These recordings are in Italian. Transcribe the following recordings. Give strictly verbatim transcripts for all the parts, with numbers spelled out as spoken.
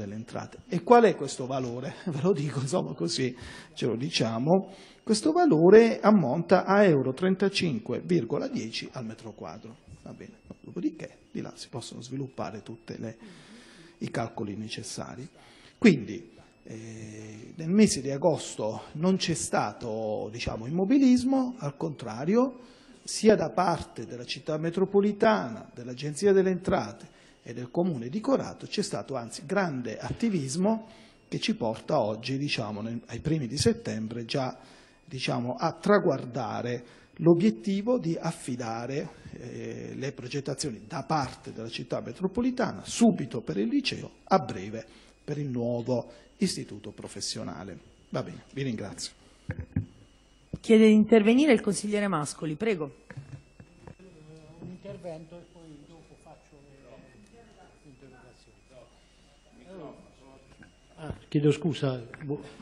delle entrate. E qual è questo valore? Ve lo dico, insomma, così ce lo diciamo. Questo valore ammonta a euro trentacinque virgola dieci al metro quadro. Va bene. Dopodiché di là si possono sviluppare tutti i calcoli necessari. Quindi eh, nel mese di agosto non c'è stato, diciamo, immobilismo, al contrario, sia da parte della città metropolitana, dell'Agenzia delle Entrate e del Comune di Corato c'è stato anzi grande attivismo che ci porta oggi, diciamo, nel, ai primi di settembre già, diciamo, a traguardare l'obiettivo di affidare eh, le progettazioni da parte della città metropolitana subito per il liceo, a breve per il nuovo istituto professionale. Va bene, vi ringrazio. Chiede di intervenire il consigliere Mascoli, prego. Un intervento e poi dopo faccio l'interrogazione. Ah, chiedo scusa,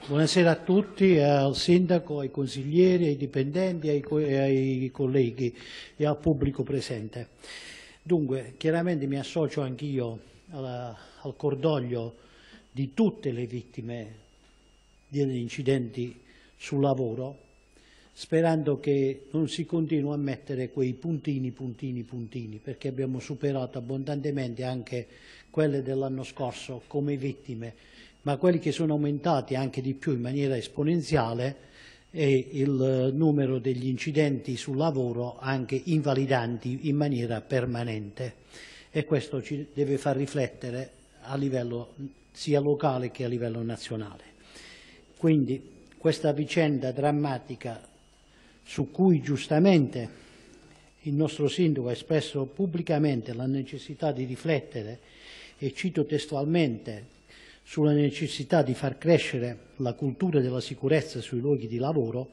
buonasera a tutti, al sindaco, ai consiglieri, ai dipendenti, ai, co ai colleghi e al pubblico presente. Dunque, chiaramente mi associo anch'io al cordoglio di tutte le vittime degli incidenti sul lavoro, sperando che non si continui a mettere quei puntini, puntini, puntini, perché abbiamo superato abbondantemente anche quelle dell'anno scorso come vittime, ma quelli che sono aumentati anche di più in maniera esponenziale è il numero degli incidenti sul lavoro anche invalidanti in maniera permanente, e questo ci deve far riflettere a livello sia locale che a livello nazionale. Quindi questa vicenda drammatica su cui giustamente il nostro sindaco ha espresso pubblicamente la necessità di riflettere, e cito testualmente, sulla necessità di far crescere la cultura della sicurezza sui luoghi di lavoro,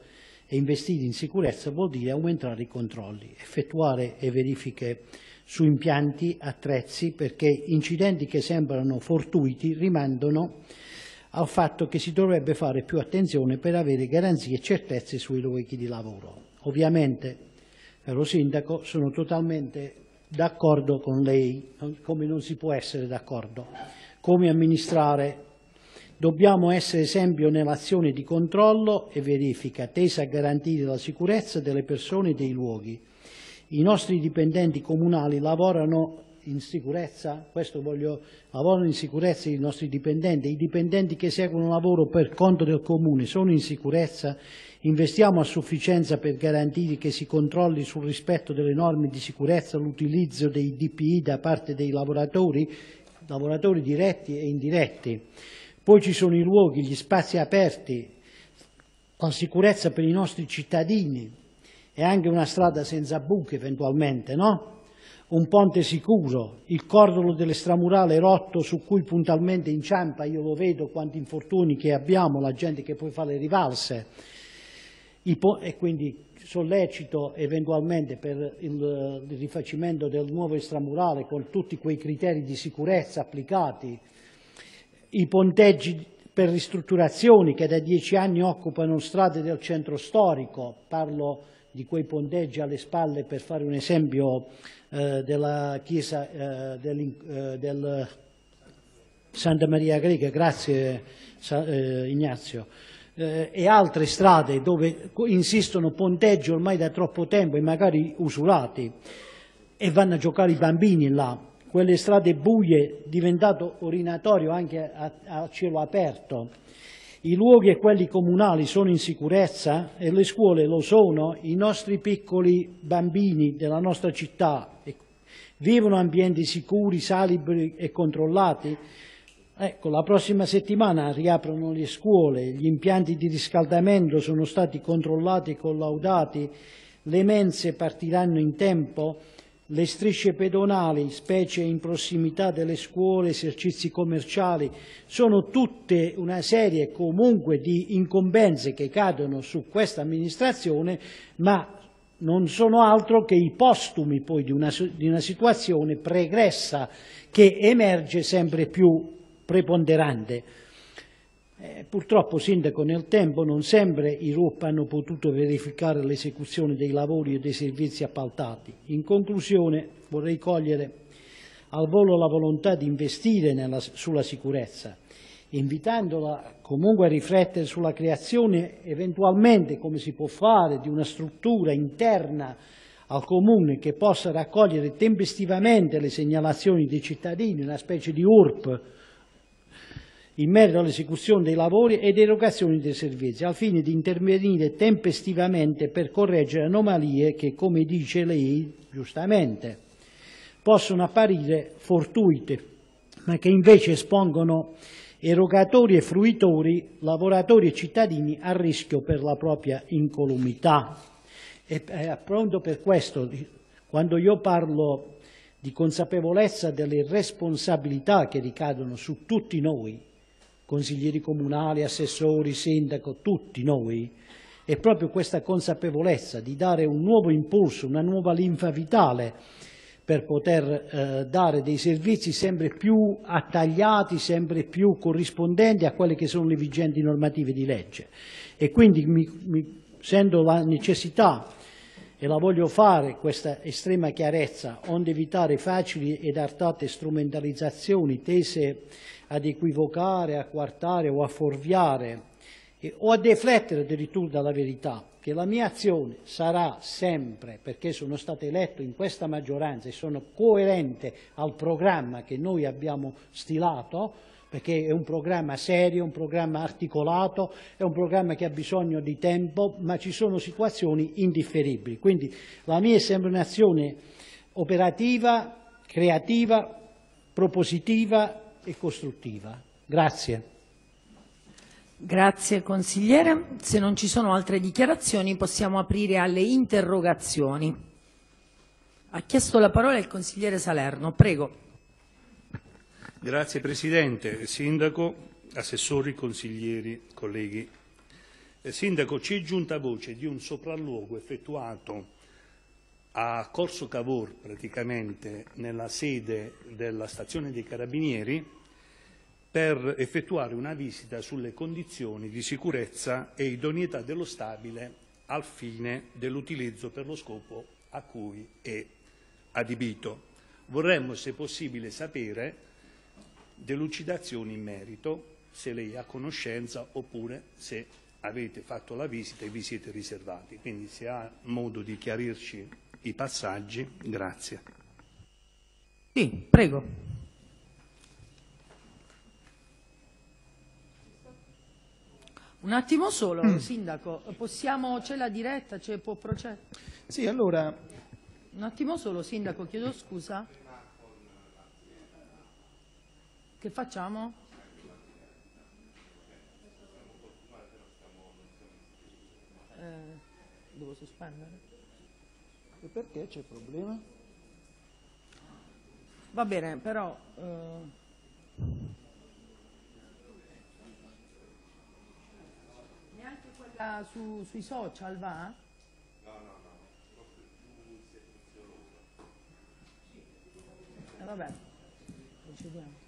e investire in sicurezza vuol dire aumentare i controlli, effettuare e verifiche su impianti, attrezzi, perché incidenti che sembrano fortuiti rimandano al fatto che si dovrebbe fare più attenzione per avere garanzie e certezze sui luoghi di lavoro. Ovviamente, caro sindaco, sono totalmente d'accordo con lei, come non si può essere d'accordo. Come amministrare? Dobbiamo essere esempio nell'azione di controllo e verifica, tesa a garantire la sicurezza delle persone e dei luoghi. I nostri dipendenti comunali lavorano in sicurezza, questo voglio, lavorano in sicurezza i nostri dipendenti, i dipendenti che seguono lavoro per conto del comune sono in sicurezza, investiamo a sufficienza per garantire che si controlli sul rispetto delle norme di sicurezza l'utilizzo dei D P I da parte dei lavoratori, lavoratori diretti e indiretti. Poi ci sono i luoghi, gli spazi aperti, la sicurezza per i nostri cittadini e anche una strada senza buche eventualmente, no? Un ponte sicuro, il cordolo dell'Estramurale rotto su cui puntualmente inciampa, io lo vedo quanti infortuni che abbiamo, la gente che poi fa le rivalse, e quindi sollecito eventualmente per il rifacimento del nuovo Estramurale con tutti quei criteri di sicurezza applicati, i ponteggi per ristrutturazioni che da dieci anni occupano strade del centro storico, parlo di quei ponteggi alle spalle per fare un esempio eh, della chiesa eh, del, eh, del Santa Maria Greca, grazie eh, Ignazio, eh, e altre strade dove insistono ponteggi ormai da troppo tempo e magari usurati e vanno a giocare i bambini là, quelle strade buie diventato orinatorio anche a, a cielo aperto. I luoghi e quelli comunali sono in sicurezza e le scuole lo sono, i nostri piccoli bambini della nostra città vivono ambienti sicuri, salubri e controllati. Ecco, la prossima settimana riaprono le scuole, gli impianti di riscaldamento sono stati controllati e collaudati, le mense partiranno in tempo, le strisce pedonali, specie in prossimità delle scuole, esercizi commerciali, sono tutte una serie comunque di incombenze che cadono su questa amministrazione, ma non sono altro che i postumi poi di una, di una situazione pregressa che emerge sempre più preponderante. Eh, purtroppo, sindaco, nel tempo non sempre i R U P hanno potuto verificare l'esecuzione dei lavori e dei servizi appaltati. In conclusione vorrei cogliere al volo la volontà di investire nella, sulla sicurezza, invitandola comunque a riflettere sulla creazione, eventualmente, come si può fare, di una struttura interna al Comune che possa raccogliere tempestivamente le segnalazioni dei cittadini, una specie di U R P, in merito all'esecuzione dei lavori ed erogazione dei servizi, al fine di intervenire tempestivamente per correggere anomalie che, come dice lei giustamente, possono apparire fortuite, ma che invece espongono erogatori e fruitori, lavoratori e cittadini a rischio per la propria incolumità. E appunto per questo, quando io parlo di consapevolezza delle responsabilità che ricadono su tutti noi, consiglieri comunali, assessori, sindaco, tutti noi, è proprio questa consapevolezza di dare un nuovo impulso, una nuova linfa vitale per poter eh, dare dei servizi sempre più attagliati, sempre più corrispondenti a quelle che sono le vigenti normative di legge. E quindi mi, mi sento la necessità, e la voglio fare questa estrema chiarezza, onde evitare facili ed artate strumentalizzazioni tese ad equivocare, a quartare o a fuorviare e, o a deflettere addirittura dalla verità, che la mia azione sarà sempre, perché sono stato eletto in questa maggioranza e sono coerente al programma che noi abbiamo stilato, perché è un programma serio, un programma articolato, è un programma che ha bisogno di tempo, ma ci sono situazioni indifferibili. Quindi la mia è sempre un'azione operativa, creativa, propositiva e costruttiva. Grazie. Grazie consigliere. Se non ci sono altre dichiarazioni possiamo aprire alle interrogazioni. Ha chiesto la parola il consigliere Salerno, prego. Grazie Presidente, Sindaco, Assessori, Consiglieri, colleghi. Sindaco, ci è giunta voce di un sopralluogo effettuato a Corso Cavour, praticamente nella sede della Stazione dei Carabinieri, per effettuare una visita sulle condizioni di sicurezza e idoneità dello stabile al fine dell'utilizzo per lo scopo a cui è adibito. Vorremmo, se possibile, sapere delucidazioni in merito, se lei ha conoscenza oppure se avete fatto la visita e vi siete riservati. Quindi se ha modo di chiarirci i passaggi, grazie. Sì, prego. Un attimo solo, mm. Sindaco, possiamo, c'è la diretta, cioè può procedere? Sì, allora. Un attimo solo, Sindaco, chiedo scusa. Che facciamo? Eh, devo sospendere. E perché c'è problema? Va bene, però eh... neanche quella su, sui social va? No, no, no. Eh, vabbè, procediamo.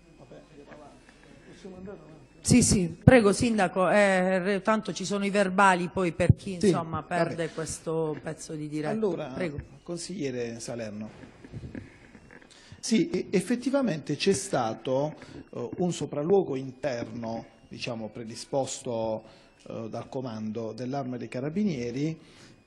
Sì, sì, prego Sindaco, eh, tanto ci sono i verbali poi per chi insomma, sì, perde vabbè. questo pezzo di diretta. Allora, prego. Consigliere Salerno. Sì, effettivamente c'è stato uh, un sopralluogo interno, diciamo, predisposto uh, dal Comando dell'Arma dei Carabinieri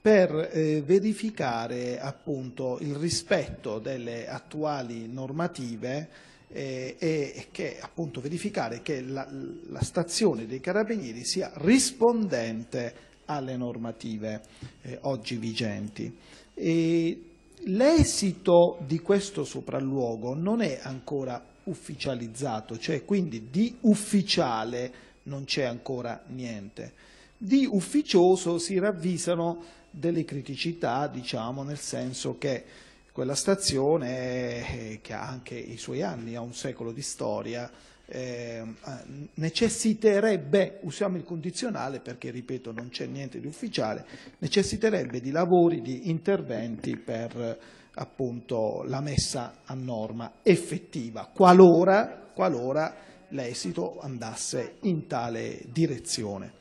per eh, verificare appunto il rispetto delle attuali normative e eh, eh, che appunto verificare che la, la stazione dei Carabinieri sia rispondente alle normative eh, oggi vigenti. L'esito di questo sopralluogo non è ancora ufficializzato, cioè quindi di ufficiale non c'è ancora niente. Di ufficioso si ravvisano delle criticità, diciamo, nel senso che quella stazione, che ha anche i suoi anni, ha un secolo di storia, eh, necessiterebbe, usiamo il condizionale perché, ripeto, non c'è niente di ufficiale, necessiterebbe di lavori, di interventi per appunto la messa a norma effettiva, qualora, qualora l'esito andasse in tale direzione.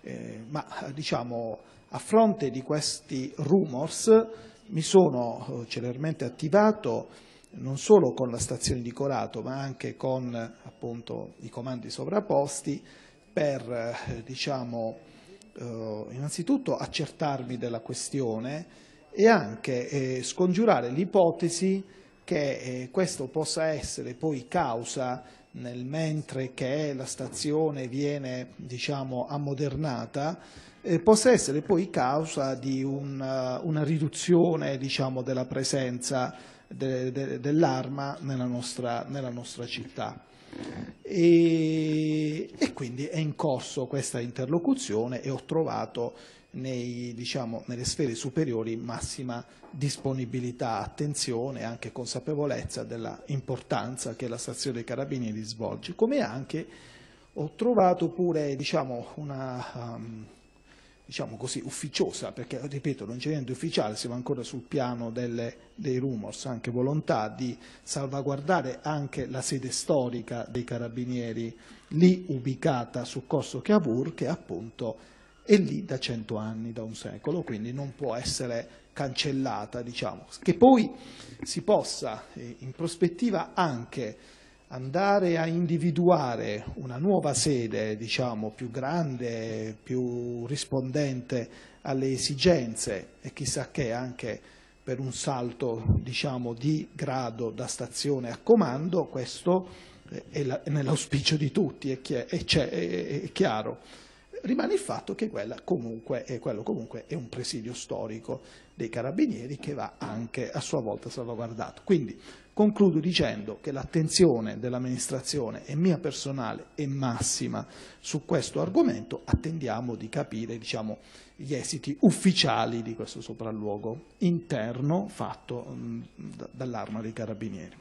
Eh, ma diciamo, a fronte di questi rumors, mi sono celermente attivato non solo con la stazione di Corato ma anche con appunto i comandi sovrapposti per eh, diciamo eh, innanzitutto accertarmi della questione e anche eh, scongiurare l'ipotesi che eh, questo possa essere poi causa, nel mentre che la stazione viene diciamo ammodernata, eh, possa essere poi causa di un, una riduzione diciamo della presenza de, de, dell'arma nella nostra, nella nostra città. E, e quindi è in corso questa interlocuzione e ho trovato nei, diciamo, nelle sfere superiori massima disponibilità, attenzione e anche consapevolezza della importanza che la stazione dei Carabinieri svolge, come anche ho trovato pure diciamo, una um, diciamo così, ufficiosa, perché ripeto non c'è niente ufficiale, siamo ancora sul piano delle, dei rumors, anche volontà di salvaguardare anche la sede storica dei Carabinieri lì ubicata sul Corso Cavour, che appunto è lì da cento anni, da un secolo, quindi non può essere cancellata, diciamo. Che poi si possa in prospettiva anche andare a individuare una nuova sede, diciamo, più grande, più rispondente alle esigenze e chissà che anche per un salto, diciamo, di grado da stazione a comando, questo è nell'auspicio di tutti, è, chi è, è, è, è chiaro. Rimane il fatto che quella comunque è, quello comunque è un presidio storico dei Carabinieri che va anche a sua volta salvaguardato. Quindi concludo dicendo che l'attenzione dell'amministrazione e mia personale è massima su questo argomento, attendiamo di capire diciamo, gli esiti ufficiali di questo sopralluogo interno fatto dall'Arma dei Carabinieri.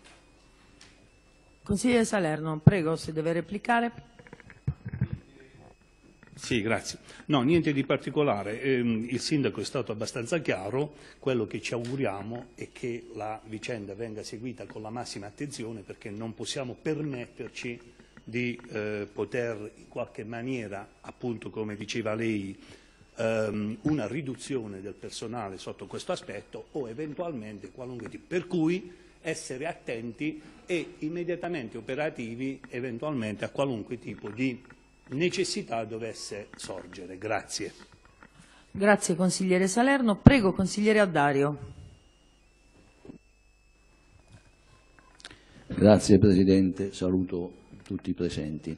Consigliere Salerno, prego se deve replicare. Sì, grazie. No, niente di particolare. Eh, il sindaco è stato abbastanza chiaro. Quello che ci auguriamo è che la vicenda venga seguita con la massima attenzione, perché non possiamo permetterci di eh, poter in qualche maniera, appunto come diceva lei, ehm, una riduzione del personale sotto questo aspetto o eventualmente qualunque tipo. Per cui essere attenti e immediatamente operativi eventualmente a qualunque tipo di necessità dovesse sorgere. Grazie. Grazie consigliere Salerno. Prego consigliere Addario. Grazie Presidente, saluto tutti i presenti.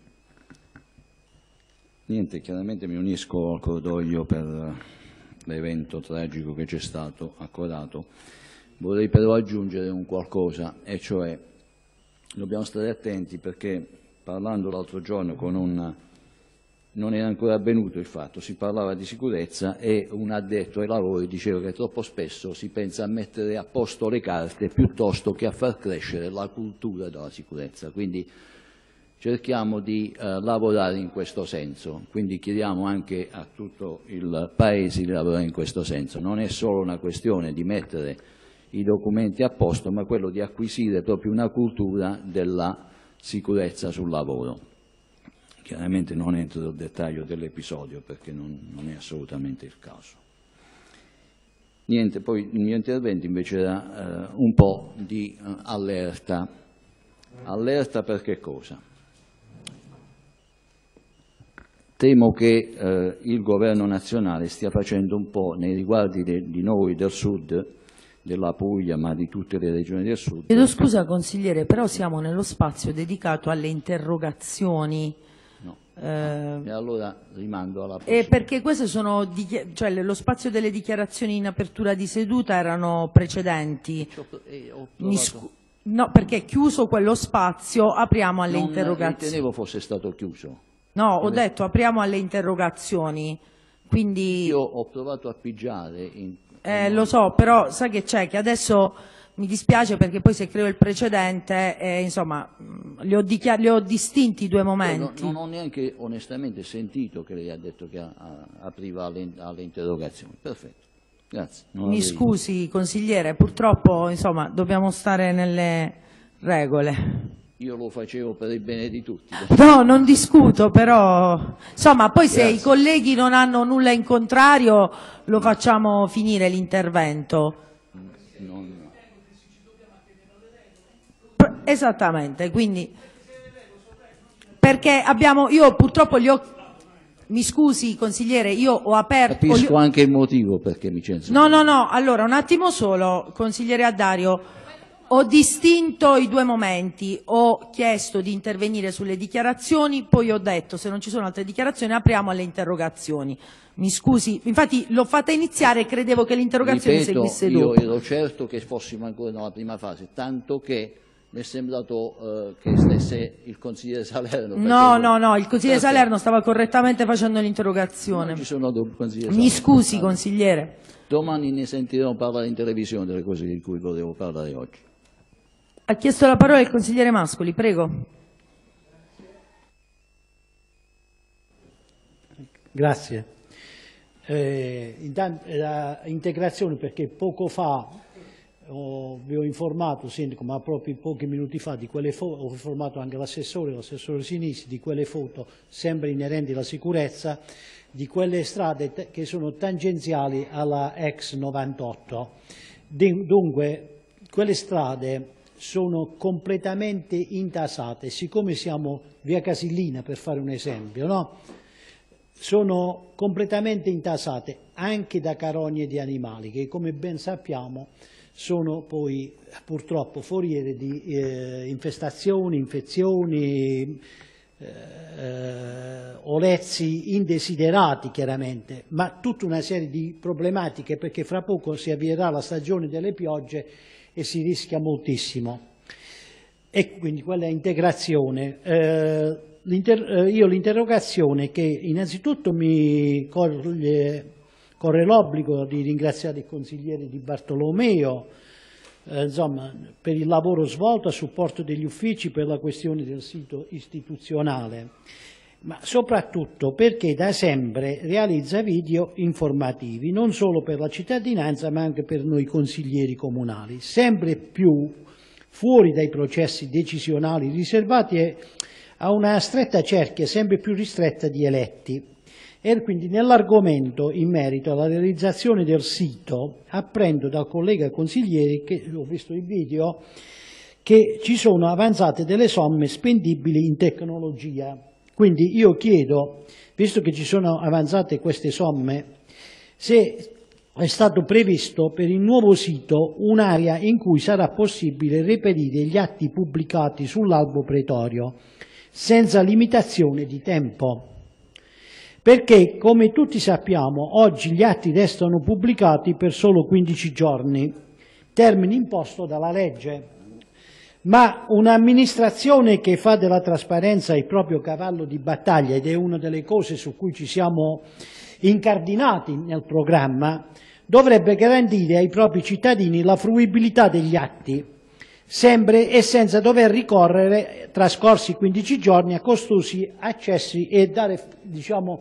Niente, chiaramente mi unisco al cordoglio per l'evento tragico che c'è stato a Corato. Vorrei però aggiungere un qualcosa, e cioè dobbiamo stare attenti perché parlando l'altro giorno con un... non era ancora avvenuto il fatto, si parlava di sicurezza e un addetto ai lavori diceva che troppo spesso si pensa a mettere a posto le carte piuttosto che a far crescere la cultura della sicurezza, quindi cerchiamo di eh, lavorare in questo senso, quindi chiediamo anche a tutto il Paese di lavorare in questo senso, non è solo una questione di mettere i documenti a posto ma quello di acquisire proprio una cultura della sicurezza sul lavoro. Chiaramente non entro nel dettaglio dell'episodio perché non, non è assolutamente il caso. Niente, poi il mio intervento invece era eh, un po' di eh, allerta. Allerta per che cosa? Temo che eh, il governo nazionale stia facendo un po' nei riguardi de, di noi del sud, della Puglia ma di tutte le regioni del sud. Chiedo scusa consigliere, però siamo nello spazio dedicato alle interrogazioni. Eh, e allora rimando alla prossima. Eh, perché queste sono, cioè lo spazio delle dichiarazioni in apertura di seduta erano precedenti. Mi no, perché è chiuso quello spazio, apriamo alle non interrogazioni. Non ritenevo fosse stato chiuso. No, ho Come... detto apriamo alle interrogazioni. Quindi... Io ho provato a pigiare. In... Eh, lo so, però sa che c'è, che adesso... Mi dispiace perché poi se creo il precedente, eh, insomma, li ho, li ho distinti i due momenti. Non, non ho neanche onestamente sentito che lei ha detto che a, a, apriva alle, alle interrogazioni. Perfetto, grazie. Mi scusi io. Consigliere, purtroppo insomma, dobbiamo stare nelle regole. Io lo facevo per il bene di tutti. No, non discuto però, insomma, poi grazie. Se i colleghi non hanno nulla in contrario lo facciamo finire l'intervento. Non... Esattamente, quindi perché abbiamo, io purtroppo li ho, mi scusi consigliere, io ho aperto... Capisco ho, anche il motivo perché mi censura. No, no, no, allora un attimo solo, consigliere Addario. Ho distinto i due momenti, ho chiesto di intervenire sulle dichiarazioni, poi ho detto se non ci sono altre dichiarazioni apriamo alle interrogazioni. Mi scusi, infatti l'ho fatta iniziare e credevo che l'interrogazione seguisse dopo. Io ero certo che fossimo ancora nella prima fase, tanto che mi è sembrato eh, che stesse il consigliere Salerno. No, no, no, il consigliere Salerno stava correttamente facendo l'interrogazione. Non ci sono consigliere Salerno. Mi scusi consigliere. Domani ne sentiremo parlare in televisione delle cose di cui volevo parlare oggi. Ha chiesto la parola il consigliere Mascoli, prego. Grazie. Eh, intanto, la integrazione, perché poco fa ho, vi ho informato, Sindaco, ma proprio pochi minuti fa, di quelle foto, ho informato anche l'assessore, l'assessore Sinisi, di quelle foto sempre inerenti alla sicurezza, di quelle strade che sono tangenziali alla ex novantotto. Dunque, quelle strade sono completamente intasate, siccome siamo via Casillina per fare un esempio, no? Sono completamente intasate anche da carogne di animali che, come ben sappiamo, sono poi purtroppo foriere di eh, infestazioni, infezioni, eh, olezzi indesiderati chiaramente, ma tutta una serie di problematiche, perché fra poco si avvierà la stagione delle piogge e si rischia moltissimo. E quindi quella è integrazione. Eh, l'inter- io l'interrogazione che innanzitutto mi corre, corre l'obbligo di ringraziare il consigliere Di Bartolomeo eh, insomma, per il lavoro svolto a supporto degli uffici per la questione del sito istituzionale, ma soprattutto perché da sempre realizza video informativi, non solo per la cittadinanza ma anche per noi consiglieri comunali, sempre più fuori dai processi decisionali riservati a una stretta cerchia sempre più ristretta di eletti. E quindi nell'argomento in merito alla realizzazione del sito apprendo dal collega consigliere, che ho visto il video, che ci sono avanzate delle somme spendibili in tecnologia. Quindi io chiedo, visto che ci sono avanzate queste somme, se è stato previsto per il nuovo sito un'area in cui sarà possibile reperire gli atti pubblicati sull'albo pretorio, senza limitazione di tempo. Perché, come tutti sappiamo, oggi gli atti restano pubblicati per solo quindici giorni, termine imposto dalla legge. Ma un'amministrazione che fa della trasparenza il proprio cavallo di battaglia, ed è una delle cose su cui ci siamo incardinati nel programma, dovrebbe garantire ai propri cittadini la fruibilità degli atti, sempre e senza dover ricorrere, trascorsi quindici giorni, a costosi accessi e dare, diciamo,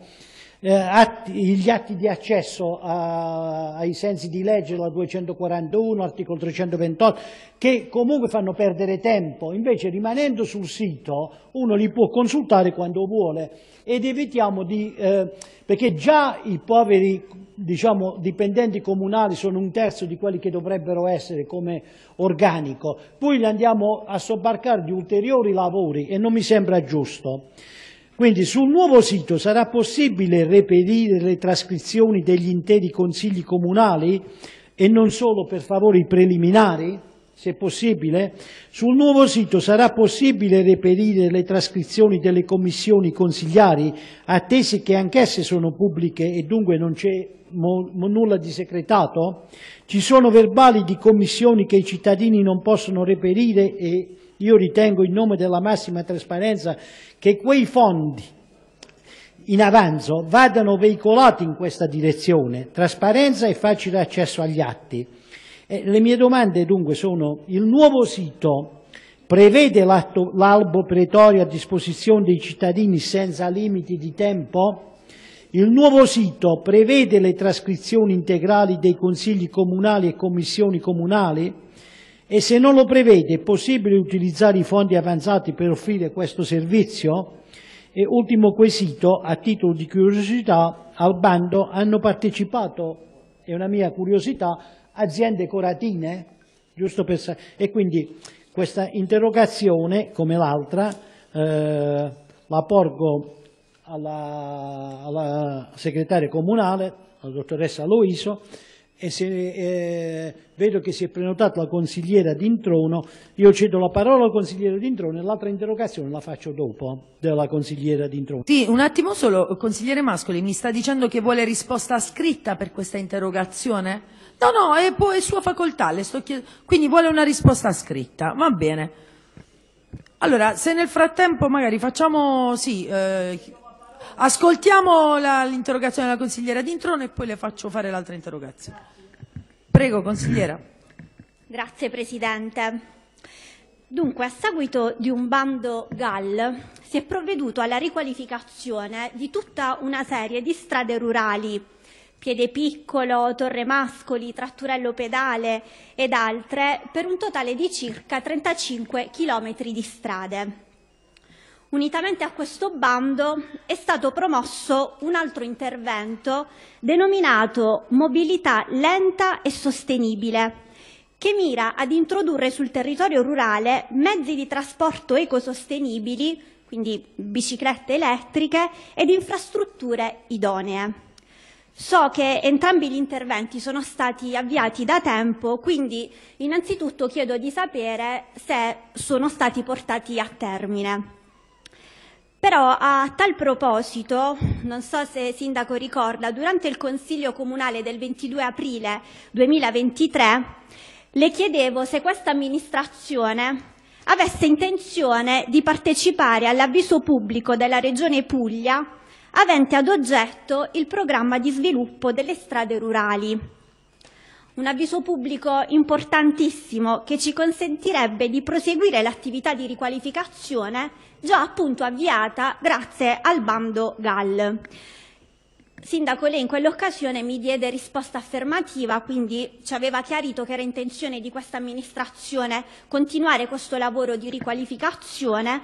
eh, atti, gli atti di accesso a, ai sensi di legge, la duecentoquarantuno, articolo trecentoventotto, che comunque fanno perdere tempo. Invece, rimanendo sul sito, uno li può consultare quando vuole, ed evitiamo di, eh, perché già i poveri, diciamo, dipendenti comunali sono un terzo di quelli che dovrebbero essere come organico, poi li andiamo a sobbarcare di ulteriori lavori e non mi sembra giusto. Quindi sul nuovo sito sarà possibile reperire le trascrizioni degli interi consigli comunali e non solo, per favore, i preliminari, se possibile? Sul nuovo sito sarà possibile reperire le trascrizioni delle commissioni consigliari, attese che anch'esse sono pubbliche e dunque non c'è nulla di segretato? Ci sono verbali di commissioni che i cittadini non possono reperire e... Io ritengo, in nome della massima trasparenza, che quei fondi in avanzo vadano veicolati in questa direzione, trasparenza e facile accesso agli atti. E le mie domande dunque sono: il nuovo sito prevede l'albo pretorio a disposizione dei cittadini senza limiti di tempo? Il nuovo sito prevede le trascrizioni integrali dei consigli comunali e commissioni comunali? E se non lo prevede, è possibile utilizzare i fondi avanzati per offrire questo servizio? E ultimo quesito, a titolo di curiosità, al bando hanno partecipato, è una mia curiosità, aziende coratine, giusto per... E quindi Questa interrogazione, come l'altra, eh, la porgo alla, alla segretaria comunale, la dottoressa Loiso, e se eh, vedo che si è prenotata la consigliera D'introno, io cedo la parola alla consigliera D'introno e l'altra interrogazione la faccio dopo della consigliera D'introno. Sì, un attimo solo, consigliere Mascoli, mi sta dicendo che vuole risposta scritta per questa interrogazione? No, no, è, è sua facoltà, le sto chiedendo, quindi vuole una risposta scritta, va bene. Allora, se nel frattempo magari facciamo, sì, eh, ascoltiamo l'interrogazione della consigliera D'introno e poi le faccio fare l'altra interrogazione. Prego, consigliera. Grazie Presidente. Dunque, a seguito di un bando G A L si è provveduto alla riqualificazione di tutta una serie di strade rurali, Piedepiccolo, Torre Mascoli, Tratturello Pedale ed altre, per un totale di circa trentacinque chilometri di strade. Unitamente a questo bando è stato promosso un altro intervento denominato Mobilità lenta e sostenibile, che mira ad introdurre sul territorio rurale mezzi di trasporto ecosostenibili, quindi biciclette elettriche, ed infrastrutture idonee. So che entrambi gli interventi sono stati avviati da tempo, quindi innanzitutto chiedo di sapere se sono stati portati a termine. Però a tal proposito, non so se il Sindaco ricorda, durante il Consiglio Comunale del ventidue aprile duemilaventitré le chiedevo se questa amministrazione avesse intenzione di partecipare all'avviso pubblico della Regione Puglia avente ad oggetto il programma di sviluppo delle strade rurali. Un avviso pubblico importantissimo che ci consentirebbe di proseguire l'attività di riqualificazione già appunto avviata grazie al bando G A L. Sindaco, lei in quell'occasione mi diede risposta affermativa, quindi ci aveva chiarito che era intenzione di questa amministrazione continuare questo lavoro di riqualificazione,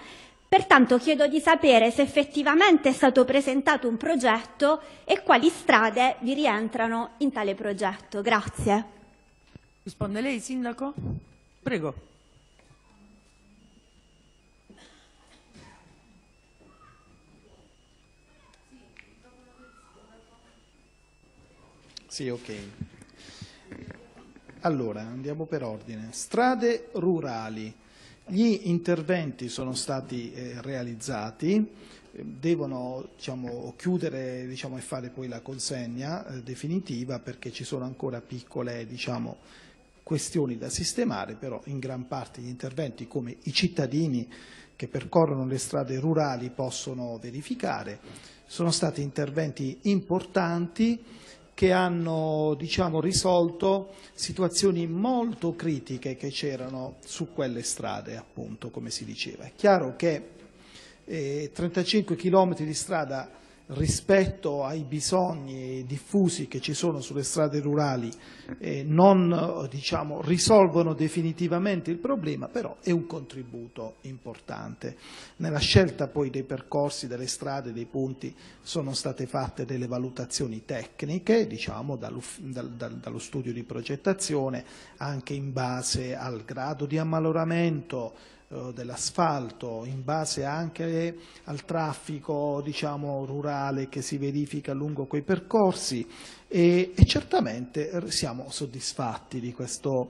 pertanto chiedo di sapere se effettivamente è stato presentato un progetto e quali strade vi rientrano in tale progetto. Grazie. Risponde lei, Sindaco? Prego. Sì, ok. Allora, andiamo per ordine. Strade rurali. Gli interventi sono stati eh, realizzati, devono diciamo, chiudere diciamo, e fare poi la consegna eh, definitiva, perché ci sono ancora piccole diciamo, questioni da sistemare, però in gran parte gli interventi, come i cittadini che percorrono le strade rurali possono verificare, sono stati interventi importanti che hanno diciamo, risolto situazioni molto critiche che c'erano su quelle strade, appunto, come si diceva. È chiaro che eh, trentacinque chilometri di strada rispetto ai bisogni diffusi che ci sono sulle strade rurali eh, non diciamo, risolvono definitivamente il problema, però è un contributo importante. Nella scelta poi dei percorsi, delle strade, dei punti sono state fatte delle valutazioni tecniche, diciamo, dal, dal, dallo studio di progettazione, anche in base al grado di ammaloramento dell'asfalto, in base anche al traffico diciamo, rurale che si verifica lungo quei percorsi e, e certamente siamo soddisfatti di questo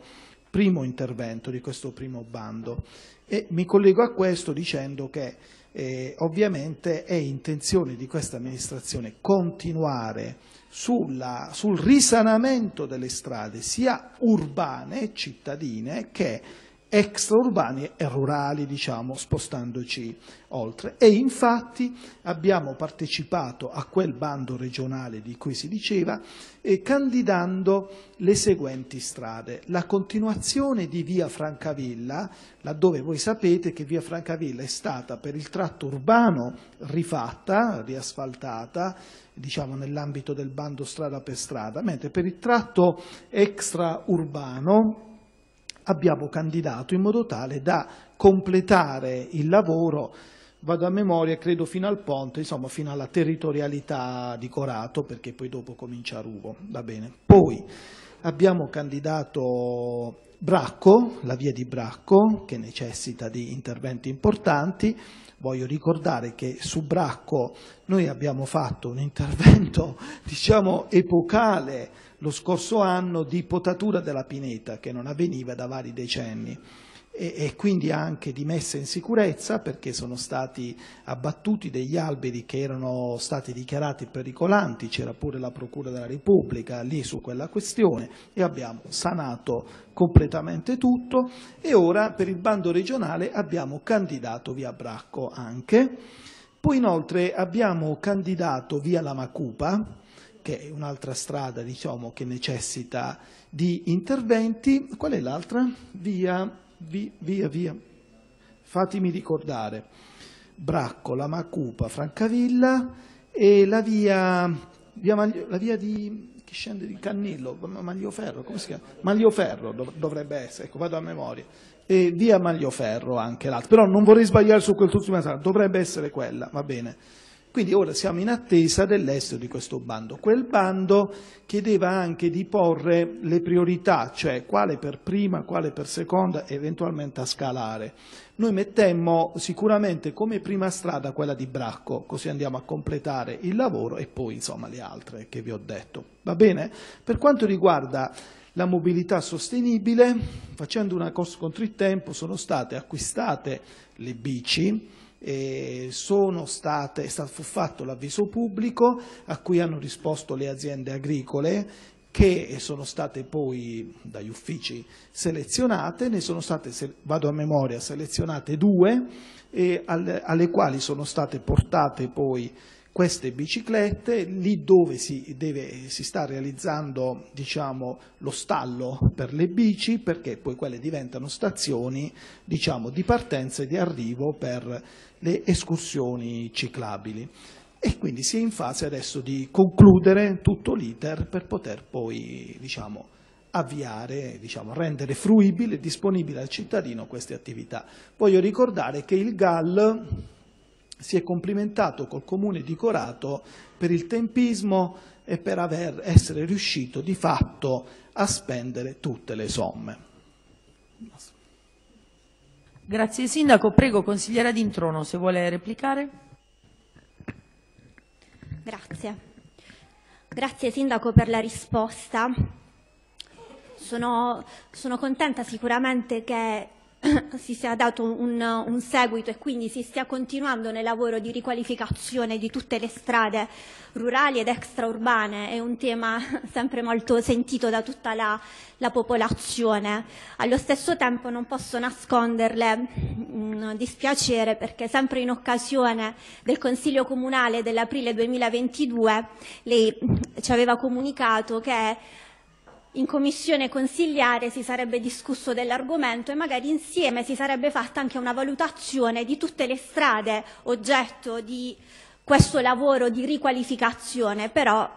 primo intervento, di questo primo bando. E mi collego a questo dicendo che eh, ovviamente è intenzione di questa amministrazione continuare sulla, sul risanamento delle strade sia urbane e cittadine che extraurbani e rurali, diciamo, spostandoci oltre. E infatti abbiamo partecipato a quel bando regionale di cui si diceva, eh, candidando le seguenti strade. La continuazione di Via Francavilla, laddove voi sapete che Via Francavilla è stata per il tratto urbano rifatta, riasfaltata, diciamo nell'ambito del bando strada per strada, mentre per il tratto extraurbano abbiamo candidato in modo tale da completare il lavoro, vado a memoria, credo fino al ponte, insomma fino alla territorialità di Corato, perché poi dopo comincia Ruvo, va bene. Poi abbiamo candidato Bracco, la via di Bracco, che necessita di interventi importanti. Voglio ricordare che su Bracco noi abbiamo fatto un intervento, diciamo, epocale lo scorso anno di potatura della pineta, che non avveniva da vari decenni, e, e quindi anche di messa in sicurezza, perché sono stati abbattuti degli alberi che erano stati dichiarati pericolanti, c'era pure la Procura della Repubblica lì su quella questione, e abbiamo sanato completamente tutto, e ora per il bando regionale abbiamo candidato via Bracco anche. Poi inoltre abbiamo candidato via Lamacupa, che è un'altra strada, diciamo, che necessita di interventi. Qual è l'altra? Via, via, via, via, fatemi ricordare, Bracco, Lamacupa, Francavilla e la via, via, Maglio, la via di... che scende di Cannillo, Maglioferro, come si chiama? Maglioferro dovrebbe essere, ecco, vado a memoria, e via Maglioferro anche l'altro, però non vorrei sbagliare su quest'ultima strada, dovrebbe essere quella, va bene. Quindi ora siamo in attesa dell'esito di questo bando. Quel bando chiedeva anche di porre le priorità, cioè quale per prima, quale per seconda, eventualmente a scalare. Noi mettemmo sicuramente come prima strada quella di Bracco, così andiamo a completare il lavoro e poi insomma le altre che vi ho detto. Va bene? Per quanto riguarda la mobilità sostenibile, facendo una corsa contro il tempo, sono state acquistate le bici, E sono state, è stato fatto l'avviso pubblico a cui hanno risposto le aziende agricole, che sono state poi dagli uffici selezionate, ne sono state, vado a memoria, selezionate due, e alle, alle quali sono state portate poi queste biciclette, lì dove si, deve, si sta realizzando, diciamo, lo stallo per le bici, perché poi quelle diventano stazioni, diciamo, di partenza e di arrivo per le escursioni ciclabili. E quindi si è in fase adesso di concludere tutto l'iter per poter poi, diciamo, avviare, diciamo, rendere fruibile e disponibile al cittadino queste attività. Voglio ricordare che il G A L si è complimentato col Comune di Corato per il tempismo e per aver, essere riuscito di fatto a spendere tutte le somme. Grazie Sindaco. Prego consigliera D'introno se vuole replicare. Grazie. Grazie Sindaco per la risposta. Sono, sono contenta sicuramente che si sia dato un, un seguito e quindi si stia continuando nel lavoro di riqualificazione di tutte le strade rurali ed extraurbane. È un tema sempre molto sentito da tutta la, la popolazione. Allo stesso tempo non posso nasconderle mh, dispiacere, perché sempre in occasione del Consiglio Comunale dell'aprile duemilaventidue lei ci aveva comunicato che in commissione consiliare si sarebbe discusso dell'argomento e magari insieme si sarebbe fatta anche una valutazione di tutte le strade oggetto di questo lavoro di riqualificazione, però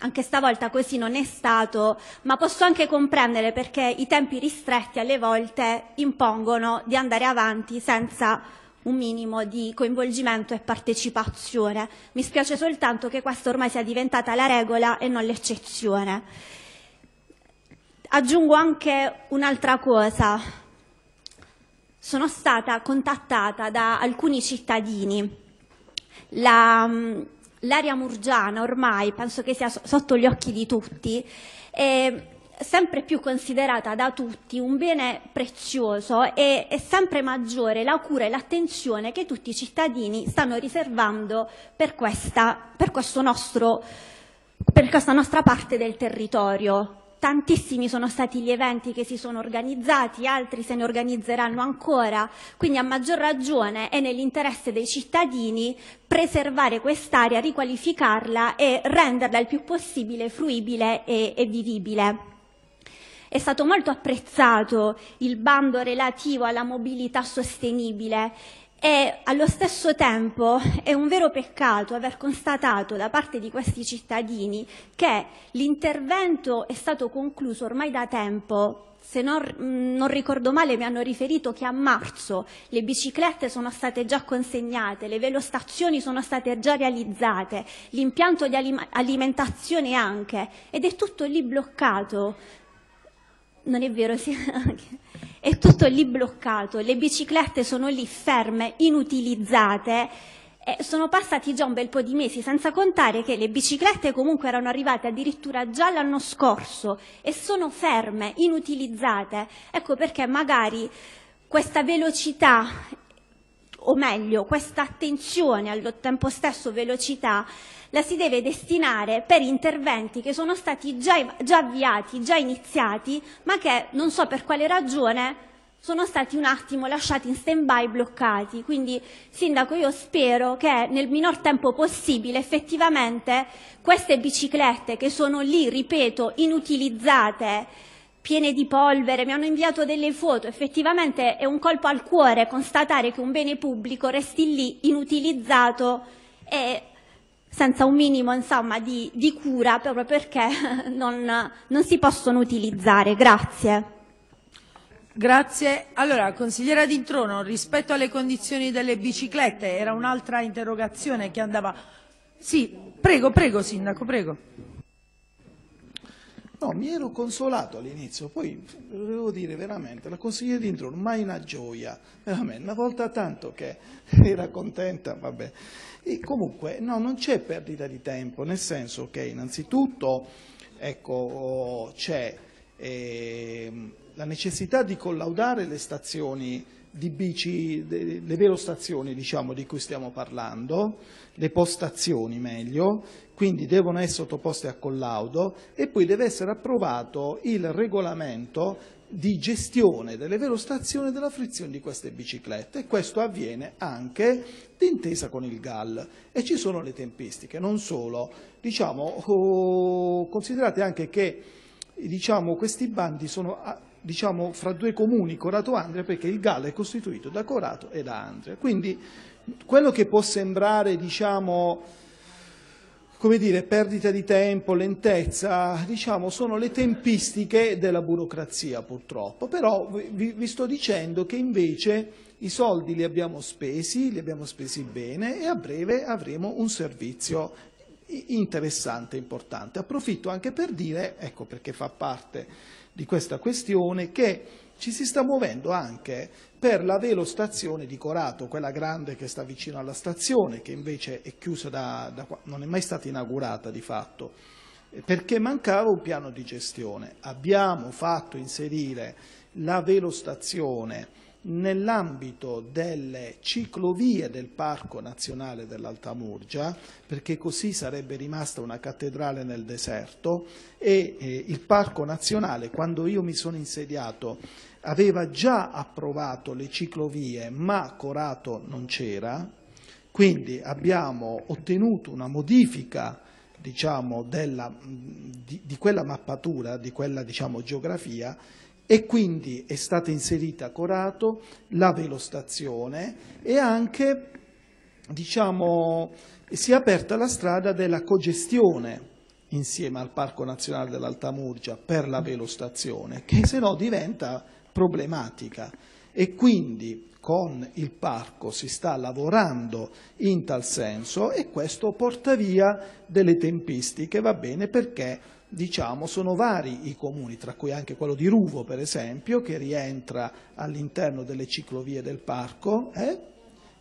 anche stavolta così non è stato, ma posso anche comprendere perché i tempi ristretti alle volte impongono di andare avanti senza un minimo di coinvolgimento e partecipazione. Mi spiace soltanto che questa ormai sia diventata la regola e non l'eccezione. Aggiungo anche un'altra cosa. Sono stata contattata da alcuni cittadini. L'area murgiana ormai penso che sia sotto gli occhi di tutti e sempre più considerata da tutti un bene prezioso, e è sempre maggiore la cura e l'attenzione che tutti i cittadini stanno riservando per questa, per questo nostro, per questa nostra parte del territorio. Tantissimi sono stati gli eventi che si sono organizzati, altri se ne organizzeranno ancora, quindi a maggior ragione è nell'interesse dei cittadini preservare quest'area, riqualificarla e renderla il più possibile fruibile e, e vivibile. È stato molto apprezzato il bando relativo alla mobilità sostenibile e allo stesso tempo è un vero peccato aver constatato da parte di questi cittadini che l'intervento è stato concluso ormai da tempo. Se non, non ricordo male, mi hanno riferito che a marzo le biciclette sono state già consegnate, le velostazioni sono state già realizzate, l'impianto di alimentazione anche, ed è tutto lì bloccato. non è vero, sì, è tutto lì bloccato, le biciclette sono lì ferme, inutilizzate, e sono passati già un bel po' di mesi, senza contare che le biciclette comunque erano arrivate addirittura già l'anno scorso e sono ferme, inutilizzate. Ecco perché magari questa velocità, o meglio, questa attenzione allo tempo stesso velocità, la si deve destinare per interventi che sono stati già, già avviati, già iniziati, ma che non so per quale ragione sono stati un attimo lasciati in stand-by, bloccati. Quindi, Sindaco, io spero che nel minor tempo possibile effettivamente queste biciclette che sono lì, ripeto, inutilizzate, piene di polvere, mi hanno inviato delle foto, effettivamente è un colpo al cuore constatare che un bene pubblico resti lì inutilizzato e senza un minimo, insomma, di, di cura, proprio perché non, non si possono utilizzare. Grazie. Grazie. Allora, consigliera D'introno, rispetto alle condizioni delle biciclette, era un'altra interrogazione che andava... Sì, prego, prego, Sindaco, prego. No, mi ero consolato all'inizio, poi devo dire veramente, la consigliera D'Introno, mai una gioia, veramente, una volta tanto che era contenta, vabbè. E comunque, no, non c'è perdita di tempo, nel senso che innanzitutto, ecco, c'è eh, la necessità di collaudare le stazioni di bici, le velostazioni, diciamo, di cui stiamo parlando, le postazioni meglio, quindi devono essere sottoposte a collaudo e poi deve essere approvato il regolamento di gestione delle velostazioni e della frizione di queste biciclette, e questo avviene anche d'intesa con il G A L, e ci sono le tempistiche, non solo, diciamo, oh, considerate anche che, diciamo, questi bandi sono a, diciamo, fra due comuni, Corato e Andria, perché il G A L è costituito da Corato e da Andria. Quindi quello che può sembrare, diciamo, come dire, perdita di tempo, lentezza, diciamo, sono le tempistiche della burocrazia purtroppo, però vi, vi sto dicendo che invece i soldi li abbiamo spesi, li abbiamo spesi bene e a breve avremo un servizio interessante, importante. Approfitto anche per dire, ecco perché fa parte di questa questione, che ci si sta muovendo anche per la velostazione di Corato, quella grande che sta vicino alla stazione, che invece è chiusa da, da qua, non è mai stata inaugurata di fatto, perché mancava un piano di gestione. Abbiamo fatto inserire la velostazione nell'ambito delle ciclovie del Parco Nazionale dell'Altamurgia, perché così sarebbe rimasta una cattedrale nel deserto, e eh, il Parco Nazionale, quando io mi sono insediato, aveva già approvato le ciclovie, ma Corato non c'era, quindi abbiamo ottenuto una modifica, diciamo, della, di, di quella mappatura, di quella, diciamo, geografia, e quindi è stata inserita Corato, la velostazione, e anche, diciamo, si è aperta la strada della cogestione insieme al Parco Nazionale dell'Altamurgia per la velostazione, che se no diventa problematica, e quindi con il parco si sta lavorando in tal senso, e questo porta via delle tempistiche, va bene, perché, diciamo, sono vari i comuni, tra cui anche quello di Ruvo, per esempio, che rientra all'interno delle ciclovie del parco, eh?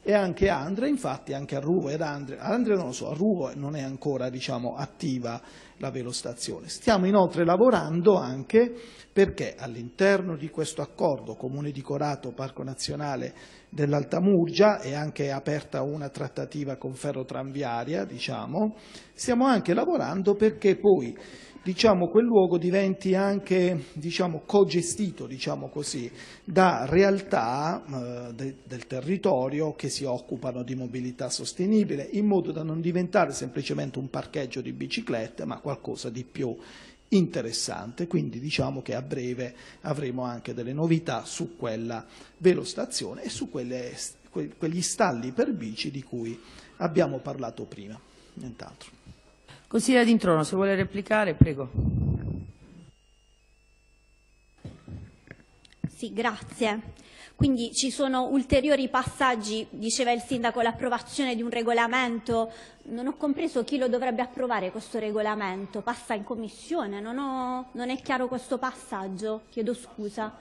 E anche Andria, infatti anche a Ruvo ed Andria, Andria non lo so, a Ruvo non è ancora, diciamo, attiva la velostazione. Stiamo inoltre lavorando anche perché all'interno di questo accordo Comune di Corato, Parco Nazionale dell'Altamurgia, è anche aperta una trattativa con Ferrotranviaria, diciamo, stiamo anche lavorando perché poi, diciamo, quel luogo diventi anche, diciamo, cogestito, diciamo così, da realtà eh, de, del territorio che si occupano di mobilità sostenibile, in modo da non diventare semplicemente un parcheggio di biciclette, ma qualcosa di più interessante. Quindi diciamo che a breve avremo anche delle novità su quella velostazione e su quelle, que, quegli stalli per bici di cui abbiamo parlato prima. Nient'altro. Consigliera D'Introno, se vuole replicare, prego. Sì, grazie. Quindi ci sono ulteriori passaggi, diceva il sindaco, l'approvazione di un regolamento. Non ho compreso chi lo dovrebbe approvare questo regolamento, passa in commissione, non, ho, non è chiaro questo passaggio, chiedo scusa.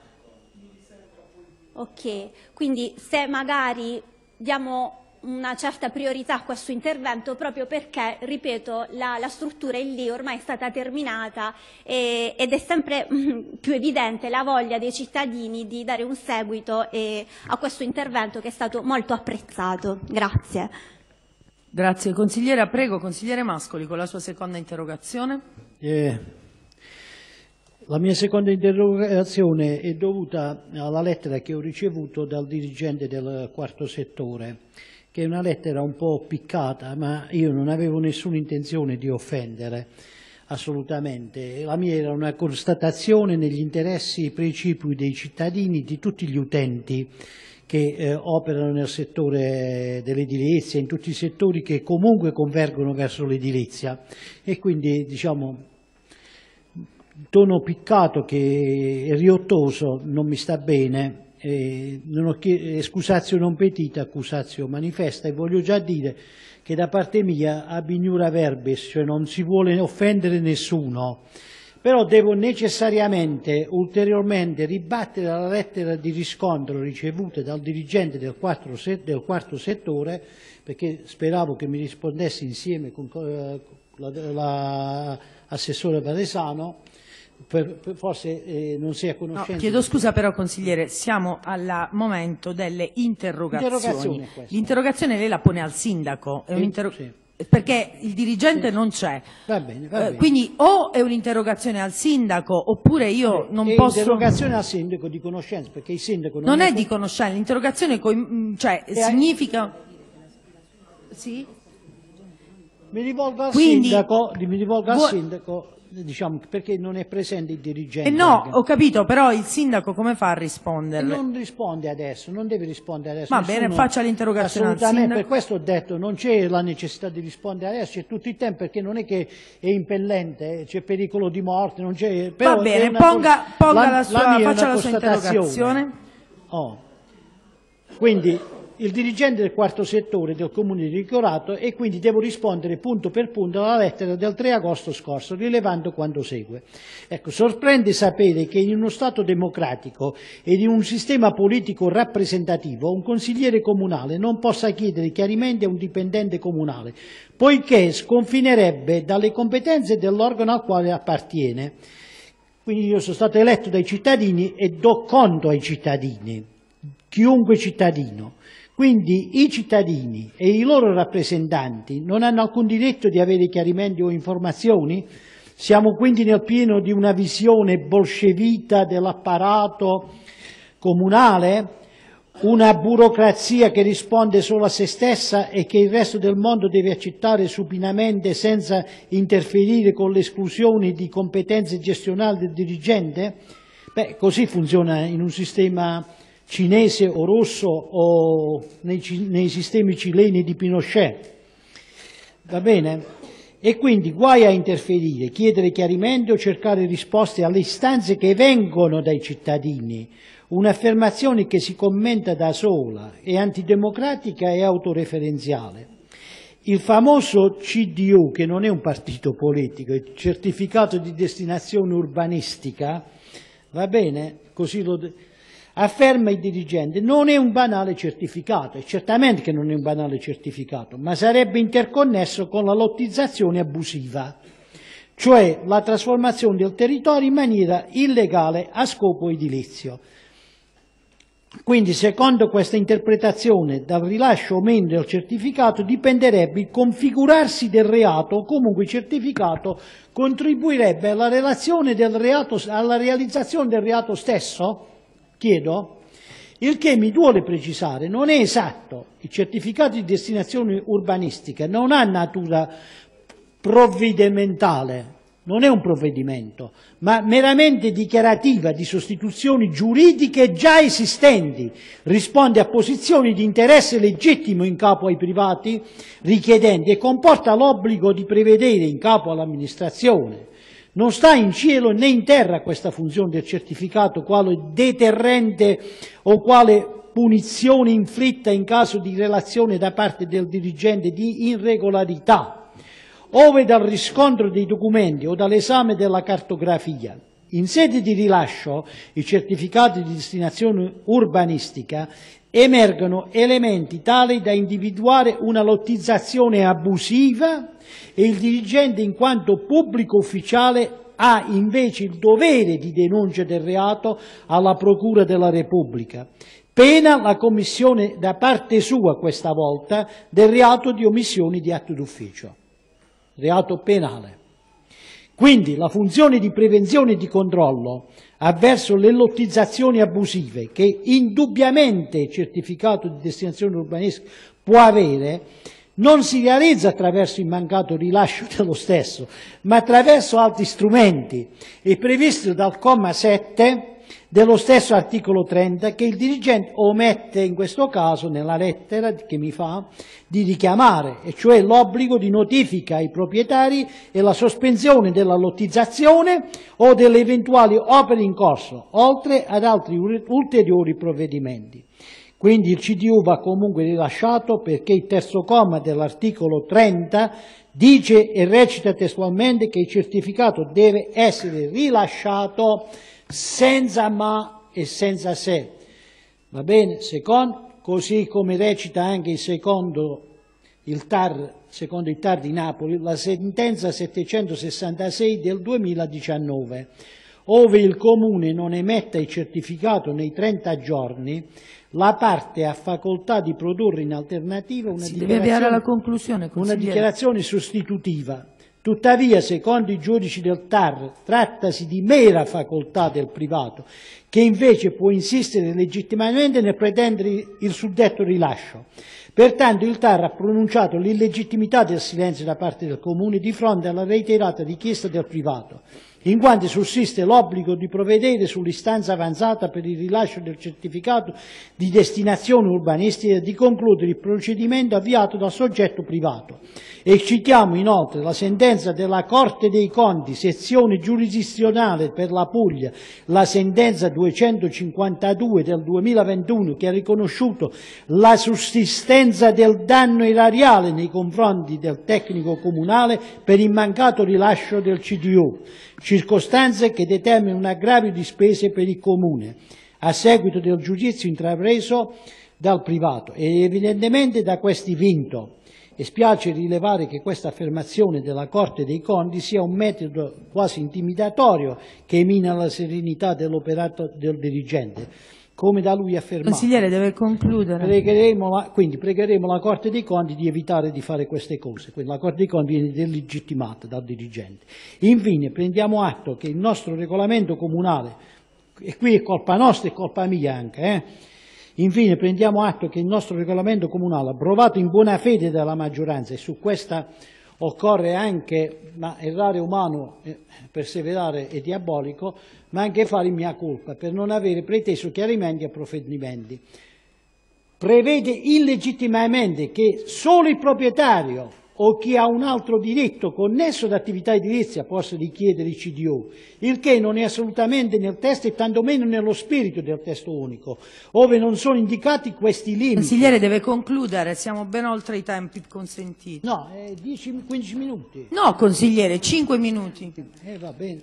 Ok, quindi se magari diamo una certa priorità a questo intervento proprio perché, ripeto, la, la struttura è lì, ormai è stata terminata e, ed è sempre mm, più evidente la voglia dei cittadini di dare un seguito eh, a questo intervento che è stato molto apprezzato. Grazie. Grazie. Consigliera, prego, consigliere Mascoli con la sua seconda interrogazione. Eh. La mia seconda interrogazione è dovuta alla lettera che ho ricevuto dal dirigente del quarto settore, che è una lettera un po' piccata, ma io non avevo nessuna intenzione di offendere, assolutamente. La mia era una constatazione negli interessi precipui dei cittadini, di tutti gli utenti che eh, operano nel settore dell'edilizia, in tutti i settori che comunque convergono verso l'edilizia, e quindi, diciamo, tono piccato che è riottoso, non mi sta bene, eh, non ho scusazio non petita, accusazio manifesta, e voglio già dire che da parte mia ab ignura verbis, cioè non si vuole offendere nessuno, però devo necessariamente ulteriormente ribattere la lettera di riscontro ricevuta dal dirigente del quarto, del quarto settore, perché speravo che mi rispondesse insieme con l'assessore la, la Varesano. Per, per, forse eh, non sia a conoscenza. No, chiedo scusa però, consigliere, siamo al momento delle interrogazioni. L'interrogazione lei la pone al sindaco, è eh, sì. perché il dirigente sì. non c'è. Va bene, va bene. Eh, quindi o è un'interrogazione al sindaco oppure io Beh, non è posso... È un'interrogazione al sindaco di conoscenza, perché il sindaco... Non, non è, è di conoscenza, l'interrogazione coi... cioè, significa... È... Sì? Mi rivolgo al quindi, sindaco... Mi rivolgo al vuoi... sindaco... Diciamo, perché non è presente il dirigente. Eh no, ho capito, però il sindaco come fa a rispondere? Non risponde adesso, non deve rispondere adesso. Va bene, faccia l'interrogazione al sindaco. Assolutamente, per questo ho detto, non c'è la necessità di rispondere adesso, c'è tutto il tempo, perché non è che è impellente, c'è pericolo di morte, non c'è... Va bene, ponga, ponga la, la sua, la faccia la sua interrogazione. Oh. Quindi... il dirigente del quarto settore del Comune di Corato, e quindi devo rispondere punto per punto alla lettera del tre agosto scorso, rilevando quanto segue. Ecco, sorprende sapere che in uno Stato democratico e in un sistema politico rappresentativo un consigliere comunale non possa chiedere chiarimenti a un dipendente comunale, poiché sconfinerebbe dalle competenze dell'organo al quale appartiene. Quindi io sono stato eletto dai cittadini e do conto ai cittadini, chiunque cittadino. Quindi i cittadini e i loro rappresentanti non hanno alcun diritto di avere chiarimenti o informazioni? Siamo quindi nel pieno di una visione bolscevita dell'apparato comunale, una burocrazia che risponde solo a se stessa e che il resto del mondo deve accettare supinamente senza interferire con l'esclusione di competenze gestionali del dirigente? Beh, così funziona in un sistema cinese o rosso o nei, nei sistemi cileni di Pinochet, va bene? E quindi guai a interferire, chiedere chiarimenti o cercare risposte alle istanze che vengono dai cittadini, un'affermazione che si commenta da sola, è antidemocratica e autoreferenziale. Il famoso C D U, che non è un partito politico, è il certificato di destinazione urbanistica, va bene? Così lo... afferma il dirigente, non è un banale certificato, e certamente che non è un banale certificato, ma sarebbe interconnesso con la lottizzazione abusiva, cioè la trasformazione del territorio in maniera illegale a scopo edilizio. Quindi, secondo questa interpretazione, dal rilascio o meno del certificato dipenderebbe il configurarsi del reato, o comunque il certificato contribuirebbe alla, relazione del reato, alla realizzazione del reato stesso? Chiedo, il che mi duole precisare, non è esatto, il certificato di destinazione urbanistica non ha natura provvedimentale, non è un provvedimento, ma meramente dichiarativa di sostituzioni giuridiche già esistenti, risponde a posizioni di interesse legittimo in capo ai privati richiedenti e comporta l'obbligo di prevedere in capo all'amministrazione Non sta in cielo né in terra questa funzione del certificato quale deterrente o quale punizione inflitta in caso di relazione da parte del dirigente di irregolarità, ove dal riscontro dei documenti o dall'esame della cartografia. In sede di rilascio, i certificati di destinazione urbanistica emergono elementi tali da individuare una lottizzazione abusiva e il dirigente, in quanto pubblico ufficiale, ha invece il dovere di denuncia del reato alla Procura della Repubblica, pena la commissione da parte sua, questa volta, del reato di omissione di atto d'ufficio, reato penale. Quindi la funzione di prevenzione e di controllo avverso le lottizzazioni abusive che indubbiamente il certificato di destinazione urbanistica può avere non si realizza attraverso il mancato rilascio dello stesso, ma attraverso altri strumenti. È previsto dal comma sette dello stesso articolo trenta che il dirigente omette in questo caso, nella lettera che mi fa, di richiamare, e cioè l'obbligo di notifica ai proprietari e la sospensione della lottizzazione o delle eventuali opere in corso, oltre ad altri ulteriori provvedimenti. Quindi il C D U va comunque rilasciato perché il terzo comma dell'articolo trenta dice e recita testualmente che il certificato deve essere rilasciato senza ma e senza se. Va bene? Secondo, così come recita anche il secondo, il T A R, secondo il T A R di Napoli, la sentenza settecentosessantasei del duemiladiciannove, ove il Comune non emetta il certificato nei trenta giorni, la parte ha facoltà di produrre in alternativa una, dichiarazione, alla conclusione, una dichiarazione sostitutiva. Tuttavia, secondo i giudici del T A R, trattasi di mera facoltà del privato, che invece può insistere legittimamente nel pretendere il suddetto rilascio. Pertanto il T A R ha pronunciato l'illegittimità del silenzio da parte del Comune di fronte alla reiterata richiesta del privato, in quanto sussiste l'obbligo di provvedere sull'istanza avanzata per il rilascio del certificato di destinazione urbanistica e di concludere il procedimento avviato dal soggetto privato. E citiamo inoltre la sentenza della Corte dei Conti, sezione giurisdizionale per la Puglia, la sentenza duecentocinquantadue del duemilaventuno, che ha riconosciuto la sussistenza del danno erariale nei confronti del tecnico comunale per il mancato rilascio del C D U. Circostanze che determinano un aggravio di spese per il Comune a seguito del giudizio intrapreso dal privato e evidentemente da questi vinto. E spiace rilevare che questa affermazione della Corte dei Conti sia un metodo quasi intimidatorio che mina la serenità dell'operato del dirigente, come da lui affermato. Consigliere, deve concludere. Pregheremo la, quindi pregheremo la Corte dei Conti di evitare di fare queste cose. Quindi la Corte dei Conti viene delegittimata dal dirigente. Infine, prendiamo atto che il nostro regolamento comunale, e qui è colpa nostra e colpa mia anche, eh, infine prendiamo atto che il nostro regolamento comunale, approvato in buona fede dalla maggioranza, e su questa occorre anche, ma errare umano, perseverare è diabolico, ma anche fare mia colpa per non avere preteso chiarimenti e approfondimenti. Prevede illegittimamente che solo il proprietario o chi ha un altro diritto connesso ad attività edilizia possa richiedere il C D U, il che non è assolutamente nel testo e tantomeno nello spirito del testo unico, ove non sono indicati questi limiti. Consigliere, deve concludere, siamo ben oltre i tempi consentiti. No, eh, dieci quindici minuti. No, consigliere, cinque minuti. Eh, va bene.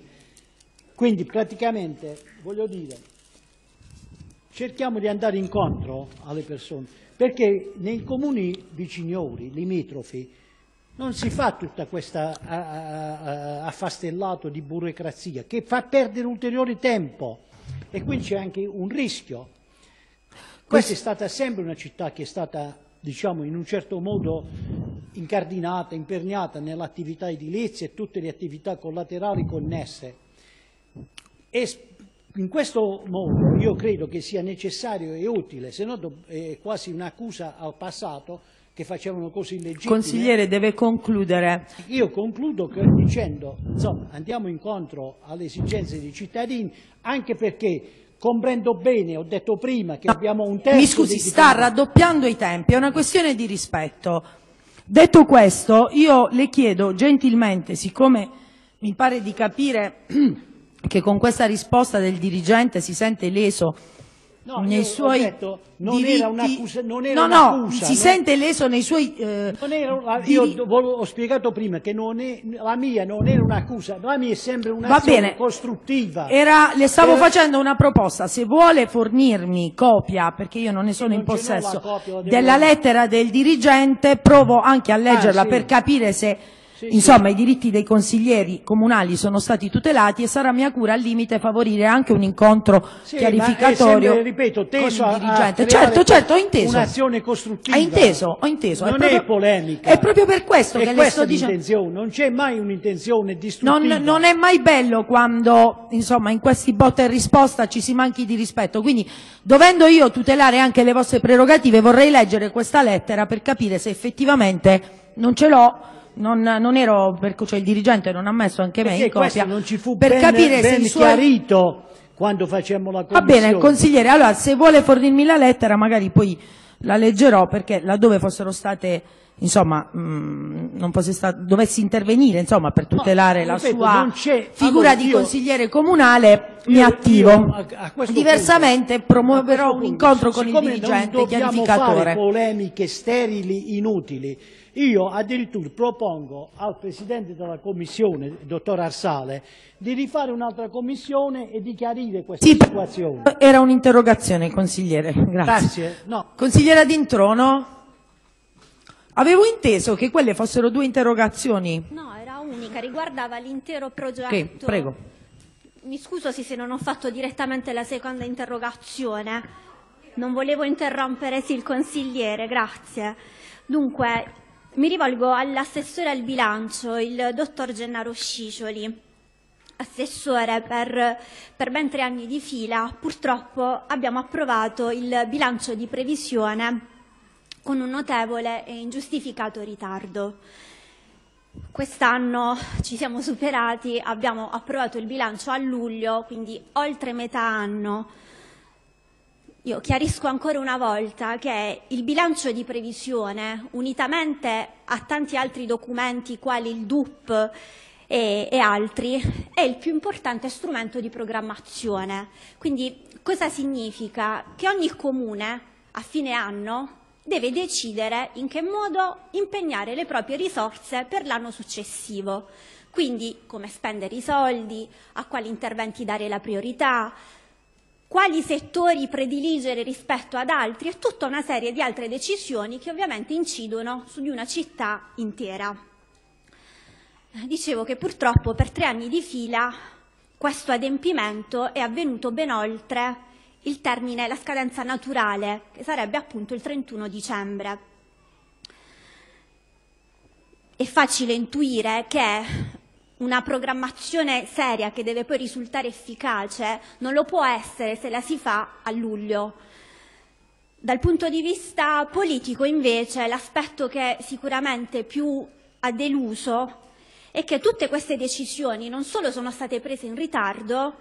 Quindi praticamente, voglio dire, cerchiamo di andare incontro alle persone, perché nei comuni viciniori, limitrofi, non si fa tutta questa affastellato di burocrazia che fa perdere ulteriore tempo e quindi c'è anche un rischio. Questa è stata sempre una città che è stata, diciamo, in un certo modo incardinata, imperniata nell'attività edilizia e tutte le attività collaterali connesse. E in questo modo io credo che sia necessario e utile, se no è quasi un'accusa al passato, che facevano cose illegittime. Consigliere, deve concludere. Io concludo dicendo, insomma, andiamo incontro alle esigenze dei cittadini, anche perché comprendo bene, ho detto prima, che abbiamo un tempo... Mi scusi, sta raddoppiando i tempi, è una questione di rispetto. Detto questo, io le chiedo gentilmente, siccome Mi pare di capire che con questa risposta del dirigente si sente leso no, nei suoi detto, non diritti. Era non era no, no, si non... sente leso nei suoi eh, non era, io diritti. Ho spiegato prima che non è, la mia non era un'accusa, la mia è sempre un'azione costruttiva. Era, le stavo eh. facendo una proposta, se vuole fornirmi copia, perché io non ne sono non in possesso, copia, della devo... lettera del dirigente, provo anche a leggerla ah, sì. per capire se... Sì, Insomma, sì. i diritti dei consiglieri comunali sono stati tutelati e sarà mia cura al limite favorire anche un incontro sì, chiarificatorio sempre, ripeto, teso con il dirigente. A certo, certo, ho inteso. Un'azione costruttiva. Ho inteso, ho inteso. Non è, proprio, è polemica. È proprio per questo è che le sto dicendo. Non c'è mai un'intenzione distruttiva. Non, non è mai bello quando, insomma, in questi botta e risposta ci si manchi di rispetto. Quindi, dovendo io tutelare anche le vostre prerogative, vorrei leggere questa lettera per capire se effettivamente non ce l'ho. Non, non ero, perché, cioè il dirigente non ha messo anche me in copia, non ci fu per ben, capire ben se il suo... chiarito quando facemmo la commissione. Va bene, consigliere, allora se vuole fornirmi la lettera magari poi la leggerò, perché laddove fossero state, insomma, mh, non fosse stato, dovessi intervenire, insomma, per tutelare no, la ripeto, sua figura allora, di io, consigliere comunale, io, mi attivo. A, a Diversamente punto, promuoverò un punto, incontro con il dirigente chiarificatore. Fare polemiche sterili inutili. Io addirittura propongo al Presidente della Commissione, il Dottor Arsale, di rifare un'altra Commissione e di chiarire questa sì, situazione. Era un'interrogazione, consigliere. Grazie. Grazie. No. Consigliera D'Introno, avevo inteso che quelle fossero due interrogazioni. No, era unica, riguardava l'intero progetto. Sì, prego. Mi scuso se non ho fatto direttamente la seconda interrogazione. Non volevo interrompere, sì, il consigliere, grazie. Dunque... mi rivolgo all'assessore al bilancio, il dottor Gennaro Sciccioli, assessore per, per ben tre anni di fila. Purtroppo abbiamo approvato il bilancio di previsione con un notevole e ingiustificato ritardo. Quest'anno ci siamo superati, abbiamo approvato il bilancio a luglio, quindi oltre metà anno. Io chiarisco ancora una volta che il bilancio di previsione, unitamente a tanti altri documenti quali il D U P e, e altri, è il più importante strumento di programmazione. Quindi cosa significa? Che ogni comune a fine anno deve decidere in che modo impegnare le proprie risorse per l'anno successivo. Quindi come spendere i soldi, a quali interventi dare la priorità, quali settori prediligere rispetto ad altri e tutta una serie di altre decisioni che ovviamente incidono su di una città intera. Dicevo che purtroppo per tre anni di fila questo adempimento è avvenuto ben oltre il termine, la scadenza naturale, che sarebbe appunto il trentuno dicembre. È facile intuire che una programmazione seria che deve poi risultare efficace non lo può essere se la si fa a luglio. Dal punto di vista politico, invece, l'aspetto che sicuramente più ha deluso è che tutte queste decisioni non solo sono state prese in ritardo,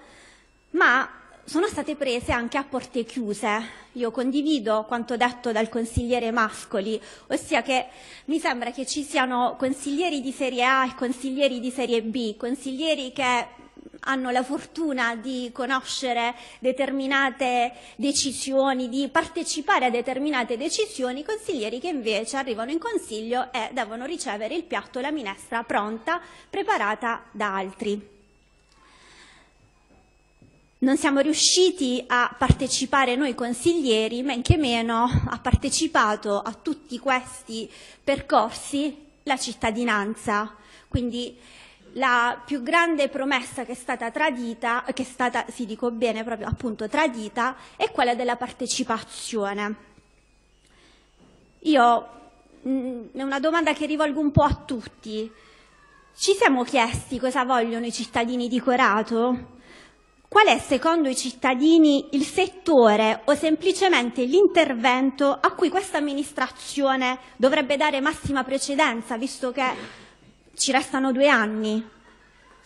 ma sono state prese anche a porte chiuse. Io condivido quanto detto dal consigliere Mascoli, ossia che mi sembra che ci siano consiglieri di serie A e consiglieri di serie B, consiglieri che hanno la fortuna di conoscere determinate decisioni, di partecipare a determinate decisioni, consiglieri che invece arrivano in consiglio e devono ricevere il piatto e la minestra pronta, preparata da altri. Non siamo riusciti a partecipare noi consiglieri, men che meno ha partecipato a tutti questi percorsi la cittadinanza. Quindi la più grande promessa che è stata tradita, che è stata, sì, dico bene, proprio appunto tradita, è quella della partecipazione. Io, mh, è una domanda che rivolgo un po' a tutti. Ci siamo chiesti cosa vogliono i cittadini di Corato? Qual è secondo i cittadini il settore o semplicemente l'intervento a cui questa amministrazione dovrebbe dare massima precedenza, visto che ci restano due anni?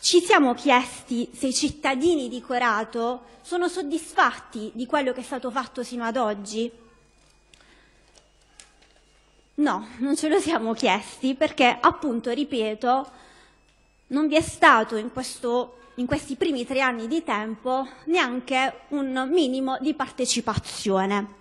Ci siamo chiesti se i cittadini di Corato sono soddisfatti di quello che è stato fatto sino ad oggi? No, non ce lo siamo chiesti perché, appunto, ripeto, non vi è stato in, questo, in questi primi tre anni di tempo neanche un minimo di partecipazione.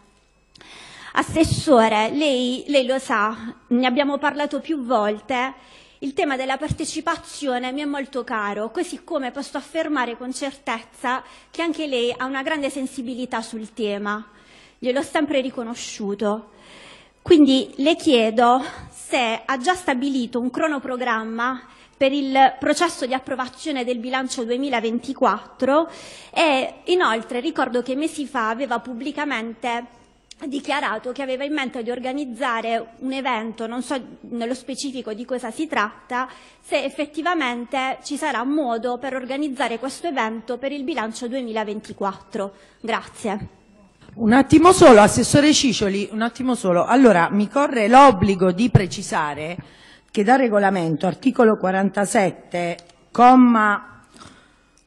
Assessore, lei, lei lo sa, ne abbiamo parlato più volte, il tema della partecipazione mi è molto caro, così come posso affermare con certezza che anche lei ha una grande sensibilità sul tema, gliel'ho sempre riconosciuto. Quindi le chiedo se ha già stabilito un cronoprogramma per il processo di approvazione del bilancio duemilaventiquattro e inoltre ricordo che mesi fa aveva pubblicamente dichiarato che aveva in mente di organizzare un evento, non so nello specifico di cosa si tratta, se effettivamente ci sarà modo per organizzare questo evento per il bilancio duemilaventiquattro. Grazie. Un attimo solo, Assessore Ciccioli, un attimo solo. Allora, mi corre l'obbligo di precisare che da regolamento, articolo quarantasette, comma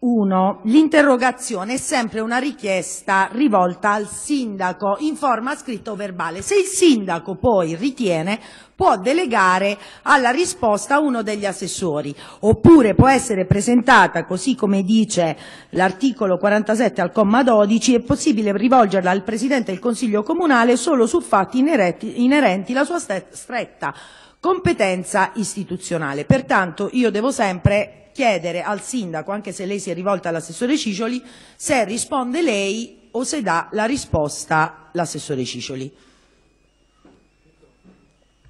uno. L'interrogazione è sempre una richiesta rivolta al sindaco in forma scritta o verbale. Se il sindaco poi ritiene, può delegare alla risposta uno degli assessori, oppure può essere presentata, così come dice l'articolo quarantasette al comma dodici, è possibile rivolgerla al Presidente del Consiglio Comunale solo su fatti inerenti, inerenti la sua stretta competenza istituzionale. Pertanto io devo sempre chiedere al sindaco, anche se lei si è rivolta all'assessore Ciccioli, se risponde lei o se dà la risposta l'assessore Ciccioli.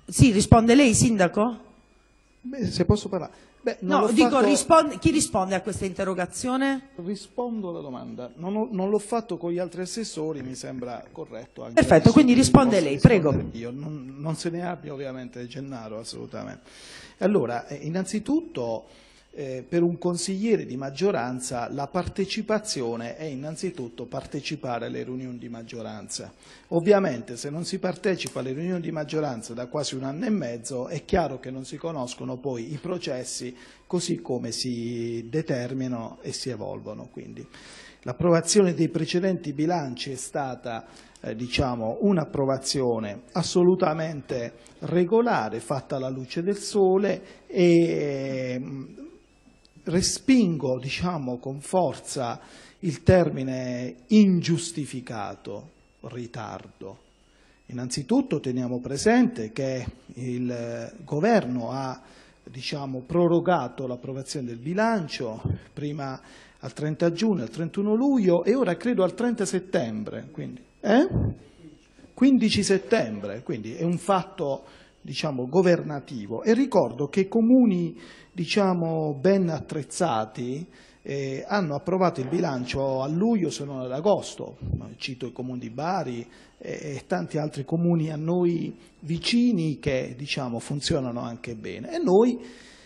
Sì, risponde lei, sindaco? Beh, se posso parlare. Beh, non no, dico, fatto... risponde... chi risponde a questa interrogazione? Rispondo alla domanda. Non, non l'ho fatto con gli altri assessori, mi sembra corretto. Anche perfetto, quindi risponde lei, prego. Io non, non se ne abbia ovviamente Gennaro, assolutamente. Allora, innanzitutto... Eh, per un consigliere di maggioranza la partecipazione è innanzitutto partecipare alle riunioni di maggioranza. Ovviamente se non si partecipa alle riunioni di maggioranza da quasi un anno e mezzo è chiaro che non si conoscono poi i processi così come si determinano e si evolvono. Quindi l'approvazione dei precedenti bilanci è stata eh, diciamo, un'approvazione assolutamente regolare, fatta alla luce del sole e mh, respingo diciamo, con forza il termine ingiustificato ritardo. Innanzitutto teniamo presente che il governo ha diciamo, prorogato l'approvazione del bilancio prima al trenta giugno, al trentuno luglio e ora credo al trenta settembre, quindi, eh? quindici settembre, quindi è un fatto diciamo, governativo. E ricordo che comuni diciamo, ben attrezzati eh, hanno approvato il bilancio a luglio se non ad agosto, cito il comune di Bari e, e tanti altri comuni a noi vicini che diciamo, funzionano anche bene. E noi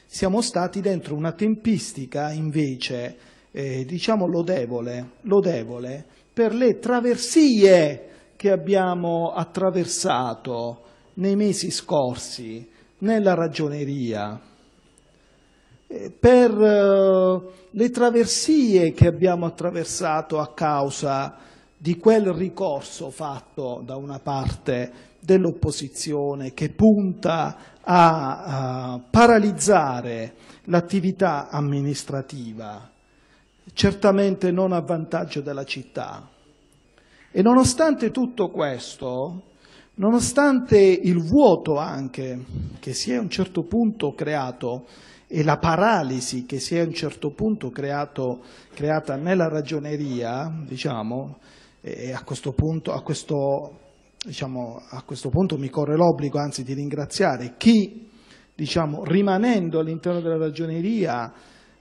siamo stati dentro una tempistica invece eh, diciamo lodevole, lodevole per le traversie che abbiamo attraversato nei mesi scorsi nella ragioneria, per le traversie che abbiamo attraversato a causa di quel ricorso fatto da una parte dell'opposizione che punta a, a paralizzare l'attività amministrativa, certamente non a vantaggio della città. E nonostante tutto questo, nonostante il vuoto anche che si è a un certo punto creato e la paralisi che si è a un certo punto creato, creata nella ragioneria, diciamo, e a questo punto, a questo, diciamo, a questo punto mi corre l'obbligo anzi di ringraziare chi, diciamo, rimanendo all'interno della ragioneria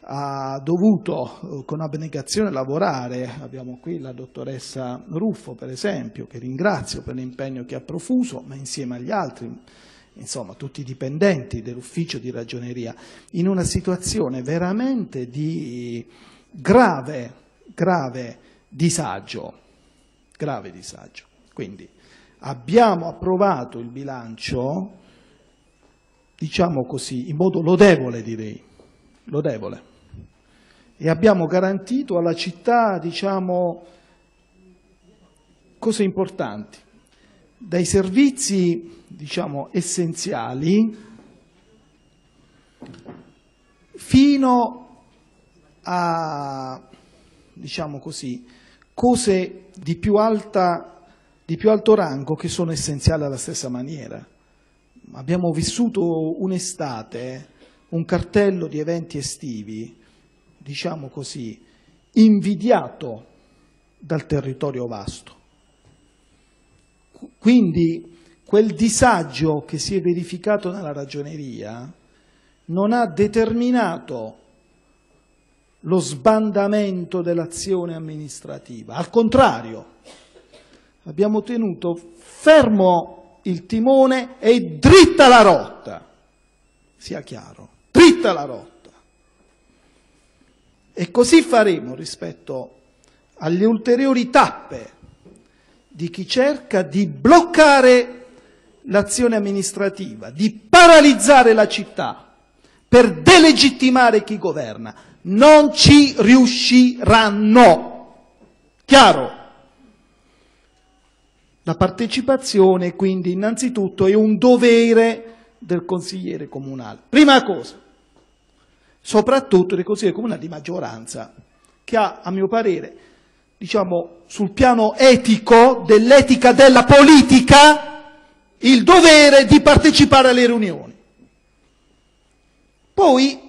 ha dovuto con abnegazione lavorare. Abbiamo qui la dottoressa Ruffo, per esempio, che ringrazio per l'impegno che ha profuso, ma insieme agli altri, insomma tutti i dipendenti dell'ufficio di ragioneria, in una situazione veramente di grave, grave disagio, grave disagio. Quindi abbiamo approvato il bilancio, diciamo così, in modo lodevole direi, lodevole, e abbiamo garantito alla città, diciamo, cose importanti, dai servizi diciamo essenziali fino a, diciamo così, cose di più alta, di più alto rango che sono essenziali alla stessa maniera. Abbiamo vissuto un'estate, un cartello di eventi estivi, diciamo così, invidiato dal territorio vasto. Quindi quel disagio che si è verificato nella ragioneria non ha determinato lo sbandamento dell'azione amministrativa. Al contrario, abbiamo tenuto fermo il timone e dritta la rotta, sia chiaro, dritta la rotta. E così faremo rispetto alle ulteriori tappe di chi cerca di bloccare l'azione amministrativa, di paralizzare la città per delegittimare chi governa. Non ci riusciranno. Chiaro? La partecipazione, quindi, innanzitutto è un dovere del consigliere comunale. Prima cosa. Soprattutto del Consiglio Comunale di maggioranza, che ha, a mio parere, diciamo, sul piano etico, dell'etica della politica, il dovere di partecipare alle riunioni. Poi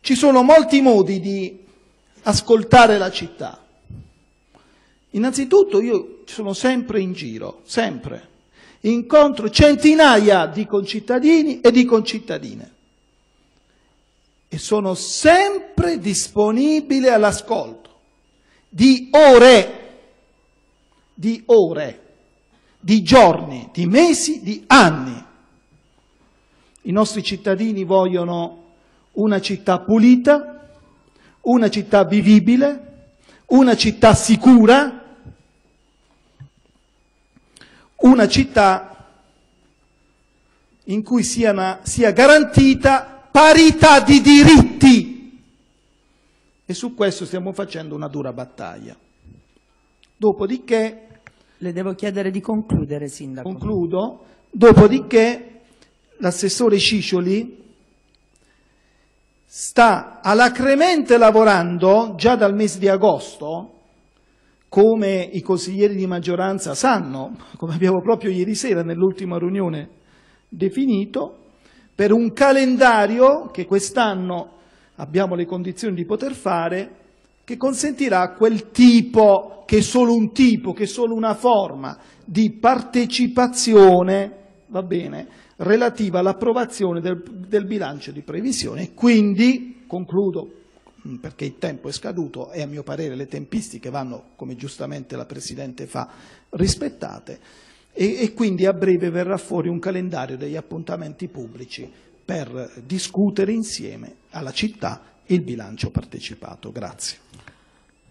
ci sono molti modi di ascoltare la città. Innanzitutto io sono sempre in giro, sempre, incontro centinaia di concittadini e di concittadine. E sono sempre disponibile all'ascolto, di ore, di ore, di giorni, di mesi, di anni. I nostri cittadini vogliono una città pulita, una città vivibile, una città sicura, una città in cui sia, una, sia garantita parità di diritti, e su questo stiamo facendo una dura battaglia. Dopodiché, le devo chiedere di concludere, Sindaco. Concludo. Dopodiché l'assessore Ciccioli sta alacremente lavorando già dal mese di agosto, come i consiglieri di maggioranza sanno, come abbiamo proprio ieri sera nell'ultima riunione definito, per un calendario che quest'anno abbiamo le condizioni di poter fare, che consentirà quel tipo, che è solo un tipo, che è solo una forma di partecipazione, va bene, relativa all'approvazione del, del bilancio di previsione. Quindi, concludo, perché il tempo è scaduto e a mio parere le tempistiche vanno, come giustamente la Presidente fa, rispettate. E, e quindi a breve verrà fuori un calendario degli appuntamenti pubblici per discutere insieme alla città il bilancio partecipato. Grazie.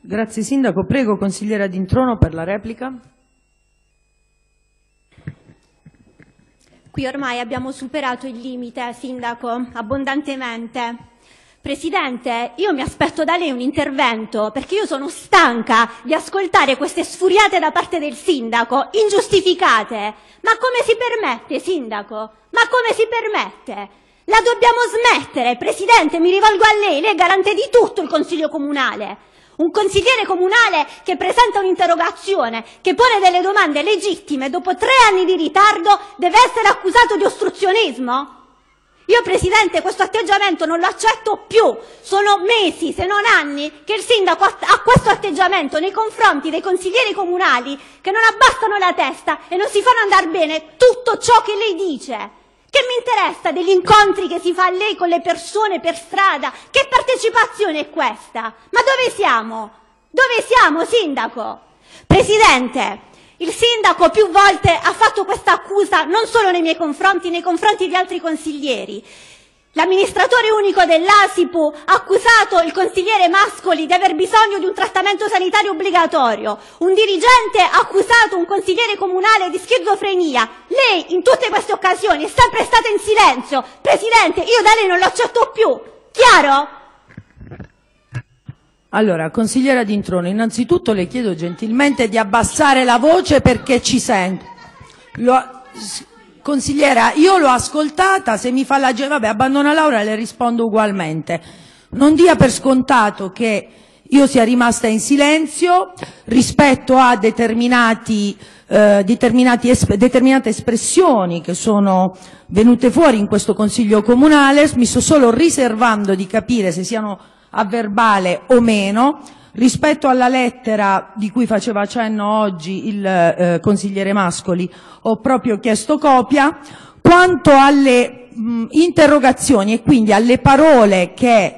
Grazie Sindaco. Prego consigliera D'Introno per la replica. Qui ormai abbiamo superato il limite, Sindaco, abbondantemente. Presidente, io mi aspetto da lei un intervento, perché io sono stanca di ascoltare queste sfuriate da parte del Sindaco, ingiustificate. Ma come si permette, Sindaco? Ma come si permette? La dobbiamo smettere, Presidente, mi rivolgo a lei, lei è garante di tutto il Consiglio Comunale. Un consigliere comunale che presenta un'interrogazione, che pone delle domande legittime, dopo tre anni di ritardo, deve essere accusato di ostruzionismo? Io, Presidente, questo atteggiamento non lo accetto più. Sono mesi, se non anni, che il Sindaco ha questo atteggiamento nei confronti dei consiglieri comunali che non abbassano la testa e non si fanno andare bene tutto ciò che lei dice. Che mi interessa degli incontri che si fa a lei con le persone per strada? Che partecipazione è questa? Ma dove siamo? Dove siamo, Sindaco? Presidente, il Sindaco più volte ha fatto questa accusa non solo nei miei confronti, nei confronti di altri consiglieri. L'amministratore unico dell'A S I P U ha accusato il consigliere Mascoli di aver bisogno di un trattamento sanitario obbligatorio. Un dirigente ha accusato un consigliere comunale di schizofrenia. Lei in tutte queste occasioni è sempre stata in silenzio. Presidente, io da lei non lo accetto più. Chiaro? Allora, consigliera D'Introno, innanzitutto le chiedo gentilmente di abbassare la voce perché ci sente. Lo... Consigliera, io l'ho ascoltata, se mi fa la ge- vabbè, abbandona Laura e le rispondo ugualmente. Non dia per scontato che io sia rimasta in silenzio rispetto a determinati, eh, determinati esp- determinate espressioni che sono venute fuori in questo Consiglio Comunale, mi sto solo riservando di capire se siano a verbale o meno. Rispetto alla lettera di cui faceva accenno oggi il eh, consigliere Mascoli, ho proprio chiesto copia. Quanto alle mh, interrogazioni e quindi alle parole che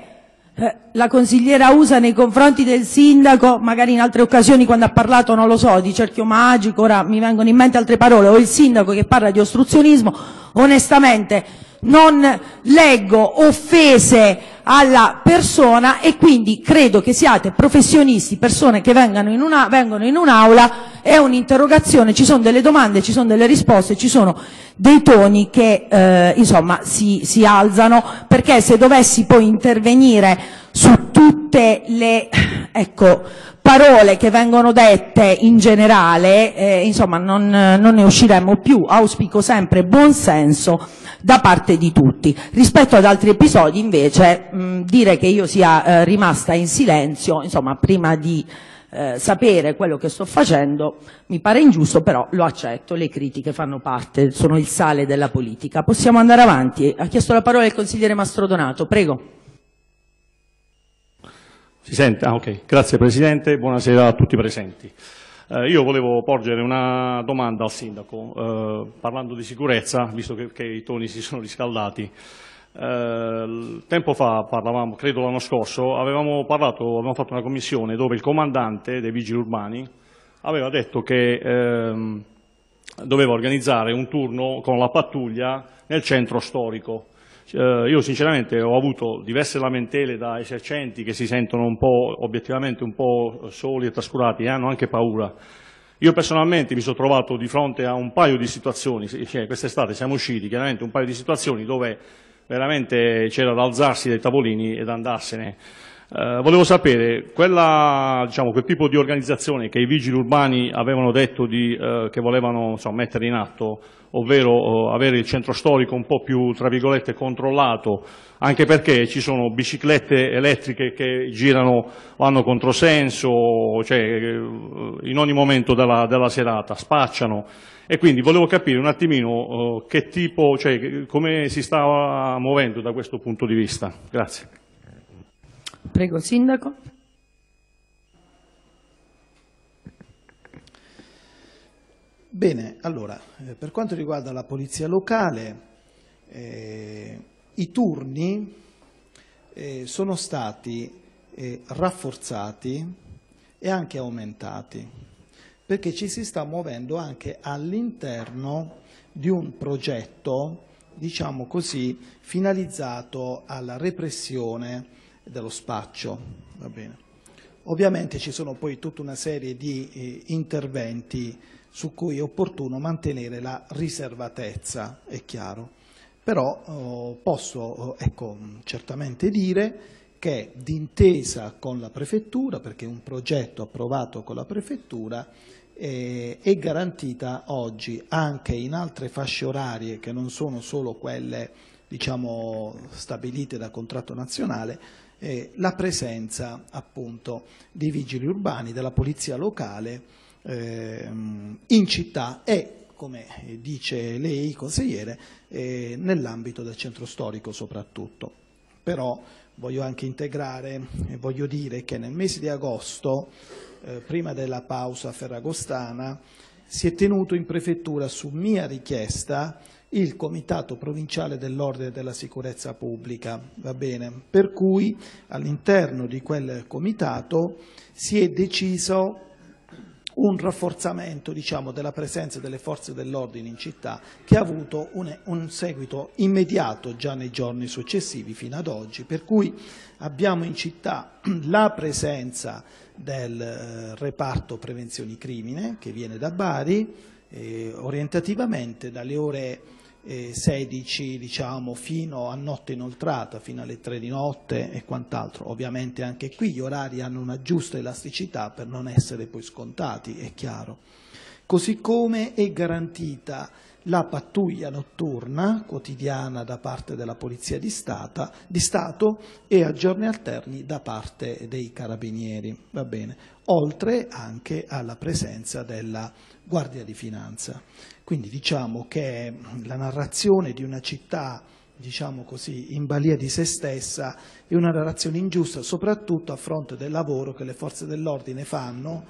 eh, la consigliera usa nei confronti del sindaco, magari in altre occasioni quando ha parlato, non lo so, di cerchio magico, ora mi vengono in mente altre parole, o il sindaco che parla di ostruzionismo, onestamente non leggo offese alla persona e quindi credo che siate professionisti, persone che vengano in una, vengono in un'aula, è un'interrogazione, ci sono delle domande, ci sono delle risposte, ci sono dei toni che eh, insomma si, si alzano, perché se dovessi poi intervenire su tutte le ecco, parole che vengono dette in generale, eh, insomma non, non ne usciremmo più. Auspico sempre buon senso da parte di tutti. Rispetto ad altri episodi invece mh, dire che io sia eh, rimasta in silenzio, insomma prima di eh, sapere quello che sto facendo, mi pare ingiusto, però lo accetto, le critiche fanno parte, sono il sale della politica. Possiamo andare avanti, ha chiesto la parola il consigliere Mastrodonato, prego. Si sente? Ah, ok. Grazie Presidente, buonasera a tutti i presenti. Eh, io volevo porgere una domanda al Sindaco, eh, parlando di sicurezza, visto che, che i toni si sono riscaldati. Eh, tempo fa parlavamo, credo l'anno scorso, avevamo parlato, avevamo fatto una commissione dove il comandante dei vigili urbani aveva detto che eh, doveva organizzare un turno con la pattuglia nel centro storico. Eh, io sinceramente ho avuto diverse lamentele da esercenti che si sentono un po', obiettivamente un po' soli e trascurati e hanno anche paura. Io personalmente mi sono trovato di fronte a un paio di situazioni, cioè quest'estate siamo usciti chiaramente un paio di situazioni dove veramente c'era da alzarsi dai tavolini ed andarsene. Eh, volevo sapere, quella, diciamo, quel tipo di organizzazione che i vigili urbani avevano detto di, eh, che volevano insomma, mettere in atto, ovvero eh, avere il centro storico un po' più, tra virgolette, controllato, anche perché ci sono biciclette elettriche che girano, vanno controsenso, cioè, in ogni momento della, della serata, spacciano, e quindi volevo capire un attimino eh, che tipo, cioè, come si stava muovendo da questo punto di vista. Grazie. Prego, Sindaco. Bene, allora, per quanto riguarda la polizia locale, eh, i turni eh, sono stati eh, rafforzati e anche aumentati, perché ci si sta muovendo anche all'interno di un progetto, diciamo così, finalizzato alla repressione dello spaccio. Va bene. Ovviamente ci sono poi tutta una serie di eh, interventi su cui è opportuno mantenere la riservatezza, è chiaro. Però eh, posso eh, ecco, certamente dire che d'intesa con la Prefettura, perché è un progetto approvato con la Prefettura, eh, è garantita oggi anche in altre fasce orarie che non sono solo quelle diciamo, stabilite da contratto nazionale, eh, la presenza appunto dei vigili urbani, della polizia locale, in città e, come dice lei, consigliere, eh, nell'ambito del centro storico soprattutto. Però voglio anche integrare e voglio dire che nel mese di agosto, eh, prima della pausa ferragostana, si è tenuto in prefettura, su mia richiesta, il Comitato Provinciale dell'Ordine e della Sicurezza Pubblica, va bene? Per cui all'interno di quel comitato si è deciso un rafforzamento diciamo, della presenza delle forze dell'ordine in città, che ha avuto un, un seguito immediato già nei giorni successivi fino ad oggi, per cui abbiamo in città la presenza del eh, reparto Prevenzioni Crimine, che viene da Bari, eh, orientativamente dalle ore eh, sedici diciamo, fino a notte inoltrata, fino alle tre di notte e quant'altro. Ovviamente anche qui gli orari hanno una giusta elasticità per non essere poi scontati, è chiaro. Così come è garantita la pattuglia notturna quotidiana da parte della Polizia di Stato, di Stato e a giorni alterni da parte dei Carabinieri, va bene? Oltre anche alla presenza della Guardia di Finanza. Quindi diciamo che la narrazione di una città, diciamo così, in balia di se stessa è una narrazione ingiusta, soprattutto a fronte del lavoro che le forze dell'ordine fanno,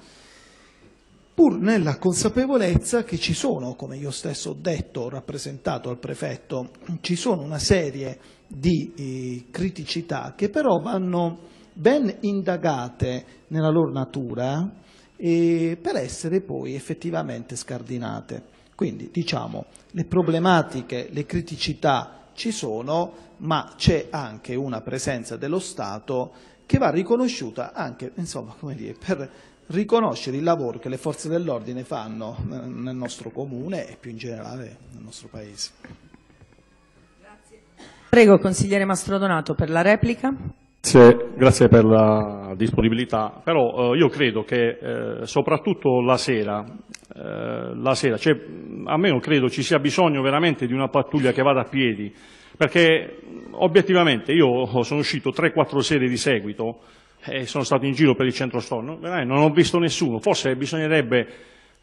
pur nella consapevolezza che ci sono, come io stesso ho detto, ho rappresentato al prefetto, ci sono una serie di eh, criticità che però vanno ben indagate nella loro natura eh, per essere poi effettivamente scardinate. Quindi diciamo le problematiche, le criticità ci sono, ma c'è anche una presenza dello Stato che va riconosciuta anche, insomma, come dire, per riconoscere il lavoro che le forze dell'ordine fanno nel nostro comune e più in generale nel nostro paese. Grazie. Prego, consigliere Mastrodonato, per la replica. Grazie, grazie per la disponibilità, però eh, io credo che eh, soprattutto la sera, eh, la sera cioè, a me non credo ci sia bisogno veramente di una pattuglia che vada a piedi, perché obiettivamente io sono uscito tre quattro sere di seguito e sono stato in giro per il centro storico, non ho visto nessuno. Forse bisognerebbe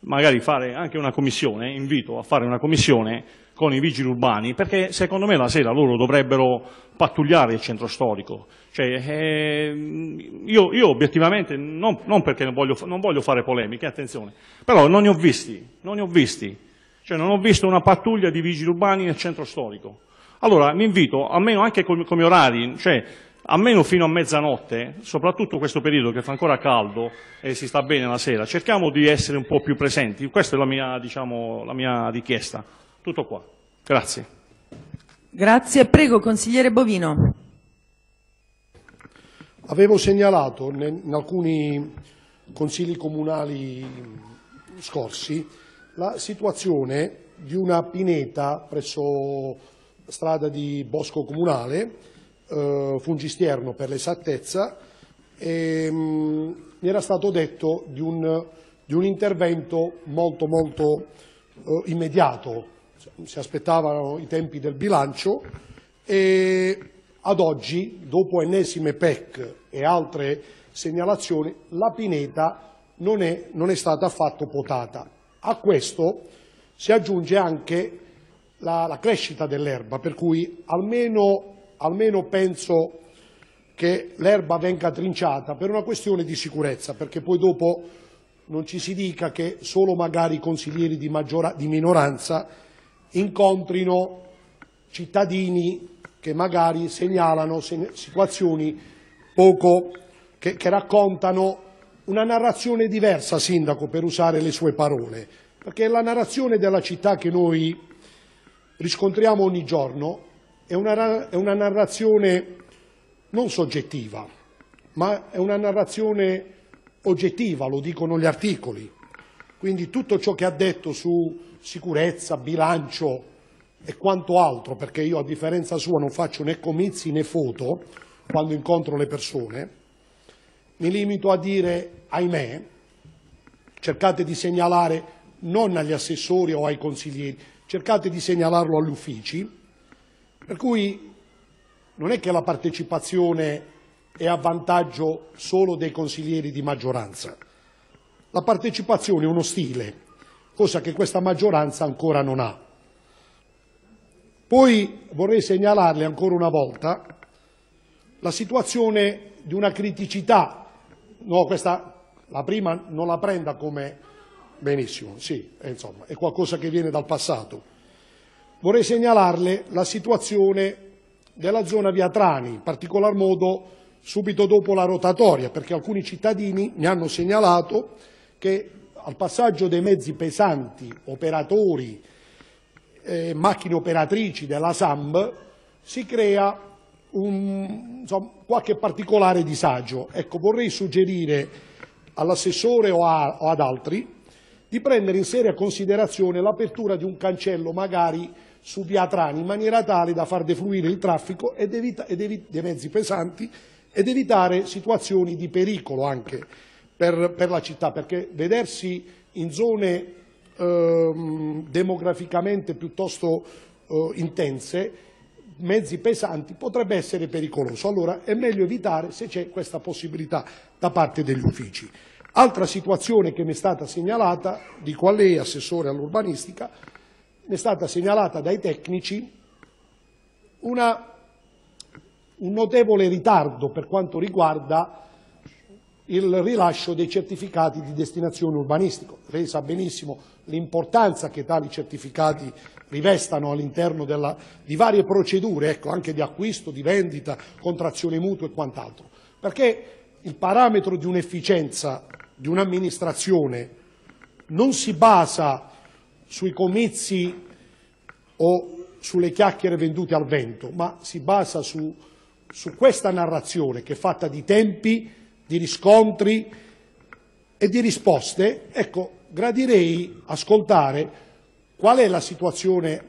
magari fare anche una commissione, invito a fare una commissione con i vigili urbani, perché secondo me la sera loro dovrebbero pattugliare il centro storico. Cioè, eh, io, io obiettivamente, non, non perché non voglio, non voglio fare polemiche, attenzione, però non ne ho visti, non ne ho visti, cioè non ho visto una pattuglia di vigili urbani nel centro storico. Allora mi invito, almeno anche come orari, cioè almeno fino a mezzanotte, soprattutto questo periodo che fa ancora caldo e si sta bene la sera, cerchiamo di essere un po' più presenti. Questa è la mia, diciamo, la mia richiesta. Tutto qua. Grazie. Grazie. Prego, consigliere Bovino. Avevo segnalato in alcuni consigli comunali scorsi la situazione di una pineta presso strada di Bosco Comunale, Uh, Fungistierno per l'esattezza, e um, mi era stato detto di un, di un intervento molto molto uh, immediato, si aspettavano i tempi del bilancio, e ad oggi, dopo ennesime P E C e altre segnalazioni, la pineta non è, non è stata affatto potata. A questo si aggiunge anche la, la crescita dell'erba, per cui almeno Almeno penso che l'erba venga trinciata per una questione di sicurezza, perché poi dopo non ci si dica che solo magari i consiglieri di, di minoranza incontrino cittadini che magari segnalano situazioni poco, che, che raccontano una narrazione diversa, Sindaco, per usare le sue parole, perché la narrazione della città che noi riscontriamo ogni giorno È una, è una narrazione non soggettiva, ma è una narrazione oggettiva, lo dicono gli articoli. Quindi tutto ciò che ha detto su sicurezza, bilancio e quanto altro, perché io a differenza sua non faccio né comizi né foto quando incontro le persone, mi limito a dire, ahimè, cercate di segnalare non agli assessori o ai consiglieri, cercate di segnalarlo agli uffici. Per cui non è che la partecipazione è a vantaggio solo dei consiglieri di maggioranza. La partecipazione è uno stile, cosa che questa maggioranza ancora non ha. Poi vorrei segnalarle ancora una volta la situazione di una criticità. No, questa, la prima non la prenda come benissimo, sì, è, insomma, è qualcosa che viene dal passato. Vorrei segnalarle la situazione della zona via Trani, in particolar modo subito dopo la rotatoria, perché alcuni cittadini mi hanno segnalato che al passaggio dei mezzi pesanti, operatori, eh, macchine operatrici della S A M, si crea un, insomma, qualche particolare disagio. Ecco, vorrei suggerire all'assessore o, o ad altri di prendere in seria considerazione l'apertura di un cancello magari su via Trani, in maniera tale da far defluire il traffico ed evita, ed evita, dei mezzi pesanti ed evitare situazioni di pericolo anche per, per la città, perché vedersi in zone ehm, demograficamente piuttosto eh, intense, mezzi pesanti, potrebbe essere pericoloso. Allora è meglio evitare se c'è questa possibilità da parte degli uffici. Altra situazione che mi è stata segnalata, dico a lei, assessore all'urbanistica, mi è stata segnalata dai tecnici una, un notevole ritardo per quanto riguarda il rilascio dei certificati di destinazione urbanistico. Lei sa benissimo l'importanza che tali certificati rivestano all'interno di varie procedure, ecco, anche di acquisto, di vendita, contrazione mutua e quant'altro, perché il parametro di un'efficienza di un'amministrazione non si basa sui comizi o sulle chiacchiere vendute al vento, ma si basa su, su questa narrazione che è fatta di tempi, di riscontri e di risposte. Ecco, gradirei ascoltare qual è la situazione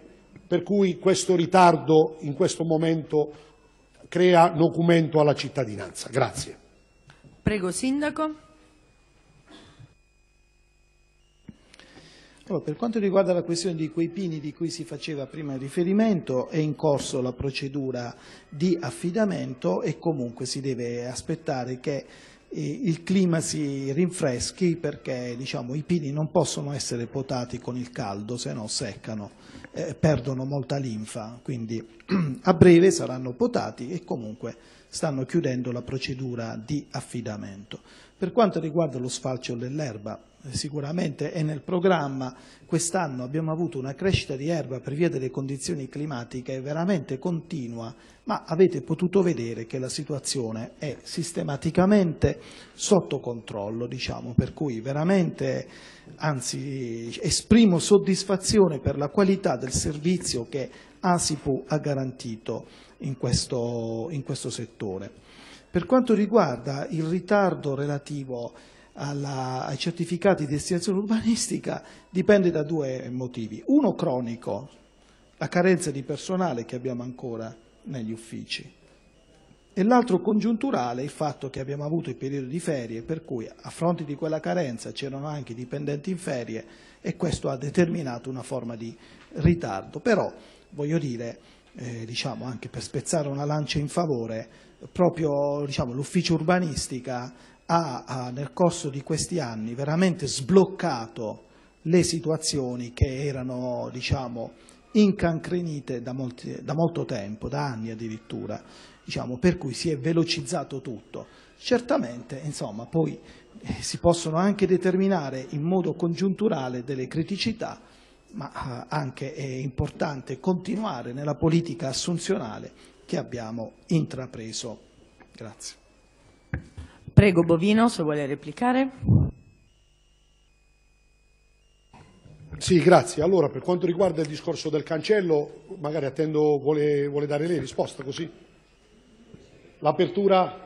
per cui questo ritardo in questo momento crea nocumento alla cittadinanza. Grazie. Prego, Sindaco. Allora, per quanto riguarda la questione di quei pini di cui si faceva prima riferimento, è in corso la procedura di affidamento e comunque si deve aspettare che il clima si rinfreschi, perché diciamo, i pini non possono essere potati con il caldo, se no seccano, eh, perdono molta linfa, quindi a breve saranno potati e comunque stanno chiudendo la procedura di affidamento. Per quanto riguarda lo sfalcio dell'erba, sicuramente è nel programma. Quest'anno abbiamo avuto una crescita di erba per via delle condizioni climatiche veramente continua, ma avete potuto vedere che la situazione è sistematicamente sotto controllo, diciamo, per cui veramente, anzi, esprimo soddisfazione per la qualità del servizio che ASIPU ha garantito in questo, in questo settore. Per quanto riguarda il ritardo relativo Alla, ai certificati di destinazione urbanistica, dipende da due motivi. Uno cronico, la carenza di personale che abbiamo ancora negli uffici, e l'altro congiunturale, il fatto che abbiamo avuto il periodo di ferie, per cui a fronte di quella carenza c'erano anche i dipendenti in ferie e questo ha determinato una forma di ritardo. Però voglio dire, eh, diciamo, anche per spezzare una lancia in favore, proprio diciamo, l'ufficio urbanistica Ha, ha nel corso di questi anni veramente sbloccato le situazioni che erano diciamo, incancrenite da, molti, da molto tempo, da anni addirittura, diciamo, per cui si è velocizzato tutto. Certamente insomma, poi eh, si possono anche determinare in modo congiunturale delle criticità, ma eh, anche è importante continuare nella politica assunzionale che abbiamo intrapreso. Grazie. Prego Bovino, se vuole replicare. Sì, grazie. Allora, per quanto riguarda il discorso del cancello, magari attendo, vuole, vuole dare lei risposta così? L'apertura,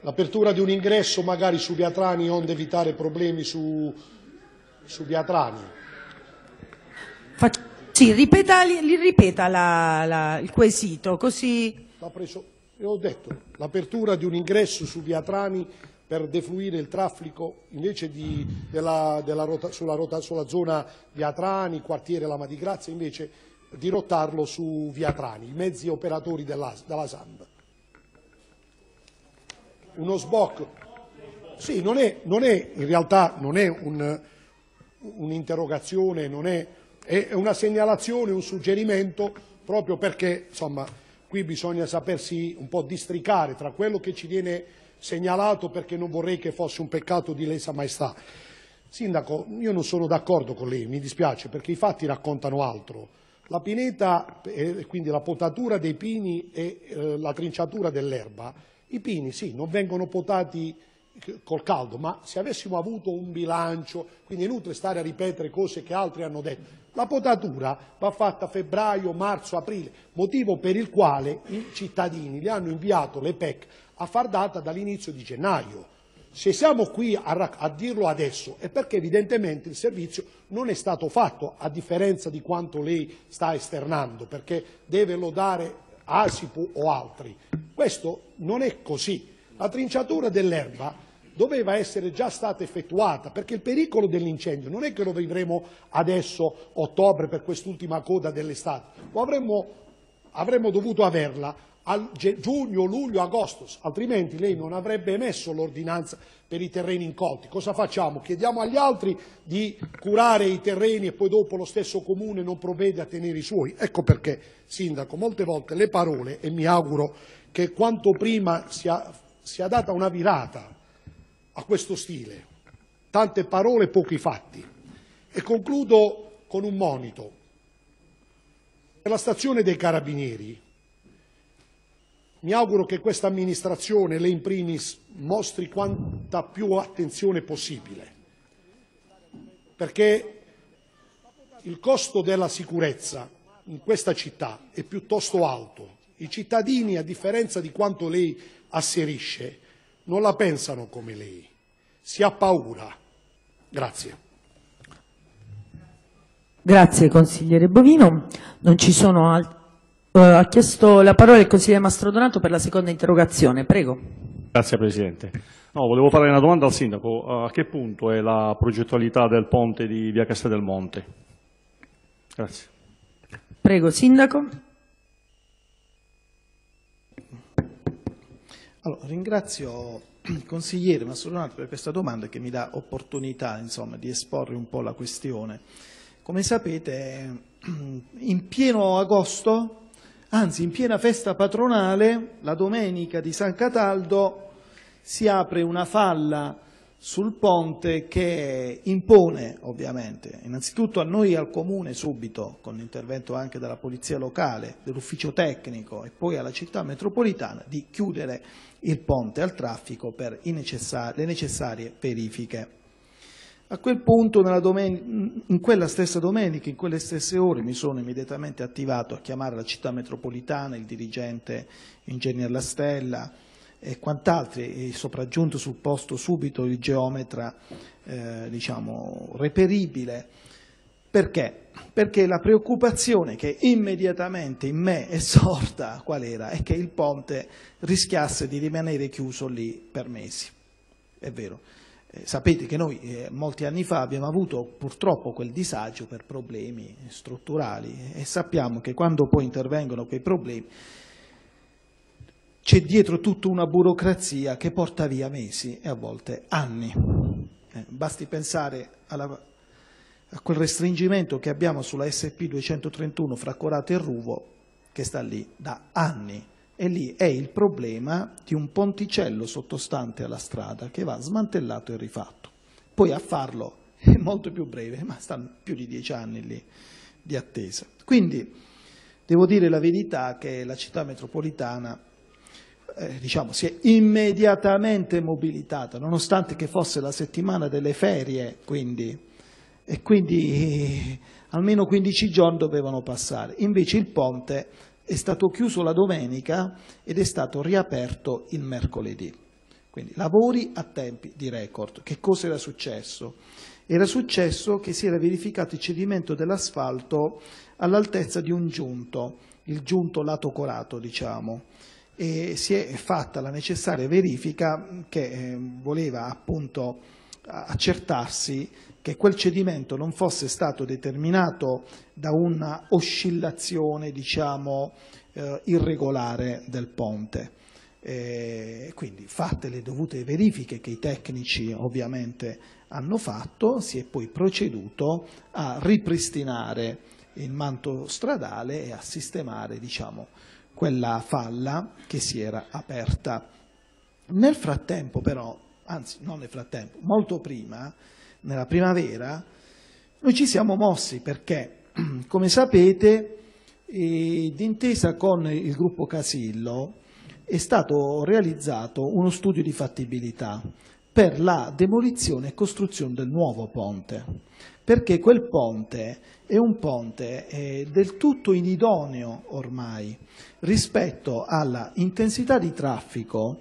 l'apertura di un ingresso magari su Via Trani, onde evitare problemi su, su Via Trani. Fac- sì, ripeta, ripeta la, la, il quesito, così... L'ha preso... E ho detto, l'apertura di un ingresso su Via Trani per defluire il traffico invece di, della, della rota, sulla, rota, sulla zona Via Trani, quartiere Lama di Grazia, invece di rottarlo su Via Trani, i mezzi operatori della, della S A M. Uno sbocco. Sì, non è, non è in realtà non è un, un'interrogazione, non è, è una segnalazione, un suggerimento, proprio perché insomma... Qui bisogna sapersi un po' districare tra quello che ci viene segnalato, perché non vorrei che fosse un peccato di lesa maestà. Sindaco, io non sono d'accordo con lei, mi dispiace, perché i fatti raccontano altro. La pineta, eh, quindi la potatura dei pini e eh, la trinciatura dell'erba, i pini sì, non vengono potati col caldo, ma se avessimo avuto un bilancio, quindi è inutile stare a ripetere cose che altri hanno detto. La potatura va fatta a febbraio, marzo, aprile, motivo per il quale i cittadini li hanno inviato le P E C a far data dall'inizio di gennaio. Se siamo qui a, a dirlo adesso è perché evidentemente il servizio non è stato fatto, a differenza di quanto lei sta esternando, perché deve lodare ASIPU o altri. Questo non è così. La trinciatura dell'erba doveva essere già stata effettuata, perché il pericolo dell'incendio non è che lo vivremo adesso, ottobre, per quest'ultima coda dell'estate, lo avremmo, avremmo dovuto averla a giugno, luglio, agosto, altrimenti lei non avrebbe emesso l'ordinanza per i terreni incolti. Cosa facciamo? Chiediamo agli altri di curare i terreni e poi dopo lo stesso comune non provvede a tenere i suoi. Ecco perché, Sindaco, molte volte le parole, e mi auguro che quanto prima sia, sia data una virata a questo stile, tante parole e pochi fatti. E concludo con un monito. Per la stazione dei Carabinieri, mi auguro che questa amministrazione, lei in primis, mostri quanta più attenzione possibile, perché il costo della sicurezza in questa città è piuttosto alto. I cittadini, a differenza di quanto lei asserisce, non la pensano come lei. Si ha paura. Grazie. Grazie, consigliere Bovino. Non ci sono altri. Uh, ha chiesto la parola il consigliere Mastrodonato per la seconda interrogazione, prego. Grazie Presidente. No, volevo fare una domanda al Sindaco, uh, a che punto è la progettualità del ponte di via Castel del Monte? Grazie. Prego Sindaco. Allora, ringrazio il consigliere Mastrodonato per questa domanda che mi dà opportunità insomma, di esporre un po' la questione. Come sapete in pieno agosto, anzi, in piena festa patronale, la domenica di San Cataldo si apre una falla sul ponte che impone, ovviamente, innanzitutto a noi al Comune subito, con l'intervento anche della Polizia Locale, dell'Ufficio Tecnico e poi alla Città Metropolitana, di chiudere il ponte al traffico per i necessari, le necessarie verifiche. A quel punto, nella in quella stessa domenica, in quelle stesse ore, mi sono immediatamente attivato a chiamare la Città Metropolitana, il dirigente Ingegner La Stella e quant'altri, e sopraggiunto sul posto subito il geometra eh, diciamo, reperibile. Perché? Perché la preoccupazione che immediatamente in me è sorta, qual era? È che il ponte rischiasse di rimanere chiuso lì per mesi. È vero. Sapete che noi eh, molti anni fa abbiamo avuto purtroppo quel disagio per problemi strutturali e sappiamo che quando poi intervengono quei problemi c'è dietro tutta una burocrazia che porta via mesi e a volte anni. Eh, basti pensare alla, a quel restringimento che abbiamo sulla S P duecentotrentuno fra Corato e Ruvo che sta lì da anni. E lì è il problema di un ponticello sottostante alla strada che va smantellato e rifatto. Poi a farlo è molto più breve, ma stanno più di dieci anni lì di attesa. Quindi devo dire la verità che la Città Metropolitana eh, diciamo, si è immediatamente mobilitata, nonostante che fosse la settimana delle ferie, quindi, e quindi eh, almeno quindici giorni dovevano passare. Invece il ponte è stato chiuso la domenica ed è stato riaperto il mercoledì. Quindi lavori a tempi di record. Che cosa era successo? Era successo che si era verificato il cedimento dell'asfalto all'altezza di un giunto, il giunto lato Corato, diciamo, e si è fatta la necessaria verifica che voleva appunto accertarsi che quel cedimento non fosse stato determinato da una oscillazione, diciamo, eh, irregolare del ponte. E quindi fatte le dovute verifiche che i tecnici ovviamente hanno fatto, si è poi proceduto a ripristinare il manto stradale e a sistemare, diciamo, quella falla che si era aperta. Nel frattempo però, anzi non nel frattempo, molto prima, nella primavera, noi ci siamo mossi perché, come sapete, eh, d'intesa con il gruppo Casillo è stato realizzato uno studio di fattibilità per la demolizione e costruzione del nuovo ponte, perché quel ponte è un ponte eh, del tutto inidoneo ormai rispetto alla intensità di traffico,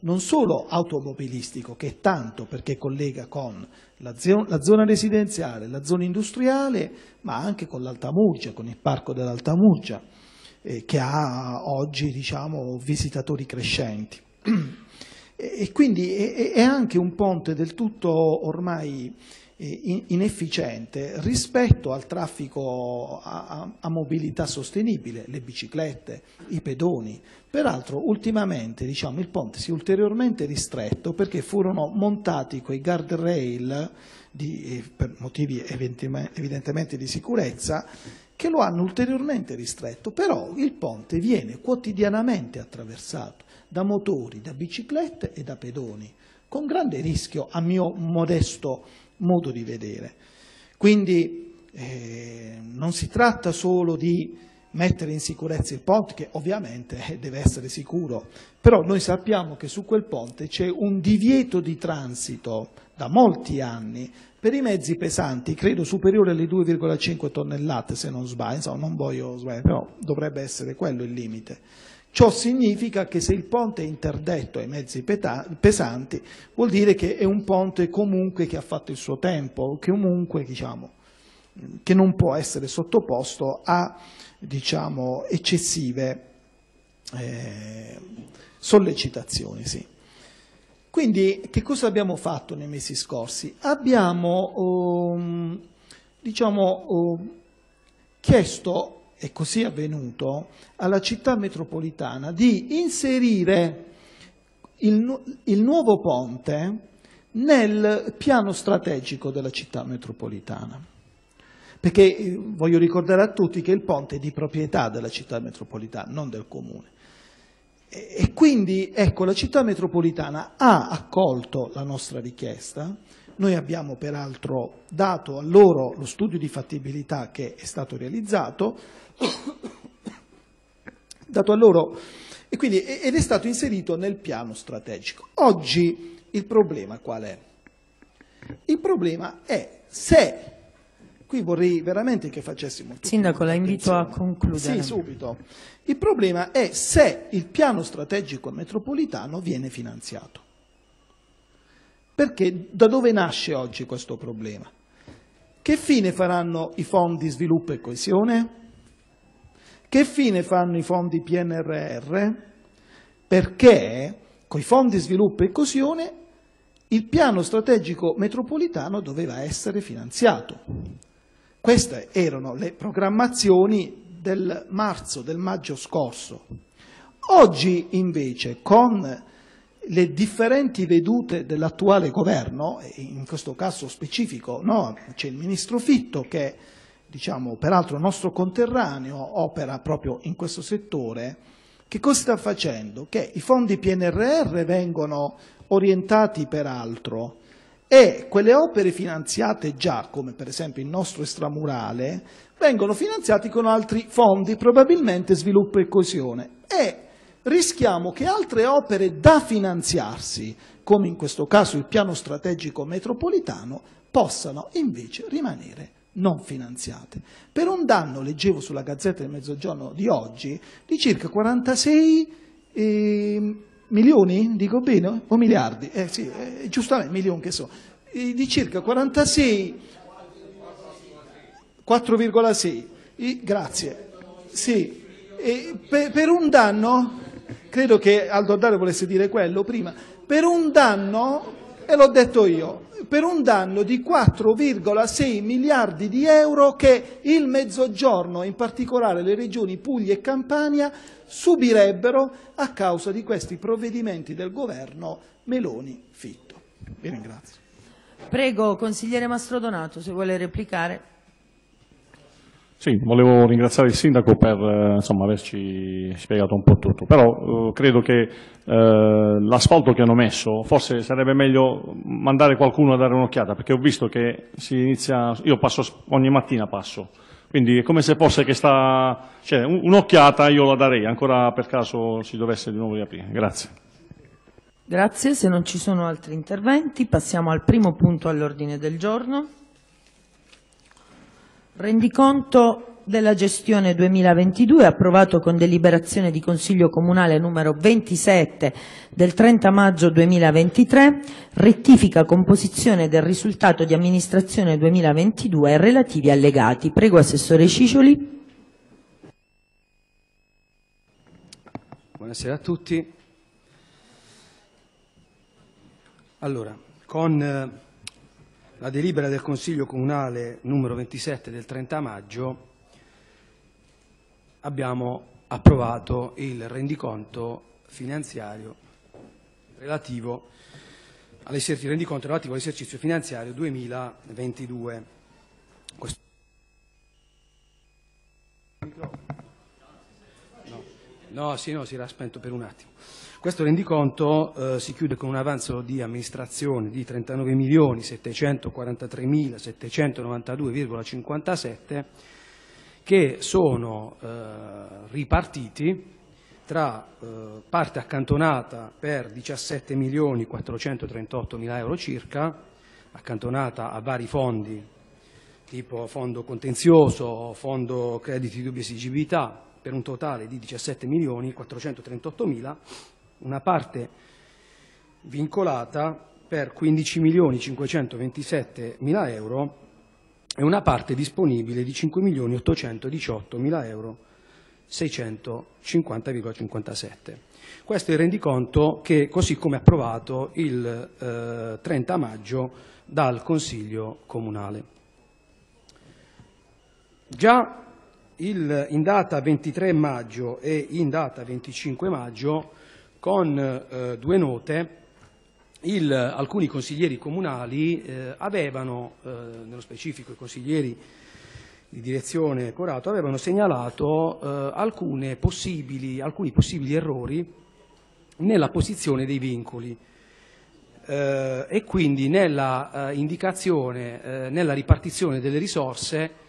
non solo automobilistico, che è tanto perché collega con la zona residenziale, la zona industriale, ma anche con l'Altamurgia, con il Parco dell'Altamurgia, eh, che ha oggi diciamo, visitatori crescenti. e quindi è anche un ponte del tutto ormai inefficiente rispetto al traffico a, a mobilità sostenibile, le biciclette, i pedoni. Peraltro ultimamente, diciamo, il ponte si è ulteriormente ristretto perché furono montati quei guardrail di, per motivi evidentemente di sicurezza, che lo hanno ulteriormente ristretto, però il ponte viene quotidianamente attraversato da motori, da biciclette e da pedoni, con grande rischio a mio modesto modo di vedere. Quindi eh, non si tratta solo di mettere in sicurezza il ponte, che ovviamente deve essere sicuro, però noi sappiamo che su quel ponte c'è un divieto di transito da molti anni per i mezzi pesanti, credo superiore alle due virgola cinque tonnellate se non sbaglio, insomma, non voglio sbagliare, però dovrebbe essere quello il limite. Ciò significa che se il ponte è interdetto ai mezzi pesanti vuol dire che è un ponte comunque che ha fatto il suo tempo, che comunque, diciamo, che non può essere sottoposto a, diciamo, eccessive eh, sollecitazioni. Sì. Quindi che cosa abbiamo fatto nei mesi scorsi? Abbiamo um, diciamo, um, chiesto, e così è avvenuto, alla città metropolitana di inserire il, nu il nuovo ponte nel piano strategico della città metropolitana, perché eh, voglio ricordare a tutti che il ponte è di proprietà della città metropolitana, non del comune. E, e quindi ecco, la città metropolitana ha accolto la nostra richiesta. Noi abbiamo peraltro dato a loro lo studio di fattibilità che è stato realizzato, dato a loro, e quindi, ed è stato inserito nel piano strategico. Oggi il problema qual è? Il problema è se, qui vorrei veramente che facessimo... Sindaco, la invito a concludere. Sì, subito. Il problema è se il piano strategico metropolitano viene finanziato. Perché da dove nasce oggi questo problema? Che fine faranno i fondi sviluppo e coesione? Che fine fanno i fondi P N R R? Perché con i fondi sviluppo e coesione il piano strategico metropolitano doveva essere finanziato. Queste erano le programmazioni del marzo, del maggio scorso. Oggi invece con le differenti vedute dell'attuale governo, in questo caso specifico, no? C'è il ministro Fitto che, diciamo, peraltro nostro conterraneo, opera proprio in questo settore. Che cosa sta facendo? Che i fondi P N R R vengono orientati peraltro e quelle opere finanziate già, come per esempio il nostro Estramurale, vengono finanziati con altri fondi, probabilmente sviluppo e coesione, e rischiamo che altre opere da finanziarsi, come in questo caso il piano strategico metropolitano, possano invece rimanere non finanziate. Per un danno, leggevo sulla Gazzetta del Mezzogiorno di oggi, di circa quarantasei eh, milioni, dico bene, o miliardi, eh sì, eh, giustamente milioni che so, eh, di circa quarantasei, quattro virgola sei, eh, grazie, sì. E per un danno, credo che Aldo Dare volesse dire quello prima, per un danno, e l'ho detto io, per un danno di quattro virgola sei miliardi di euro che il Mezzogiorno, in particolare le regioni Puglia e Campania, subirebbero a causa di questi provvedimenti del governo Meloni-Fitto. Vi ringrazio. Prego, consigliere Mastrodonato, se vuole replicare. Sì, volevo ringraziare il sindaco per eh, insomma, averci spiegato un po' tutto, però eh, credo che eh, l'asfalto che hanno messo forse sarebbe meglio mandare qualcuno a dare un'occhiata, perché ho visto che si inizia, io passo ogni mattina passo, quindi è come se fosse che sta, cioè un'occhiata io la darei, ancora per caso si dovesse di nuovo riaprire. Grazie. Grazie, se non ci sono altri interventi passiamo al primo punto all'ordine del giorno. Rendiconto della gestione duemilaventidue approvato con deliberazione di Consiglio Comunale numero ventisette del trenta maggio duemilaventitré, rettifica composizione del risultato di amministrazione duemilaventidue e relativi allegati. Prego Assessore Ciccioli. Buonasera a tutti. Allora, con la delibera del Consiglio Comunale numero ventisette del trenta maggio abbiamo approvato il rendiconto finanziario relativo all'esercizio rendiconto relativo all'esercizio finanziario duemilaventidue. Questo... No, no, sì, no, si era spento per un attimo. Questo rendiconto eh, si chiude con un avanzo di amministrazione di trentanove milioni settecentoquarantatremilasettecentonovantadue virgola cinquantasette che sono eh, ripartiti tra eh, parte accantonata per diciassette milioni quattrocentotrentottomila euro circa, accantonata a vari fondi, tipo fondo contenzioso, fondo crediti di dubbia esigibilità, per un totale di diciassette milioni quattrocentotrentottomila, una parte vincolata per quindici milioni cinquecentoventisette euro e una parte disponibile di cinque milioni ottocentodiciottomila euro seicentocinquanta virgola cinquantasette. Questo è il rendiconto che, così come approvato il eh, trenta maggio dal Consiglio Comunale. Già il, in data ventitré maggio e in data venticinque maggio, con eh, due note, il, alcuni consiglieri comunali eh, avevano, eh, nello specifico i consiglieri di direzione Corato, avevano segnalato eh, alcune possibili, alcuni possibili errori nella posizione dei vincoli eh, e quindi nella eh, indicazione, eh, nella ripartizione delle risorse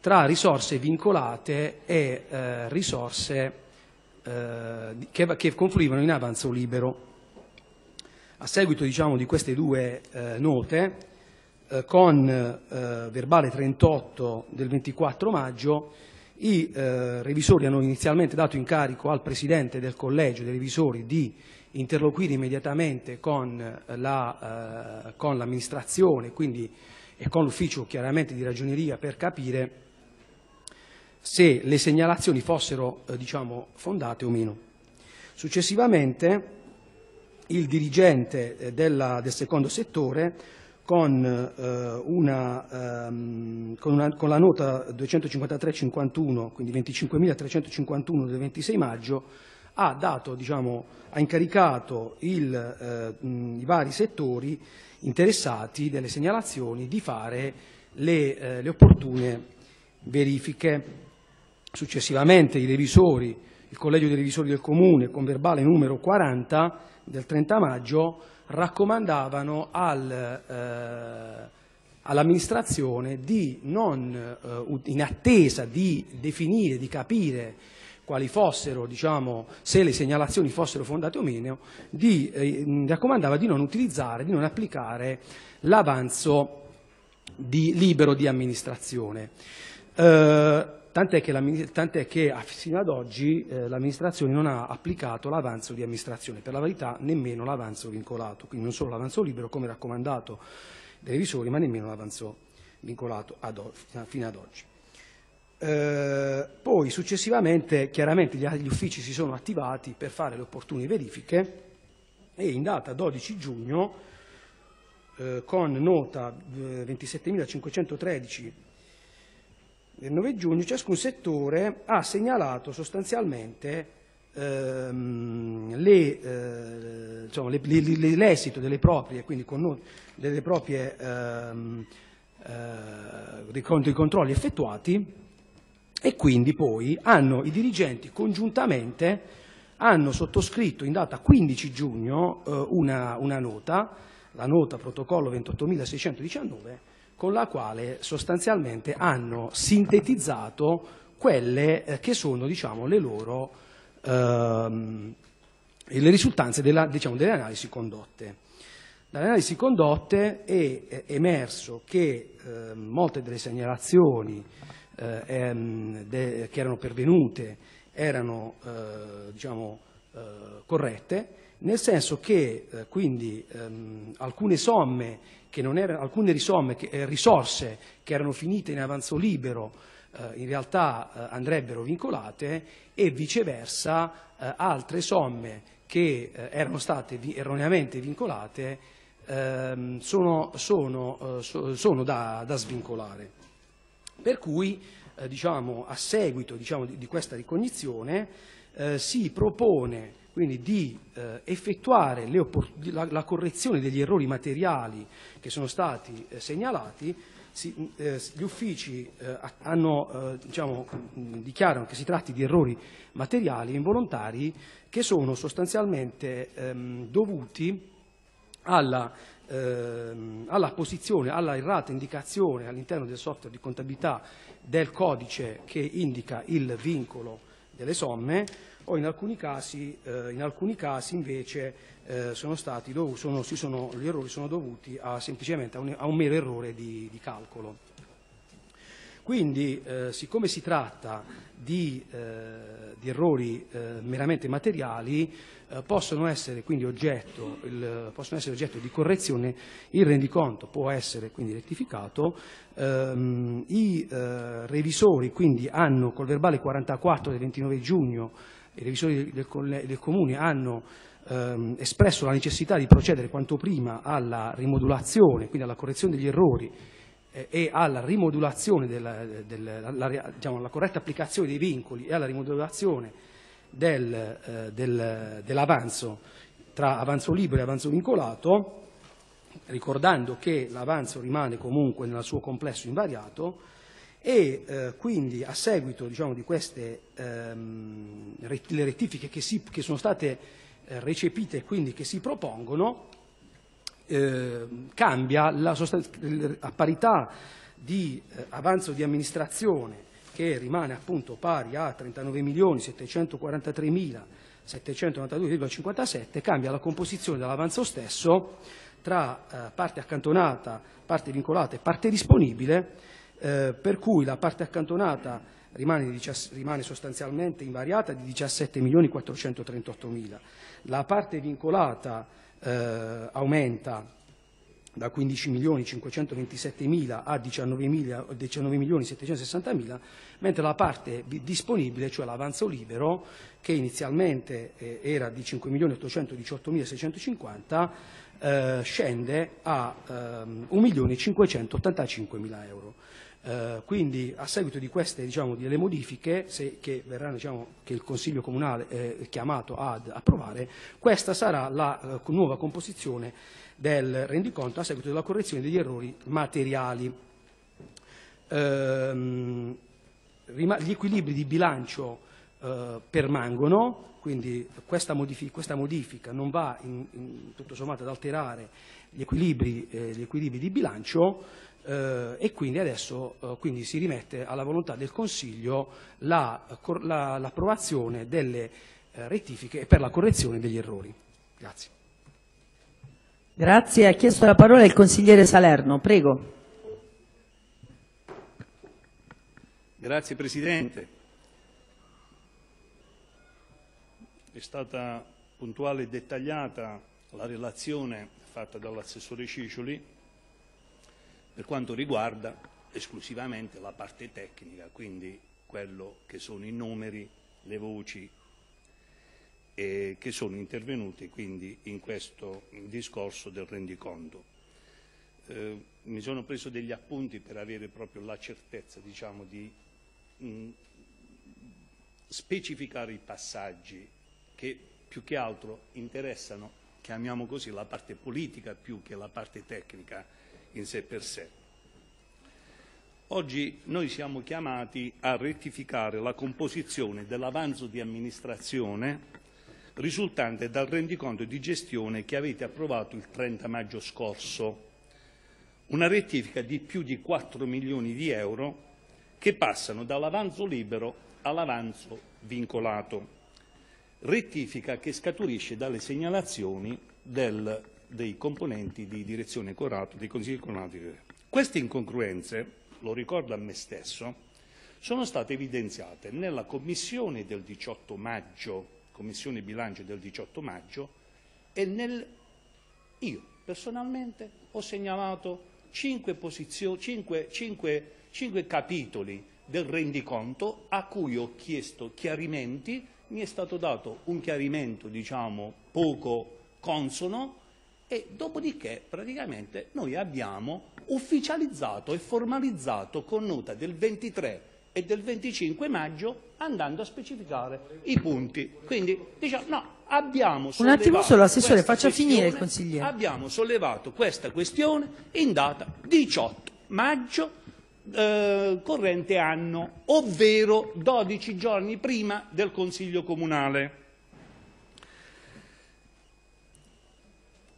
tra risorse vincolate e eh, risorse eh, che, che confluivano in avanzo libero. A seguito, diciamo, di queste due eh, note, con eh, verbale trentotto del ventiquattro maggio, i eh, revisori hanno inizialmente dato incarico al Presidente del Collegio dei Revisori di interloquire immediatamente con la, eh, con l'amministrazione, quindi, e con l'ufficio chiaramente di ragioneria, per capire se le segnalazioni fossero eh, diciamo, fondate o meno. Successivamente il dirigente eh, della, del secondo settore, Con, eh, una, ehm, con, una, con la nota duecentocinquantatré virgola cinquantuno, quindi venticinquemilatrecentocinquantuno del ventisei maggio, ha, dato, diciamo, ha incaricato il, eh, mh, i vari settori interessati delle segnalazioni di fare le, eh, le opportune verifiche. Successivamente i revisori, il Collegio dei Revisori del Comune, con verbale numero quaranta del trenta maggio, raccomandavano al, eh, all'amministrazione di non, eh, in attesa di definire, di capire quali fossero, diciamo, se le segnalazioni fossero fondate o meno, di, eh, raccomandava di non utilizzare, di non applicare l'avanzo di, libero di amministrazione. Eh, Tant'è che, tant'è che fino ad oggi eh, l'amministrazione non ha applicato l'avanzo di amministrazione, per la verità nemmeno l'avanzo vincolato, quindi non solo l'avanzo libero come raccomandato dai revisori, ma nemmeno l'avanzo vincolato ad, fino ad oggi. Eh, poi successivamente chiaramente gli, gli uffici si sono attivati per fare le opportune verifiche e in data dodici giugno eh, con nota eh, ventisettemilacinquecentotredici del nove giugno, ciascun settore ha segnalato sostanzialmente ehm, l'esito eh, diciamo, le, le, le, le, delle proprie, quindi con, delle proprie ehm, eh, dei, dei controlli effettuati, e quindi poi hanno, i dirigenti congiuntamente hanno sottoscritto in data quindici giugno eh, una, una nota, la nota protocollo ventottomilaseicentodiciannove, con la quale sostanzialmente hanno sintetizzato quelle che sono, diciamo, le loro ehm, le risultanze della, diciamo, delle analisi condotte. Dalle analisi condotte è, è emerso che eh, molte delle segnalazioni eh, ehm, de, che erano pervenute erano eh, diciamo, eh, corrette, nel senso che eh, quindi ehm, alcune somme che non erano, alcune risomme, che, eh, risorse che erano finite in avanzo libero eh, in realtà eh, andrebbero vincolate, e viceversa eh, altre somme che eh, erano state vi, erroneamente vincolate ehm, sono, sono, eh, so, sono da, da svincolare. Per cui eh, diciamo, a seguito diciamo, di, di questa ricognizione eh, si propone quindi di eh, effettuare le la, la correzione degli errori materiali che sono stati eh, segnalati. Si, eh, gli uffici eh, hanno, eh, diciamo, dichiarano che si tratti di errori materiali involontari che sono sostanzialmente ehm, dovuti alla, ehm, alla posizione, alla errata indicazione all'interno del software di contabilità del codice che indica il vincolo delle somme, o in alcuni casi, eh, in alcuni casi invece eh, sono stati dov- sono, si sono, gli errori sono dovuti a, semplicemente a un, a un mero errore di, di calcolo. Quindi eh, siccome si tratta di, eh, di errori eh, meramente materiali, eh, possono essere quindi oggetto, il, possono essere oggetto di correzione, il rendiconto può essere quindi rettificato, ehm, i eh, revisori quindi hanno col verbale quarantaquattro del ventinove giugno, i revisori del, del Comune hanno ehm, espresso la necessità di procedere quanto prima alla rimodulazione, quindi alla correzione degli errori e alla rimodulazione, della, della, la, diciamo, alla corretta applicazione dei vincoli e alla rimodulazione del, eh, del, dell'avanzo tra avanzo libero e avanzo vincolato, ricordando che l'avanzo rimane comunque nel suo complesso invariato, e eh, quindi a seguito diciamo, di queste ehm, le rettifiche che, si, che sono state eh, recepite e quindi che si propongono, Eh, cambia la a parità di eh, avanzo di amministrazione, che rimane appunto pari a trentanove milioni settecentoquarantatremilasettecentonovantadue virgola cinquantasette, cambia la composizione dell'avanzo stesso tra eh, parte accantonata, parte vincolata e parte disponibile, eh, per cui la parte accantonata rimane, rimane sostanzialmente invariata di diciassette milioni quattrocentotrentottomila, la parte vincolata Eh, aumenta da quindici milioni cinquecentoventisettemila a diciannove milioni settecentosessantamila, mentre la parte disponibile, cioè l'avanzo libero, che inizialmente eh, era di cinque milioni ottocentodiciottomila seicentocinquanta, eh, scende a eh, un milione cinquecentottantacinquemila euro. Eh, quindi a seguito di queste diciamo, delle modifiche se, che, verranno, diciamo, che il Consiglio Comunale è chiamato ad approvare, questa sarà la eh, nuova composizione del rendiconto a seguito della correzione degli errori materiali. Eh, gli equilibri di bilancio eh, permangono, quindi questa modifica, questa modifica non va in, in, tutto sommato ad alterare gli equilibri, eh, gli equilibri di bilancio. Eh, e quindi adesso eh, quindi si rimette alla volontà del Consiglio l'approvazione la, la, delle eh, rettifiche per la correzione degli errori. Grazie. Grazie. Ha chiesto la parola il consigliere Salerno. Prego. Grazie Presidente. È stata puntuale e dettagliata la relazione fatta dall'assessore Ciccioli per quanto riguarda esclusivamente la parte tecnica, quindi quello che sono i numeri, le voci eh, che sono intervenute quindi in questo discorso del rendiconto. Eh, mi sono preso degli appunti per avere proprio la certezza, diciamo, di mh, specificare i passaggi che più che altro interessano, chiamiamo così, la parte politica più che la parte tecnica in sé per sé. Oggi noi siamo chiamati a rettificare la composizione dell'avanzo di amministrazione risultante dal rendiconto di gestione che avete approvato il trenta maggio scorso, una rettifica di più di quattro milioni di euro che passano dall'avanzo libero all'avanzo vincolato, rettifica che scaturisce dalle segnalazioni del dei componenti di direzione Corato, dei consigli comunali. Queste incongruenze, lo ricordo a me stesso, sono state evidenziate nella commissione del diciotto maggio, commissione bilancio del diciotto maggio, e nel... io personalmente ho segnalato cinque posizioni, cinque, cinque, cinque capitoli del rendiconto a cui ho chiesto chiarimenti, mi è stato dato un chiarimento, diciamo, poco consono, e dopodiché praticamente noi abbiamo ufficializzato e formalizzato con nota del ventitré e del venticinque maggio andando a specificare i punti. Quindi diciamo no, abbiamo sollevato, un attimo solo assessore, faccia finire il consigliere. Abbiamo sollevato questa questione in data diciotto maggio eh, corrente anno, ovvero dodici giorni prima del Consiglio Comunale.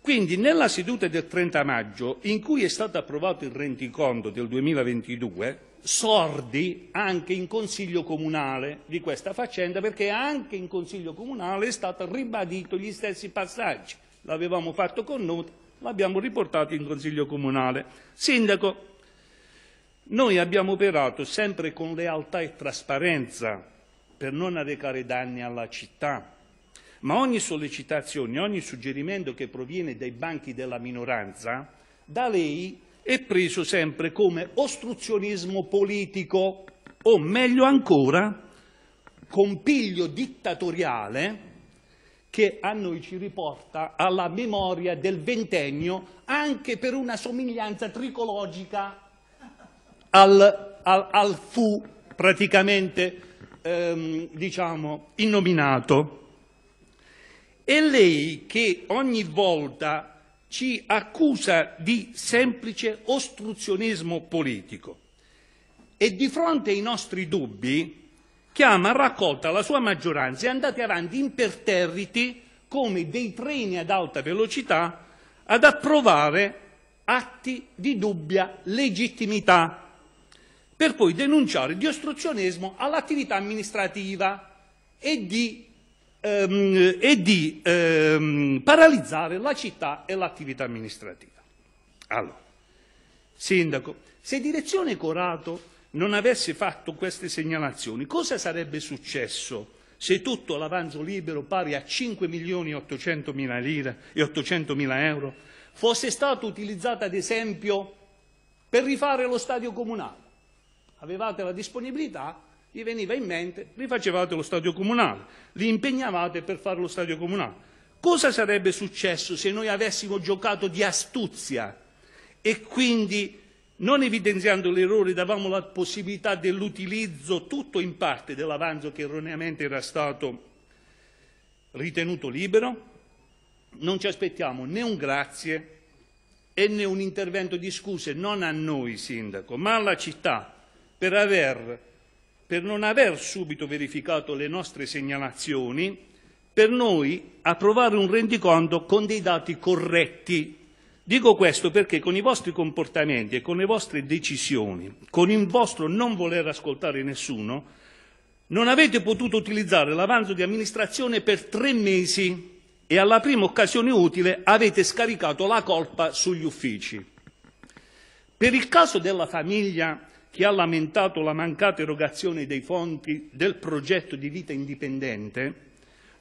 Quindi nella seduta del trenta maggio, in cui è stato approvato il rendiconto del duemilaventidue, sordi anche in Consiglio Comunale di questa faccenda, perché anche in Consiglio Comunale è stato ribadito gli stessi passaggi, l'avevamo fatto con nota, l'abbiamo riportato in Consiglio Comunale. Sindaco, noi abbiamo operato sempre con lealtà e trasparenza per non arrecare danni alla città, ma ogni sollecitazione, ogni suggerimento che proviene dai banchi della minoranza, da lei è preso sempre come ostruzionismo politico o, meglio ancora, compiglio dittatoriale che a noi ci riporta alla memoria del ventennio anche per una somiglianza tricologica al, al, al fu praticamente ehm, diciamo innominato. E lei che ogni volta ci accusa di semplice ostruzionismo politico e di fronte ai nostri dubbi chiama a raccolta la sua maggioranza e andate avanti imperterriti come dei treni ad alta velocità ad approvare atti di dubbia legittimità per poi denunciare di ostruzionismo all'attività amministrativa e di Ehm, e di ehm, paralizzare la città e l'attività amministrativa. Allora, Sindaco, se Direzione Corato non avesse fatto queste segnalazioni, cosa sarebbe successo se tutto l'avanzo libero pari a cinque milioni e ottocentomila lire e ottocentomila euro fosse stato utilizzato ad esempio per rifare lo stadio comunale? Avevate la disponibilità, vi veniva in mente, rifacevate lo stadio comunale, li impegnavate per fare lo stadio comunale. Cosa sarebbe successo se noi avessimo giocato di astuzia e quindi, non evidenziando l'errore, davamo la possibilità dell'utilizzo tutto in parte dell'avanzo che erroneamente era stato ritenuto libero? Non ci aspettiamo né un grazie e né un intervento di scuse, non a noi Sindaco, ma alla città, per aver... per non aver subito verificato le nostre segnalazioni, per noi approvare un rendiconto con dei dati corretti. Dico questo perché con i vostri comportamenti e con le vostre decisioni, con il vostro non voler ascoltare nessuno, non avete potuto utilizzare l'avanzo di amministrazione per tre mesi e alla prima occasione utile avete scaricato la colpa sugli uffici. Per il caso della famiglia che ha lamentato la mancata erogazione dei fondi del progetto di vita indipendente,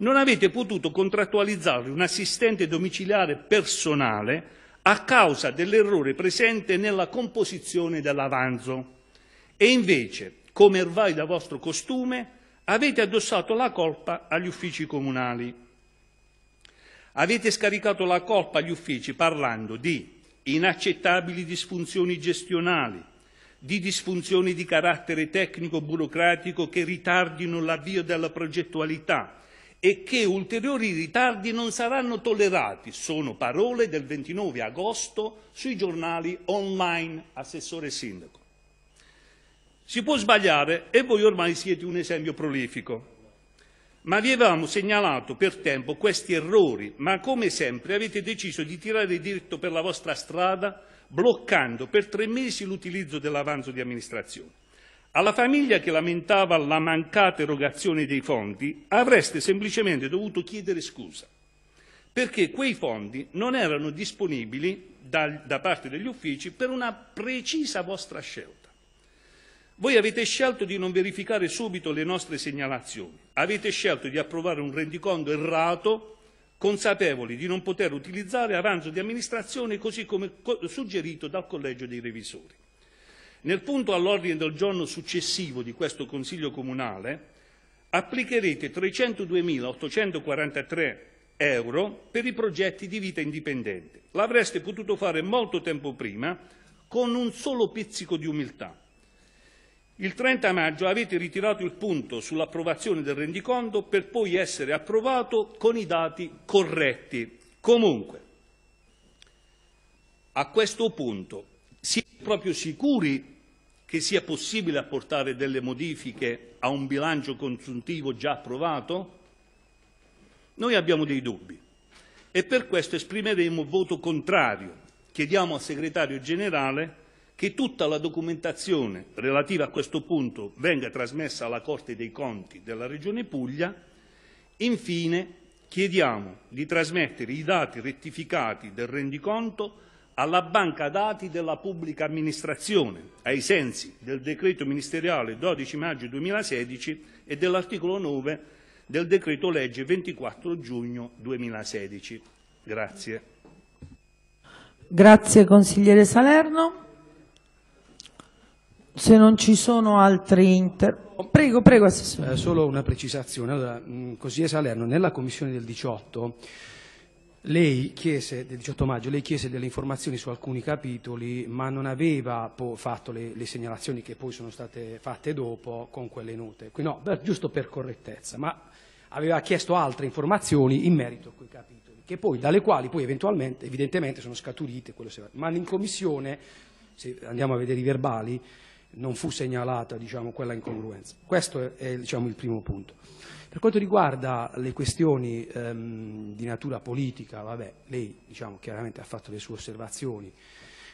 non avete potuto contrattualizzare un assistente domiciliare personale a causa dell'errore presente nella composizione dell'avanzo. E invece, come ormai da vostro costume, avete addossato la colpa agli uffici comunali. Avete scaricato la colpa agli uffici parlando di inaccettabili disfunzioni gestionali, di disfunzioni di carattere tecnico-burocratico che ritardino l'avvio della progettualità e che ulteriori ritardi non saranno tollerati. Sono parole del ventinove agosto sui giornali online, assessore Sindaco. Si può sbagliare e voi ormai siete un esempio prolifico. Ma vi avevamo segnalato per tempo questi errori, ma come sempre avete deciso di tirare diritto per la vostra strada bloccando per tre mesi l'utilizzo dell'avanzo di amministrazione. Alla famiglia che lamentava la mancata erogazione dei fondi avreste semplicemente dovuto chiedere scusa, perché quei fondi non erano disponibili da, da parte degli uffici per una precisa vostra scelta. Voi avete scelto di non verificare subito le nostre segnalazioni, avete scelto di approvare un rendiconto errato, consapevoli di non poter utilizzare avanzo di amministrazione così come suggerito dal Collegio dei Revisori. Nel punto all'ordine del giorno successivo di questo Consiglio Comunale applicherete trecentoduemilaottocentoquarantatré euro per i progetti di vita indipendente. L'avreste potuto fare molto tempo prima con un solo pizzico di umiltà. Il trenta maggio avete ritirato il punto sull'approvazione del rendiconto per poi essere approvato con i dati corretti. Comunque, a questo punto, siete proprio sicuri che sia possibile apportare delle modifiche a un bilancio consuntivo già approvato? Noi abbiamo dei dubbi e per questo esprimeremo voto contrario. Chiediamo al Segretario Generale che tutta la documentazione relativa a questo punto venga trasmessa alla Corte dei Conti della Regione Puglia. Infine, chiediamo di trasmettere i dati rettificati del rendiconto alla banca dati della pubblica amministrazione, ai sensi del decreto ministeriale dodici maggio duemilasedici e dell'articolo nove del decreto legge ventiquattro giugno duemilasedici. Grazie. Grazie consigliere Salerno. Se non ci sono altri inter... Prego, prego assessore. Eh, solo una precisazione. Allora, consigliere Salerno, nella commissione del diciotto Lei chiese, del diciotto maggio, lei chiese delle informazioni su alcuni capitoli ma non aveva fatto le, le segnalazioni che poi sono state fatte dopo con quelle note, quindi no, per, giusto per correttezza, ma aveva chiesto altre informazioni in merito a quei capitoli, che poi, dalle quali poi eventualmente, evidentemente sono scaturite, quello se... ma in commissione, se andiamo a vedere i verbali, non fu segnalata diciamo, quella incongruenza. Questo è diciamo, il primo punto. Per quanto riguarda le questioni ehm, di natura politica, vabbè, lei diciamo, chiaramente ha fatto le sue osservazioni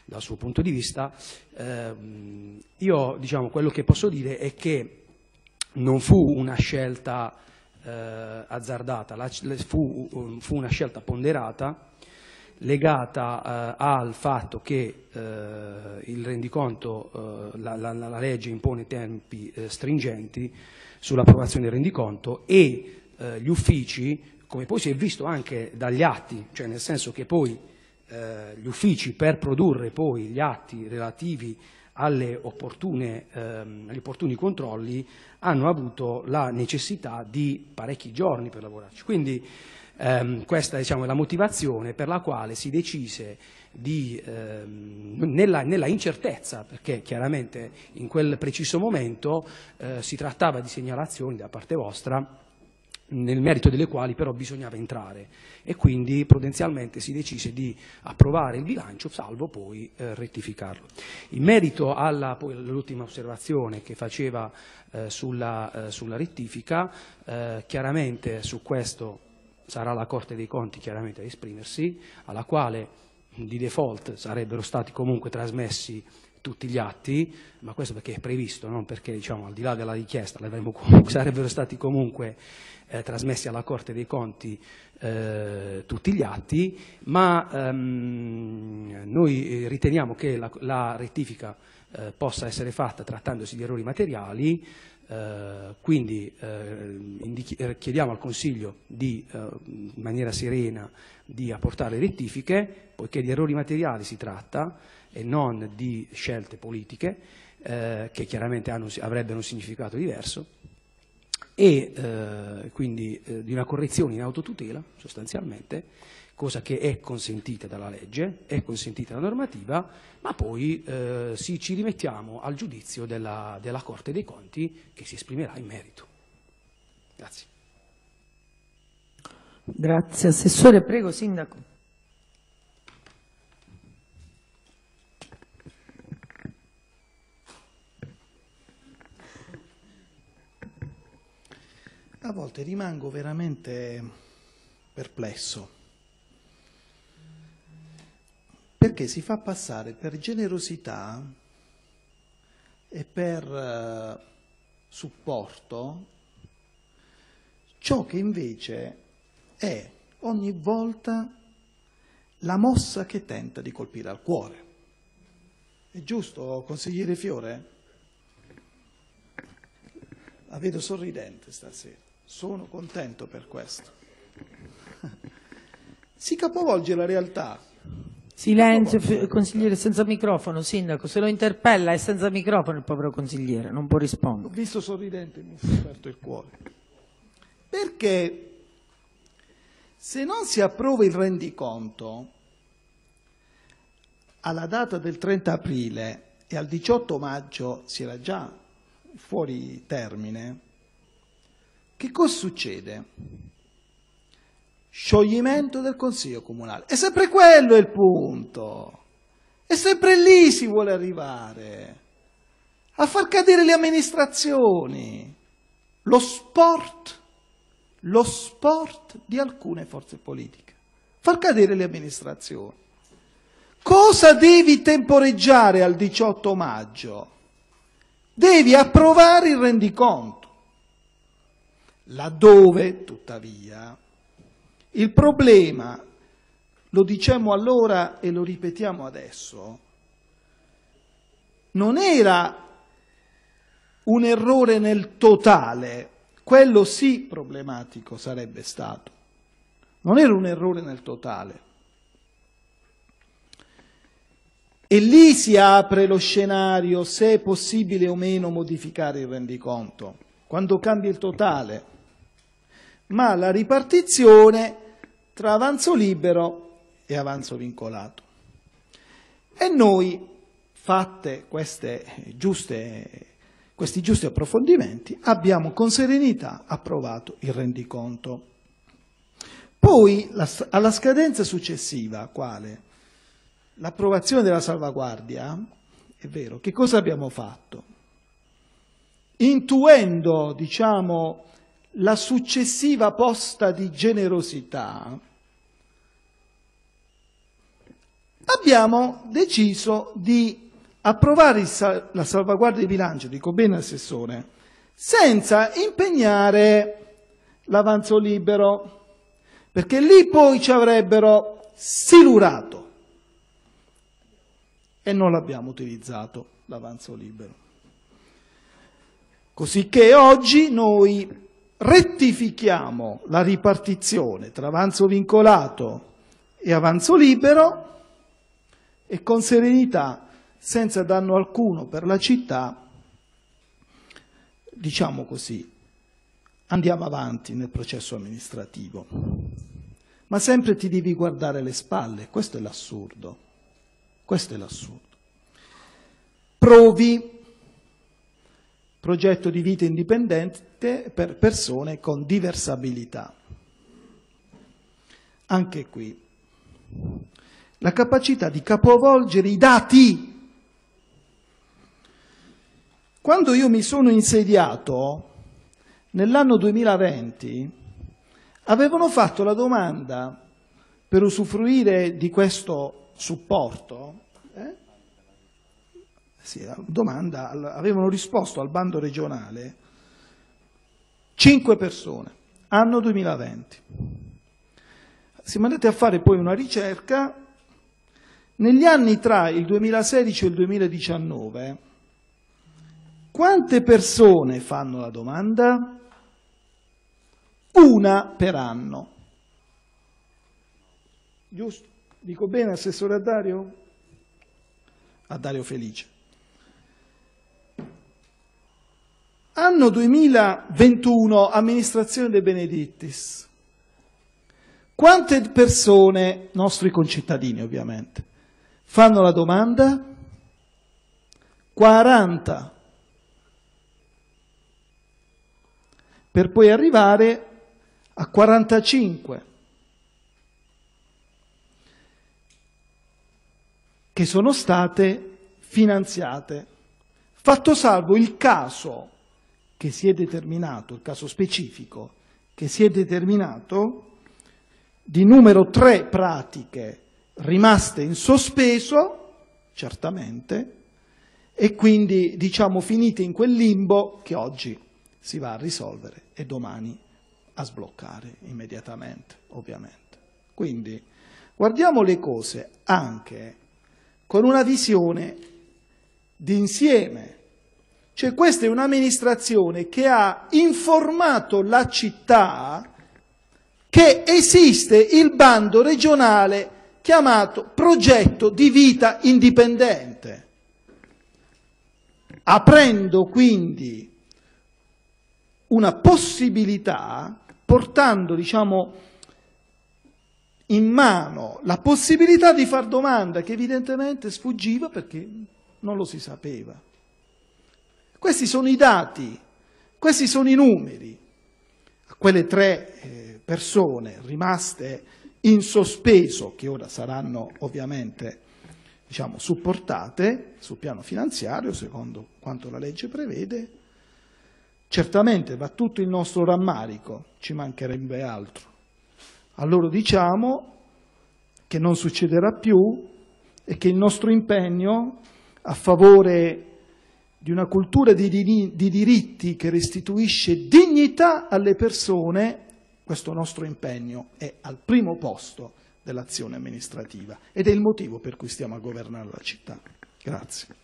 dal suo punto di vista, ehm, io diciamo, quello che posso dire è che non fu una scelta eh, azzardata, la, fu, fu una scelta ponderata legata eh, al fatto che eh, il rendiconto, eh, la, la, la legge impone tempi eh, stringenti sull'approvazione del rendiconto e eh, gli uffici, come poi si è visto anche dagli atti, cioè nel senso che poi eh, gli uffici per produrre poi gli atti relativi alle opportune, ehm, agli opportuni controlli hanno avuto la necessità di parecchi giorni per lavorarci. Quindi ehm, questa diciamo, è la motivazione per la quale si decise di, ehm, nella, nella incertezza, perché chiaramente in quel preciso momento eh, si trattava di segnalazioni da parte vostra nel merito delle quali però bisognava entrare e quindi prudenzialmente si decise di approvare il bilancio salvo poi eh, rettificarlo. In merito all'ultima osservazione che faceva eh, sulla, eh, sulla rettifica, eh, chiaramente su questo sarà la Corte dei Conti chiaramente a esprimersi, alla quale di default sarebbero stati comunque trasmessi tutti gli atti, ma questo perché è previsto, non perché diciamo, al di là della richiesta comunque, sarebbero stati comunque eh, trasmessi alla Corte dei Conti eh, tutti gli atti, ma ehm, noi riteniamo che la, la rettifica eh, possa essere fatta trattandosi di errori materiali, eh, quindi eh, chiediamo al Consiglio di, eh, in maniera serena di apportare rettifiche, poiché di errori materiali si tratta, e non di scelte politiche eh, che chiaramente hanno, avrebbero un significato diverso e eh, quindi eh, di una correzione in autotutela sostanzialmente, cosa che è consentita dalla legge, è consentita dalla normativa, ma poi eh, si, ci rimettiamo al giudizio della, della Corte dei Conti che si esprimerà in merito. Grazie. Grazie assessore, prego sindaco. A volte rimango veramente perplesso, perché si fa passare per generosità e per supporto ciò che invece è ogni volta la mossa che tenta di colpire al cuore. È giusto, consigliere Fiore? La vedo sorridente stasera. Sono contento per questo. Si capovolge la realtà. Silenzio, la realtà. Consigliere senza microfono, sindaco, se lo interpella è senza microfono il povero consigliere, non può rispondere. Ho visto sorridente, mi è aperto il cuore. Perché Se non si approva il rendiconto alla data del trenta aprile e al diciotto maggio si era già fuori termine, che cosa succede? Scioglimento del Consiglio Comunale. È sempre quello il punto. È sempre lì si vuole arrivare. A far cadere le amministrazioni. Lo sport, lo sport di alcune forze politiche. Far cadere le amministrazioni. Cosa devi temporeggiare al diciotto maggio? Devi approvare il rendiconto. Laddove, tuttavia, il problema, lo dicemmo allora e lo ripetiamo adesso, non era un errore nel totale, quello sì problematico sarebbe stato, non era un errore nel totale. E lì si apre lo scenario se è possibile o meno modificare il rendiconto, quando cambia il totale. Ma la ripartizione tra avanzo libero e avanzo vincolato. E noi, fatte queste giuste, questi giusti approfondimenti, abbiamo con serenità approvato il rendiconto. Poi, la, alla scadenza successiva, quale? L'approvazione della salvaguardia, è vero, che cosa abbiamo fatto? Intuendo, diciamo, la successiva posta di generosità, abbiamo deciso di approvare sal- la salvaguardia di bilancio, dico bene assessore, senza impegnare l'avanzo libero, perché lì poi ci avrebbero silurato e non l'abbiamo utilizzato l'avanzo libero. Cosicché oggi noi rettifichiamo la ripartizione tra avanzo vincolato e avanzo libero e con serenità, senza danno alcuno per la città, diciamo così, andiamo avanti nel processo amministrativo. Ma sempre ti devi guardare le spalle, questo è l'assurdo, questo è l'assurdo. Provi, progetto di vita indipendente per persone con diversabilità. Anche qui la capacità di capovolgere i dati. Quando io mi sono insediato nell'anno duemilaventi avevano fatto la domanda per usufruire di questo supporto, eh? Sì, la domanda, avevano risposto al bando regionale cinque persone, anno duemilaventi. Se andate a fare poi una ricerca, negli anni tra il duemilasedici e il duemiladiciannove, quante persone fanno la domanda? Una per anno. Giusto? Dico bene, assessore Addario? Addario Felice. Anno duemilaventuno, amministrazione De Benedictis. Quante persone, nostri concittadini ovviamente, fanno la domanda? quaranta. Per poi arrivare a quarantacinque. Che sono state finanziate. Fatto salvo il caso che si è determinato, il caso specifico, che si è determinato di numero tre pratiche rimaste in sospeso, certamente, e quindi diciamo finite in quel limbo che oggi si va a risolvere e domani a sbloccare immediatamente, ovviamente. Quindi guardiamo le cose anche con una visione d'insieme. Cioè questa è un'amministrazione che ha informato la città che esiste il bando regionale chiamato Progetto di Vita Indipendente, aprendo quindi una possibilità, portando diciamo, in mano la possibilità di far domanda che evidentemente sfuggiva perché non lo si sapeva. Questi sono i dati, questi sono i numeri. A quelle tre persone rimaste in sospeso, che ora saranno ovviamente diciamo, supportate sul piano finanziario, secondo quanto la legge prevede, certamente va tutto il nostro rammarico, ci mancherebbe altro. A loro diciamo che non succederà più e che il nostro impegno a favore di una cultura di, di, di diritti che restituisce dignità alle persone, questo nostro impegno è al primo posto dell'azione amministrativa ed è il motivo per cui stiamo a governare la città. Grazie.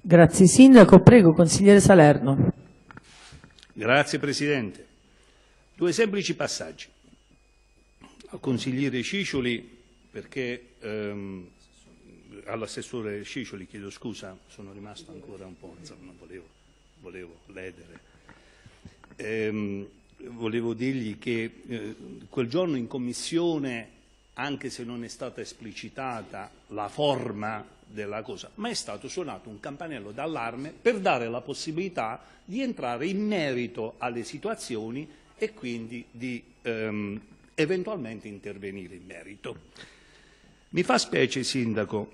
Grazie Sindaco. Prego, Consigliere Salerno. Grazie Presidente. Due semplici passaggi al Consigliere Ciccioli perché... Ehm, all'assessore Ciccioli, chiedo scusa, sono rimasto ancora un po', non volevo, volevo ledere. Ehm, volevo dirgli che eh, quel giorno in commissione, anche se non è stata esplicitata la forma della cosa, ma è stato suonato un campanello d'allarme per dare la possibilità di entrare in merito alle situazioni e quindi di ehm, eventualmente intervenire in merito. Mi fa specie, Sindaco,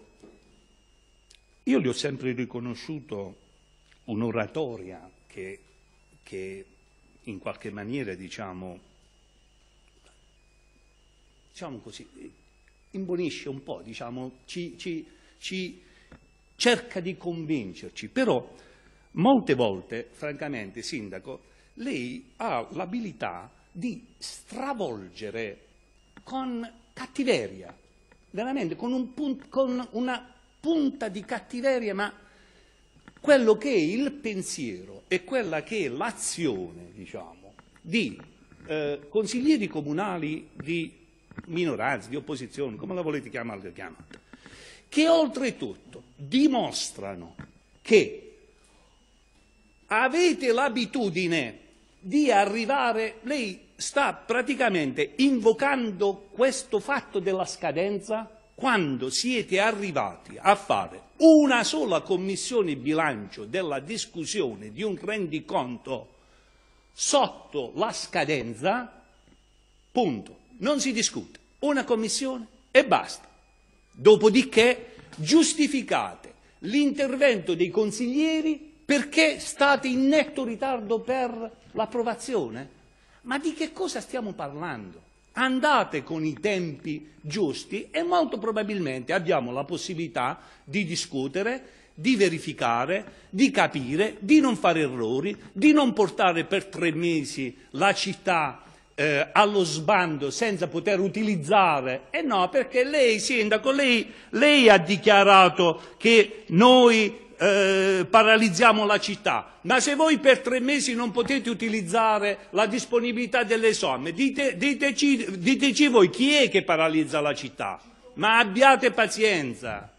io gli ho sempre riconosciuto un'oratoria che, che in qualche maniera, diciamo, diciamo così, imbonisce un po', diciamo, ci, ci, ci cerca di convincerci. Però molte volte, francamente, Sindaco, lei ha l'abilità di stravolgere con cattiveria, veramente con, un punt, con una... punta di cattiveria, ma quello che è il pensiero e quella che è l'azione, diciamo, di eh, consiglieri comunali di minoranza, di opposizione, come la volete chiamare, chiamate, che oltretutto dimostrano che avete l'abitudine di arrivare, lei sta praticamente invocando questo fatto della scadenza, quando siete arrivati a fare una sola commissione bilancio della discussione di un rendiconto sotto la scadenza, punto, non si discute, una commissione e basta. Dopodiché giustificate l'intervento dei consiglieri perché state in netto ritardo per l'approvazione. Ma di che cosa stiamo parlando? Andate con i tempi giusti e molto probabilmente abbiamo la possibilità di discutere, di verificare, di capire, di non fare errori, di non portare per tre mesi la città eh, allo sbando senza poter utilizzare. E eh no, perché lei, Sindaco, lei, lei ha dichiarato che noi Eh, paralizziamo la città, ma se voi per tre mesi non potete utilizzare la disponibilità delle somme, dite, diteci, diteci voi chi è che paralizza la città, ma abbiate pazienza,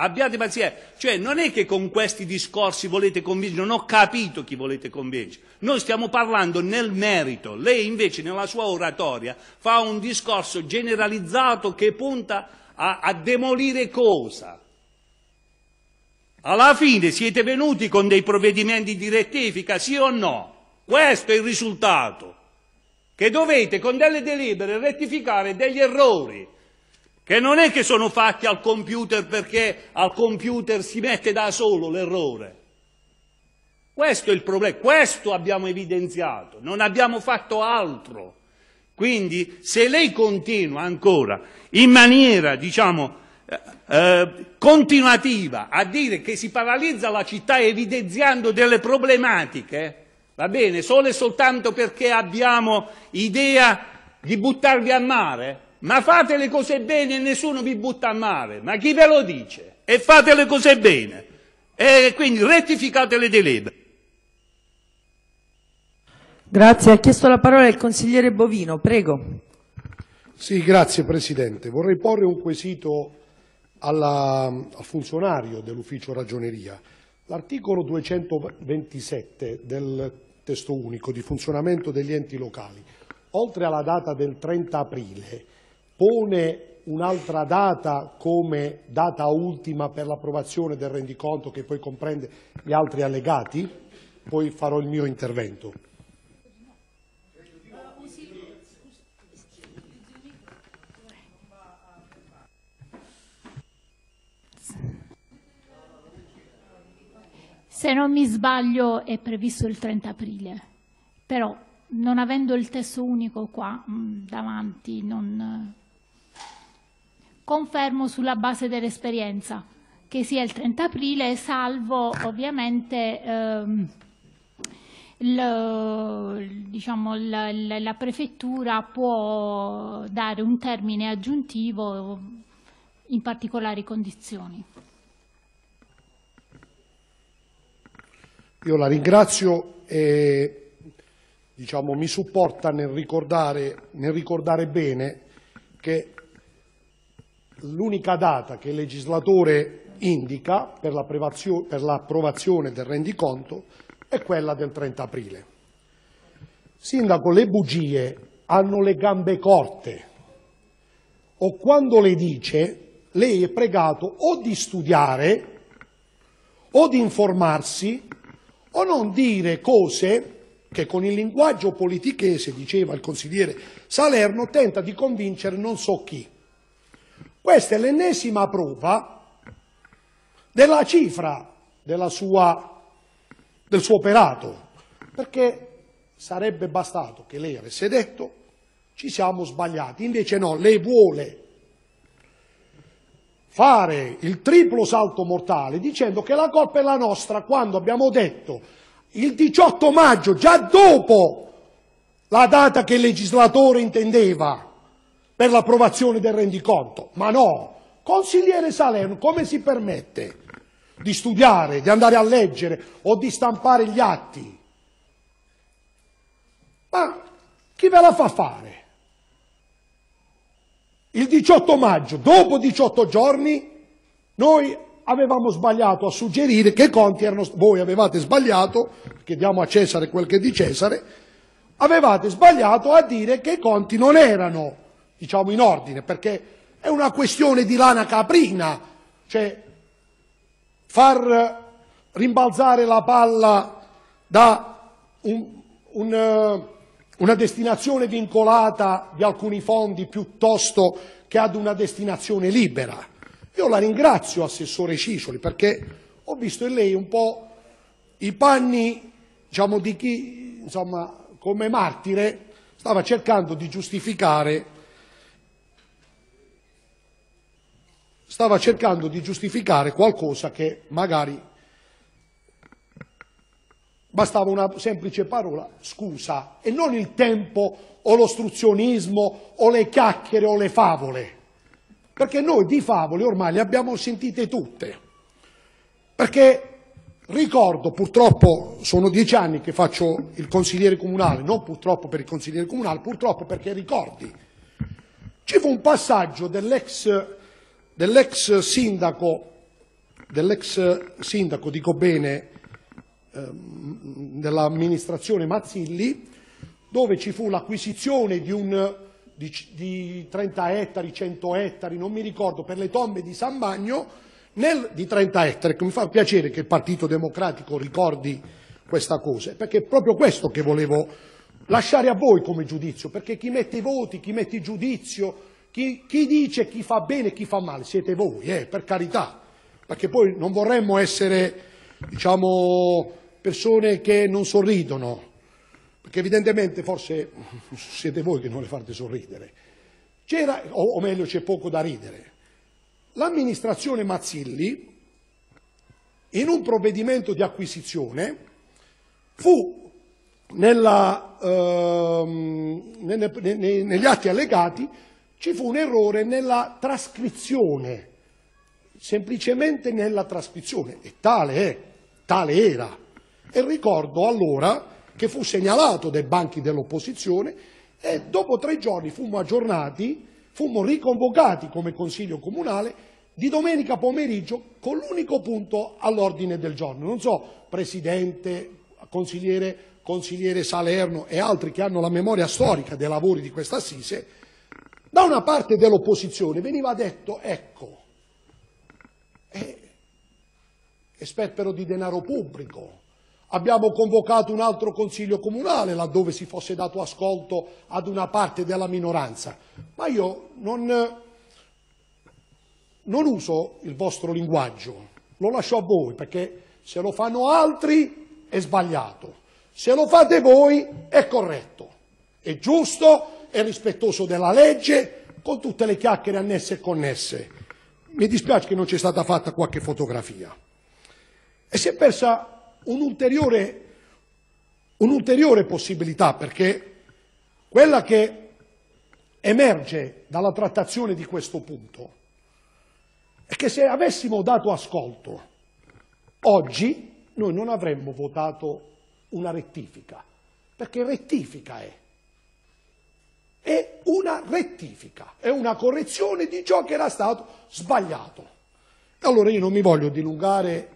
abbiate pazienza, cioè non è che con questi discorsi volete convincere, non ho capito chi volete convincere, noi stiamo parlando nel merito, lei invece nella sua oratoria fa un discorso generalizzato che punta a, a demolire cosa? Alla fine siete venuti con dei provvedimenti di rettifica, sì o no? Questo è il risultato, che dovete con delle delibere rettificare degli errori, che non è che sono fatti al computer perché al computer si mette da solo l'errore. Questo è il problema, questo abbiamo evidenziato, non abbiamo fatto altro. Quindi se lei continua ancora in maniera, diciamo, Eh, continuativa a dire che si paralizza la città evidenziando delle problematiche, va bene, solo e soltanto perché abbiamo idea di buttarvi a mare, ma fate le cose bene e nessuno vi butta a mare, ma chi ve lo dice? E fate le cose bene e quindi rettificate le delibere. Grazie, ha chiesto la parola il consigliere Bovino, prego. Sì, grazie Presidente, vorrei porre un quesito Alla, al funzionario dell'ufficio ragioneria. L'articolo duecentoventisette del testo unico di funzionamento degli enti locali oltre alla data del trenta aprile, pone un'altra data come data ultima per l'approvazione del rendiconto, che poi comprende gli altri allegati? Poi farò il mio intervento. Se non mi sbaglio è previsto il trenta aprile, però non avendo il testo unico qua mh, davanti non... Confermo sulla base dell'esperienza che sia il trenta aprile, salvo ovviamente ehm, il, diciamo, la, la, la prefettura può dare un termine aggiuntivo in particolari condizioni. Io la ringrazio e diciamo, mi supporta nel ricordare, nel ricordare bene che l'unica data che il legislatore indica per l'approvazione del rendiconto è quella del trenta aprile. Sindaco, le bugie hanno le gambe corte, o quando le dice lei è pregato o di studiare o di informarsi o non dire cose che con il linguaggio politichese, diceva il consigliere Salerno, tenta di convincere non so chi. Questa è l'ennesima prova della cifra della sua, del suo operato, perché sarebbe bastato che lei avesse detto ci siamo sbagliati, invece no, lei vuole fare il triplo salto mortale dicendo che la colpa è la nostra quando abbiamo detto il diciotto maggio, già dopo la data che il legislatore intendeva per l'approvazione del rendiconto. Ma no, consigliere Salerno, come si permette di studiare, di andare a leggere o di stampare gli atti? Ma chi ve la fa fare? Il diciotto maggio, dopo diciotto giorni, noi avevamo sbagliato a suggerire che i conti erano, voi avevate sbagliato, perché diamo a Cesare quel che è di Cesare, avevate sbagliato a dire che i conti non erano, diciamo, in ordine, perché è una questione di lana caprina, cioè far rimbalzare la palla da un, un, una destinazione vincolata di alcuni fondi piuttosto che ad una destinazione libera. Io la ringrazio, Assessore Ciccioli, perché ho visto in lei un po' i panni, diciamo, di chi, insomma, come martire stava cercando di giustificare stava cercando di giustificare qualcosa che magari bastava una semplice parola, scusa, e non il tempo o l'ostruzionismo o le chiacchiere o le favole, perché noi di favole ormai le abbiamo sentite tutte, perché ricordo, purtroppo sono dieci anni che faccio il consigliere comunale, non purtroppo per il consigliere comunale, purtroppo perché ricordi, ci fu un passaggio dell'ex... dell'ex sindaco, dell'ex sindaco, dico bene, ehm, dell'amministrazione Mazzilli, dove ci fu l'acquisizione di, di, di trenta ettari, cento ettari, non mi ricordo, per le tombe di San Magno, nel, di trenta ettari, che mi fa piacere che il Partito Democratico ricordi questa cosa, perché è proprio questo che volevo lasciare a voi come giudizio, perché chi mette i voti, chi mette il giudizio, Chi, chi dice chi fa bene e chi fa male siete voi, eh, per carità, perché poi non vorremmo essere, diciamo, persone che non sorridono, perché evidentemente forse siete voi che non le fate sorridere. C'era, o, o meglio c'è poco da ridere. L'amministrazione Mazzilli, in un provvedimento di acquisizione, fu nella, ehm, ne, ne, ne, negli atti allegati, ci fu un errore nella trascrizione, semplicemente nella trascrizione, e tale è, tale era. E ricordo allora che fu segnalato dai banchi dell'opposizione e dopo tre giorni fummo aggiornati, fummo riconvocati come Consiglio Comunale di domenica pomeriggio con l'unico punto all'ordine del giorno. Non so, Presidente, Consigliere, consigliere Salerno e altri che hanno la memoria storica dei lavori di questa assise, da una parte dell'opposizione veniva detto, ecco, eh, è sperpero di denaro pubblico. Abbiamo convocato un altro consiglio comunale laddove si fosse dato ascolto ad una parte della minoranza. Ma io non, non uso il vostro linguaggio, lo lascio a voi, perché se lo fanno altri è sbagliato, se lo fate voi è corretto, è giusto, è rispettoso della legge, con tutte le chiacchiere annesse e connesse. Mi dispiace che non c'è stata fatta qualche fotografia. E si è persa un'ulteriore un'ulteriore possibilità, perché quella che emerge dalla trattazione di questo punto è che se avessimo dato ascolto oggi noi non avremmo votato una rettifica, perché rettifica è, è una rettifica, è una correzione di ciò che era stato sbagliato. E allora io non mi voglio dilungare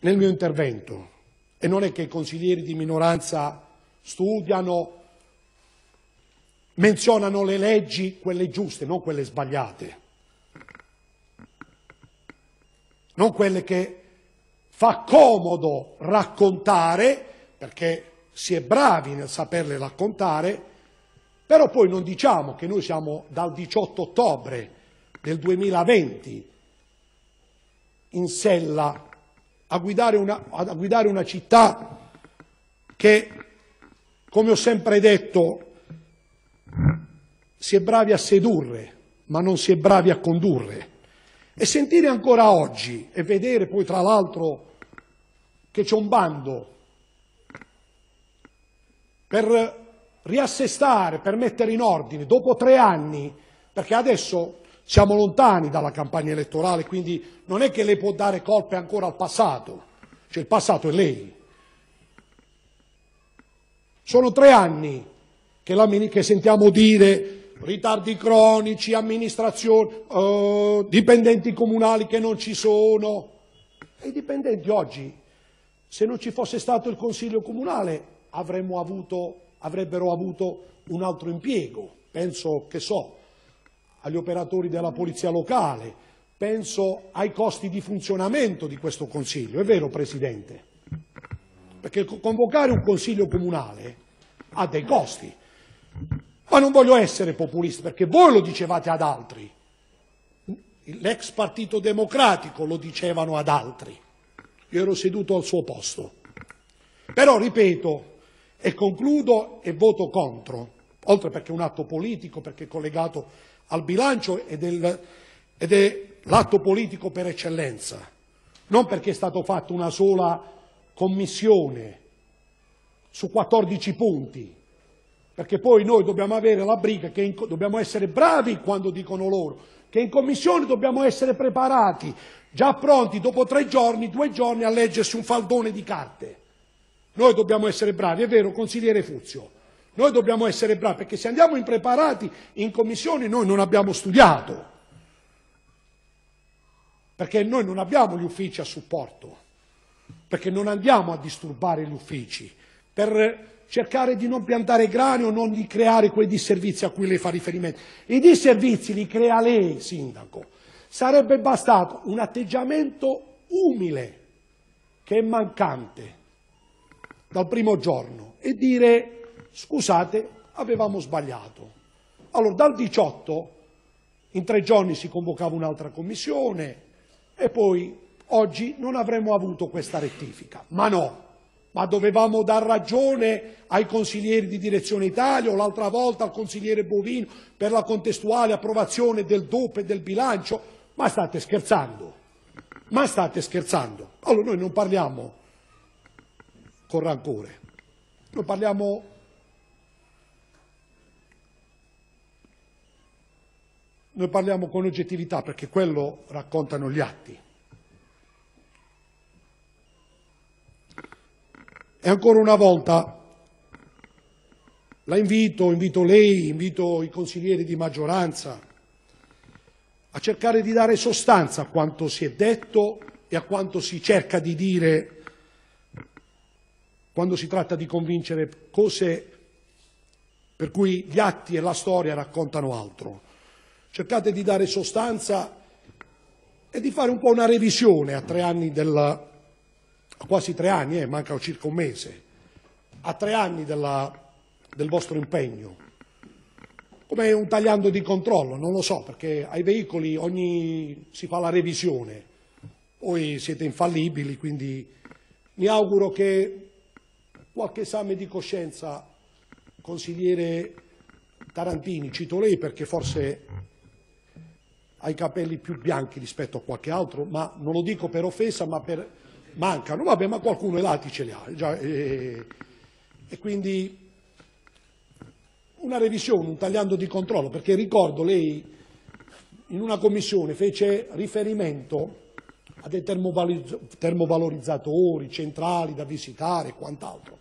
nel mio intervento, e non è che i consiglieri di minoranza studiano, menzionano le leggi, quelle giuste, non quelle sbagliate, non quelle che fa comodo raccontare, perché si è bravi nel saperle raccontare, però poi non diciamo che noi siamo dal diciotto ottobre del duemilaventi in sella A guidare, una, a guidare una città che, come ho sempre detto, si è bravi a sedurre, ma non si è bravi a condurre. E sentire ancora oggi e vedere poi tra l'altro che c'è un bando per riassestare, per mettere in ordine, dopo tre anni, perché adesso siamo lontani dalla campagna elettorale, quindi non è che lei può dare colpe ancora al passato, cioè il passato è lei. Sono tre anni che, la, che sentiamo dire ritardi cronici, amministrazioni, uh, dipendenti comunali che non ci sono. E i dipendenti oggi, se non ci fosse stato il Consiglio Comunale, avremmo avuto, avrebbero avuto un altro impiego, penso che so. agli operatori della polizia locale, penso ai costi di funzionamento di questo Consiglio, è vero Presidente? Perché convocare un Consiglio Comunale ha dei costi, ma non voglio essere populista perché voi lo dicevate ad altri, l'ex Partito Democratico lo dicevano ad altri, io ero seduto al suo posto, però ripeto e concludo e voto contro, oltre perché è un atto politico, perché è collegato al bilancio ed è, è l'atto politico per eccellenza, non perché è stata fatta una sola commissione su quattordici punti, perché poi noi dobbiamo avere la briga che in, dobbiamo essere bravi quando dicono loro che in commissione dobbiamo essere preparati, già pronti dopo tre giorni, due giorni a leggersi un faldone di carte. Noi dobbiamo essere bravi, è vero consigliere Fuzio. Noi dobbiamo essere bravi, perché se andiamo impreparati in commissione noi non abbiamo studiato, perché noi non abbiamo gli uffici a supporto, perché non andiamo a disturbare gli uffici, per cercare di non piantare grani o non di creare quei disservizi a cui lei fa riferimento. I disservizi li crea lei, Sindaco. Sarebbe bastato un atteggiamento umile, che è mancante dal primo giorno, e dire: scusate, avevamo sbagliato. Allora, dal diciotto in tre giorni si convocava un'altra commissione e poi oggi non avremmo avuto questa rettifica. Ma no, ma dovevamo dar ragione ai consiglieri di Direzione Italia o l'altra volta al consigliere Bovino per la contestuale approvazione del D U P e del bilancio. Ma state scherzando, ma state scherzando. Allora, noi non parliamo con rancore, noi parliamo Noi parliamo con oggettività, perché quello raccontano gli atti. E ancora una volta la invito, invito lei, invito i consiglieri di maggioranza a cercare di dare sostanza a quanto si è detto e a quanto si cerca di dire quando si tratta di convincere cose per cui gli atti e la storia raccontano altro. Cercate di dare sostanza e di fare un po' una revisione a tre anni della, a quasi tre anni, eh, manca circa un mese, a tre anni della, del vostro impegno, come un tagliando di controllo, non lo so, perché ai veicoli ogni, si fa la revisione, voi siete infallibili, quindi mi auguro che qualche esame di coscienza, consigliere Tarantini, cito lei perché forse ha i capelli più bianchi rispetto a qualche altro, ma non lo dico per offesa, ma per mancano, vabbè, ma qualcuno i lati ce li ha, già, eh, e quindi una revisione, un tagliando di controllo, perché ricordo lei in una commissione fece riferimento a dei termovalorizzatori, centrali da visitare e quant'altro,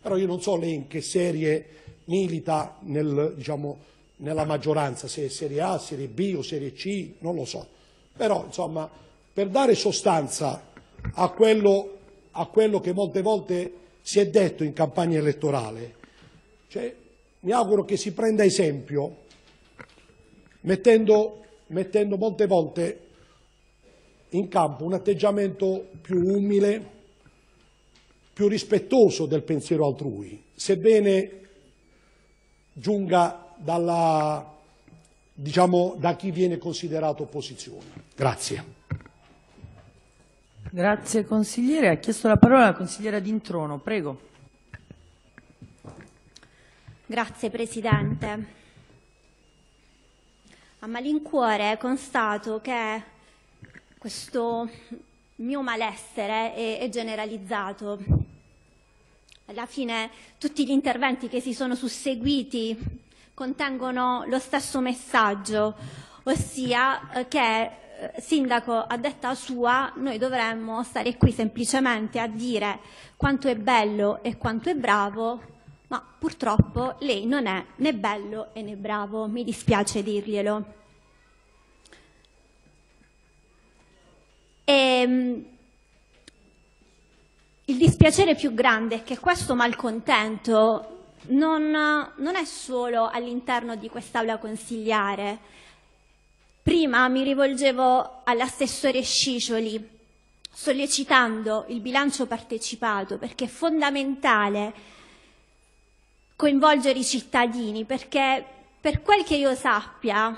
però io non so lei in che serie milita nel, diciamo, nella maggioranza, se è serie A, serie B o serie C, non lo so, però insomma per dare sostanza a quello, a quello che molte volte si è detto in campagna elettorale, cioè, mi auguro che si prenda esempio mettendo, mettendo molte volte in campo un atteggiamento più umile, più rispettoso del pensiero altrui, sebbene giunga dalla, diciamo, da chi viene considerato opposizione. Grazie. Grazie consigliere. Ha chiesto la parola la consigliera D'introno, prego. Grazie Presidente. A malincuore constato che questo mio malessere è, è generalizzato. Alla fine tutti gli interventi che si sono susseguiti contengono lo stesso messaggio, ossia che, Sindaco, a detta sua, noi dovremmo stare qui semplicemente a dire quanto è bello e quanto è bravo, ma purtroppo lei non è né bello né bravo, mi dispiace dirglielo. E il dispiacere più grande è che questo malcontento non, non è solo all'interno di quest'aula consiliare. Prima mi rivolgevo all'assessore Sciccioli sollecitando il bilancio partecipato, perché è fondamentale coinvolgere i cittadini, perché per quel che io sappia,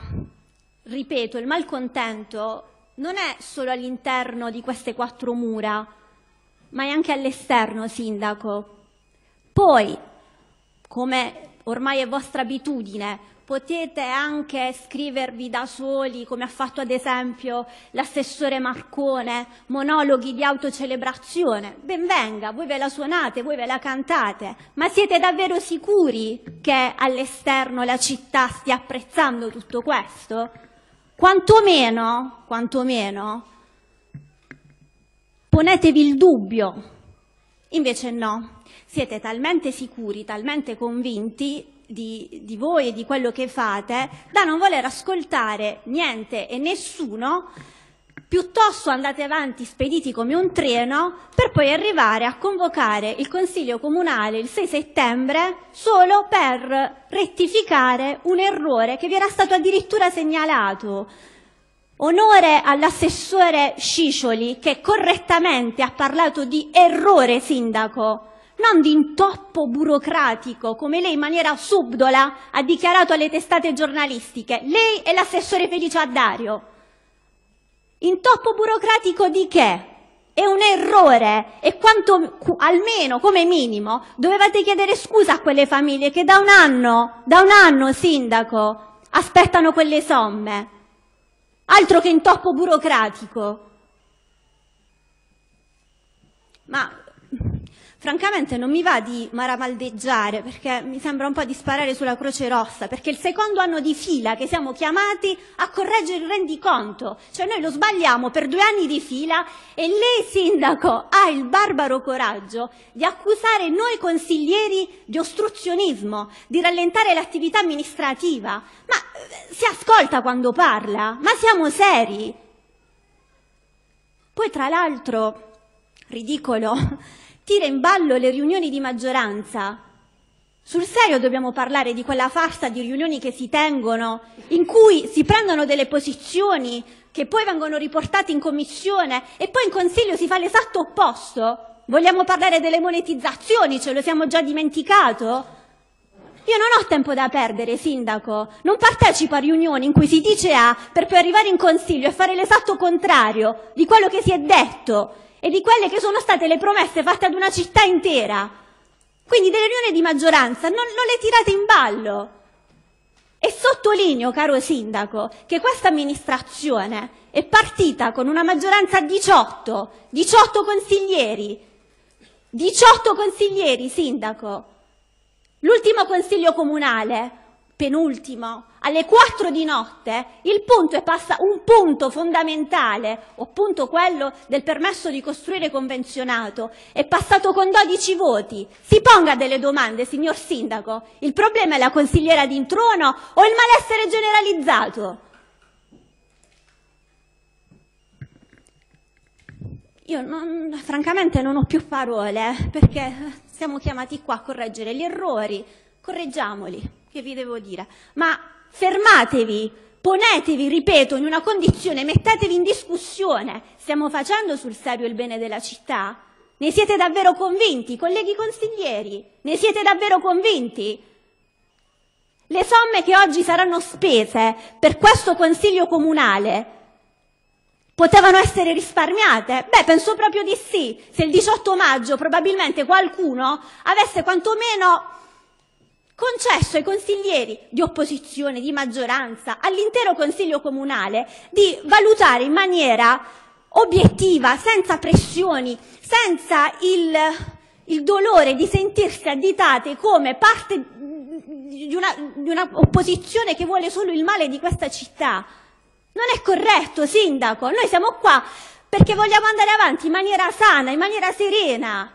ripeto, il malcontento non è solo all'interno di queste quattro mura, ma è anche all'esterno, Sindaco. Poi, come ormai è vostra abitudine, potete anche scrivervi da soli, come ha fatto ad esempio l'assessore Marcone, monologhi di autocelebrazione. Ben venga, voi ve la suonate, voi ve la cantate, ma siete davvero sicuri che all'esterno la città stia apprezzando tutto questo? Quantomeno, quantomeno, ponetevi il dubbio. Invece no, siete talmente sicuri, talmente convinti Di, di voi e di quello che fate, da non voler ascoltare niente e nessuno, piuttosto andate avanti spediti come un treno per poi arrivare a convocare il Consiglio Comunale il sei settembre solo per rettificare un errore che vi era stato addirittura segnalato. Onore all'assessore Sciccioli che correttamente ha parlato di errore, Sindaco, non di intoppo burocratico, come lei in maniera subdola ha dichiarato alle testate giornalistiche, lei e l'assessore Felice Addario. Intoppo burocratico di che? È un errore, e quanto, almeno come minimo dovevate chiedere scusa a quelle famiglie che da un anno, da un anno Sindaco, aspettano quelle somme. Altro che intoppo burocratico. Ma francamente non mi va di maramaldeggiare, perché mi sembra un po' di sparare sulla Croce Rossa, perché è il secondo anno di fila che siamo chiamati a correggere il rendiconto, cioè noi lo sbagliamo per due anni di fila e lei, Sindaco, ha il barbaro coraggio di accusare noi consiglieri di ostruzionismo, di rallentare l'attività amministrativa. Ma si ascolta quando parla? Ma siamo seri? Poi tra l'altro, ridicolo, tira in ballo le riunioni di maggioranza. Sul serio dobbiamo parlare di quella farsa di riunioni che si tengono, in cui si prendono delle posizioni che poi vengono riportate in commissione e poi in consiglio si fa l'esatto opposto? Vogliamo parlare delle monetizzazioni, ce lo siamo già dimenticato? Io non ho tempo da perdere, sindaco, non partecipo a riunioni in cui si dice A per poi arrivare in consiglio e fare l'esatto contrario di quello che si è detto e di quelle che sono state le promesse fatte ad una città intera. Quindi delle riunioni di maggioranza non, non le tirate in ballo. E sottolineo, caro sindaco, che questa amministrazione è partita con una maggioranza di diciotto, diciotto consiglieri, diciotto consiglieri, sindaco. L'ultimo consiglio comunale, penultimo, alle quattro di notte, il punto è passa un punto fondamentale, o punto quello del permesso di costruire convenzionato, è passato con dodici voti. Si ponga delle domande, signor sindaco, il problema è la consigliera d'introno o il malessere generalizzato? Io non, francamente non ho più parole, perché siamo chiamati qua a correggere gli errori, correggiamoli, che vi devo dire. Ma fermatevi, ponetevi, ripeto, in una condizione, mettetevi in discussione. Stiamo facendo sul serio il bene della città? Ne siete davvero convinti, colleghi consiglieri? Ne siete davvero convinti? Le somme che oggi saranno spese per questo Consiglio Comunale potevano essere risparmiate? Beh, penso proprio di sì, se il diciotto maggio probabilmente qualcuno avesse quantomeno concesso ai consiglieri di opposizione, di maggioranza, all'intero Consiglio Comunale, di valutare in maniera obiettiva, senza pressioni, senza il, il dolore di sentirsi additate come parte di una, di una opposizione che vuole solo il male di questa città. Non è corretto, sindaco, noi siamo qua perché vogliamo andare avanti in maniera sana, in maniera serena.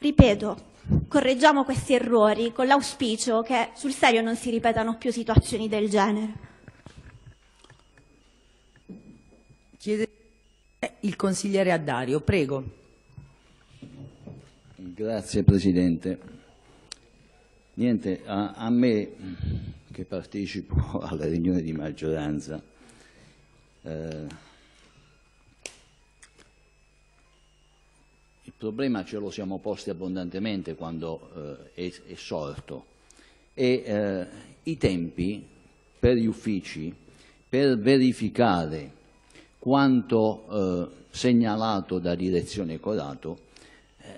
Ripeto, correggiamo questi errori con l'auspicio che sul serio non si ripetano più situazioni del genere. Chiede il consigliere Addario, prego. Grazie Presidente. Niente, a, a me che partecipo alla riunione di maggioranza eh, il problema ce lo siamo posti abbondantemente quando eh, è, è sorto e eh, i tempi per gli uffici per verificare quanto eh, segnalato da direzione Corato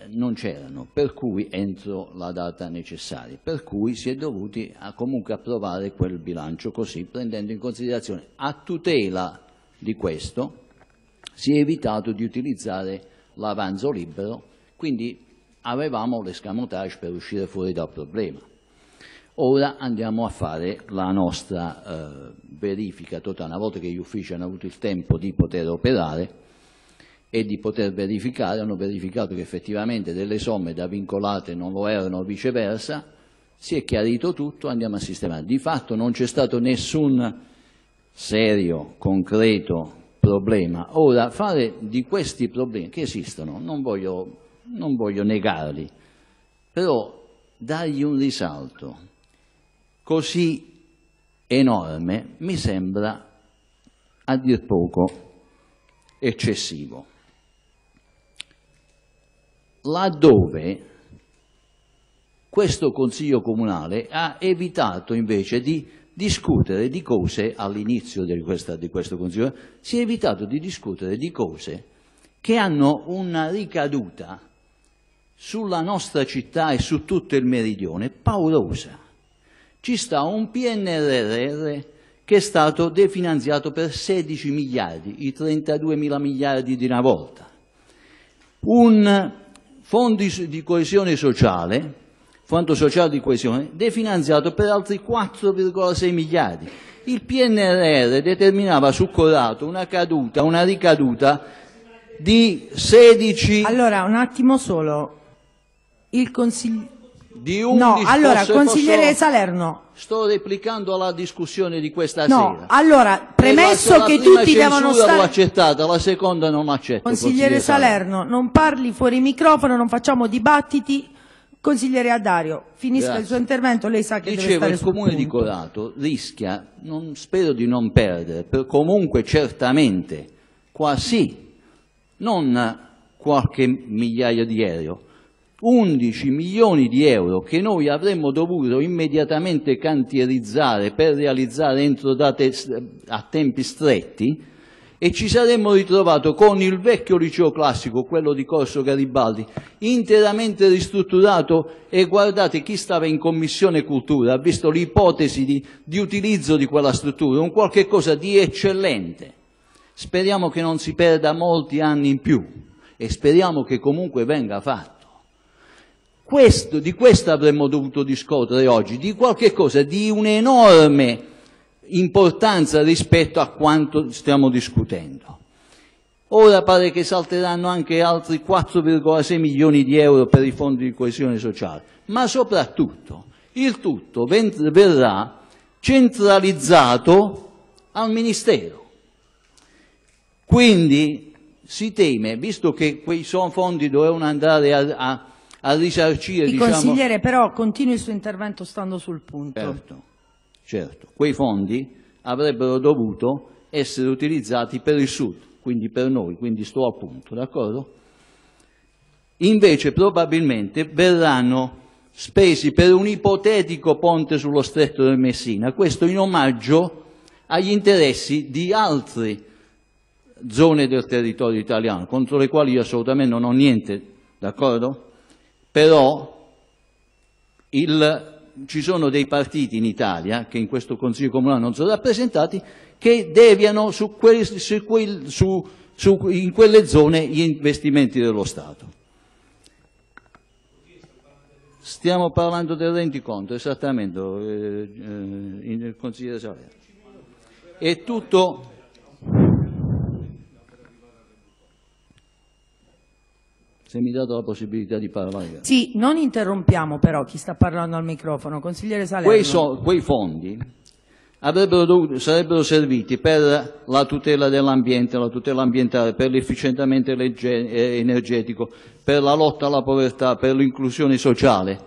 non c'erano, per cui entro la data necessaria, per cui si è dovuti a comunque approvare quel bilancio così, prendendo in considerazione a tutela di questo si è evitato di utilizzare l'avanzo libero, quindi avevamo l'escamotage per uscire fuori dal problema. Ora andiamo a fare la nostra eh, verifica totale, una volta che gli uffici hanno avuto il tempo di poter operare e di poter verificare, hanno verificato che effettivamente delle somme da vincolate non lo erano o viceversa, si è chiarito tutto, andiamo a sistemare. Di fatto non c'è stato nessun serio, concreto problema. Ora, fare di questi problemi, che esistono, non voglio, non voglio negarli, però dargli un risalto così enorme mi sembra, a dir poco, eccessivo. Laddove questo Consiglio Comunale ha evitato invece di discutere di cose all'inizio di, di questo Consiglio, si è evitato di discutere di cose che hanno una ricaduta sulla nostra città e su tutto il meridione paurosa. Ci sta un P N R R che è stato definanziato per sedici miliardi, i trentadue mila miliardi di una volta. Un fondi di coesione sociale, fondo sociale di coesione, definanziato per altri quattro virgola sei miliardi. Il P N R R determinava su Corato una caduta, una ricaduta di sedici... Allora, un attimo solo. Il consiglio... di un no, allora consigliere posso... Salerno. Sto replicando alla discussione di questa no, sera. No, allora, premesso la, che la tutti devono stare... l'ho accettata, la seconda non accetto. Consigliere, consigliere Salerno, Salerno, non parli fuori microfono, non facciamo dibattiti. Consigliere Addario, finisca Grazie. il suo intervento, lei sa che Dicevo, deve stare sul punto. Dicevo, il Comune di Corato rischia, non, spero di non perdere, per comunque certamente, quasi, non qualche migliaio di euro, undici milioni di euro che noi avremmo dovuto immediatamente cantierizzare per realizzare entro date a tempi stretti, e ci saremmo ritrovato con il vecchio liceo classico, quello di Corso Garibaldi, interamente ristrutturato, e guardate, chi stava in Commissione Cultura ha visto l'ipotesi di, di utilizzo di quella struttura, un qualche cosa di eccellente. Speriamo che non si perda molti anni in più e speriamo che comunque venga fatto. Questo, di questo avremmo dovuto discutere oggi, di qualche cosa di un'enorme importanza rispetto a quanto stiamo discutendo. Ora pare che salteranno anche altri quattro virgola sei milioni di euro per i fondi di coesione sociale, ma soprattutto il tutto verrà centralizzato al Ministero. Quindi si teme, visto che quei fondi dovevano andare a... a a risarcire, il diciamo... Consigliere, però continui il suo intervento stando sul punto. Certo, certo, quei fondi avrebbero dovuto essere utilizzati per il Sud, quindi per noi, quindi sto a punto, d'accordo? Invece probabilmente verranno spesi per un ipotetico ponte sullo stretto del Messina, questo in omaggio agli interessi di altre zone del territorio italiano, contro le quali io assolutamente non ho niente, d'accordo? Però il, ci sono dei partiti in Italia, che in questo Consiglio Comunale non sono rappresentati, che deviano su quel, su quel, su, su, in quelle zone gli investimenti dello Stato. Stiamo parlando del rendiconto, esattamente, eh, eh, consigliere Salerno. E tutto... Se mi date la possibilità di parlare. Sì, non interrompiamo però chi sta parlando al microfono. Consigliere Salerno. Quei, so, quei fondi avrebbero dovuto, sarebbero serviti per la tutela dell'ambiente, la tutela ambientale, per l'efficientamento energetico, per la lotta alla povertà, per l'inclusione sociale.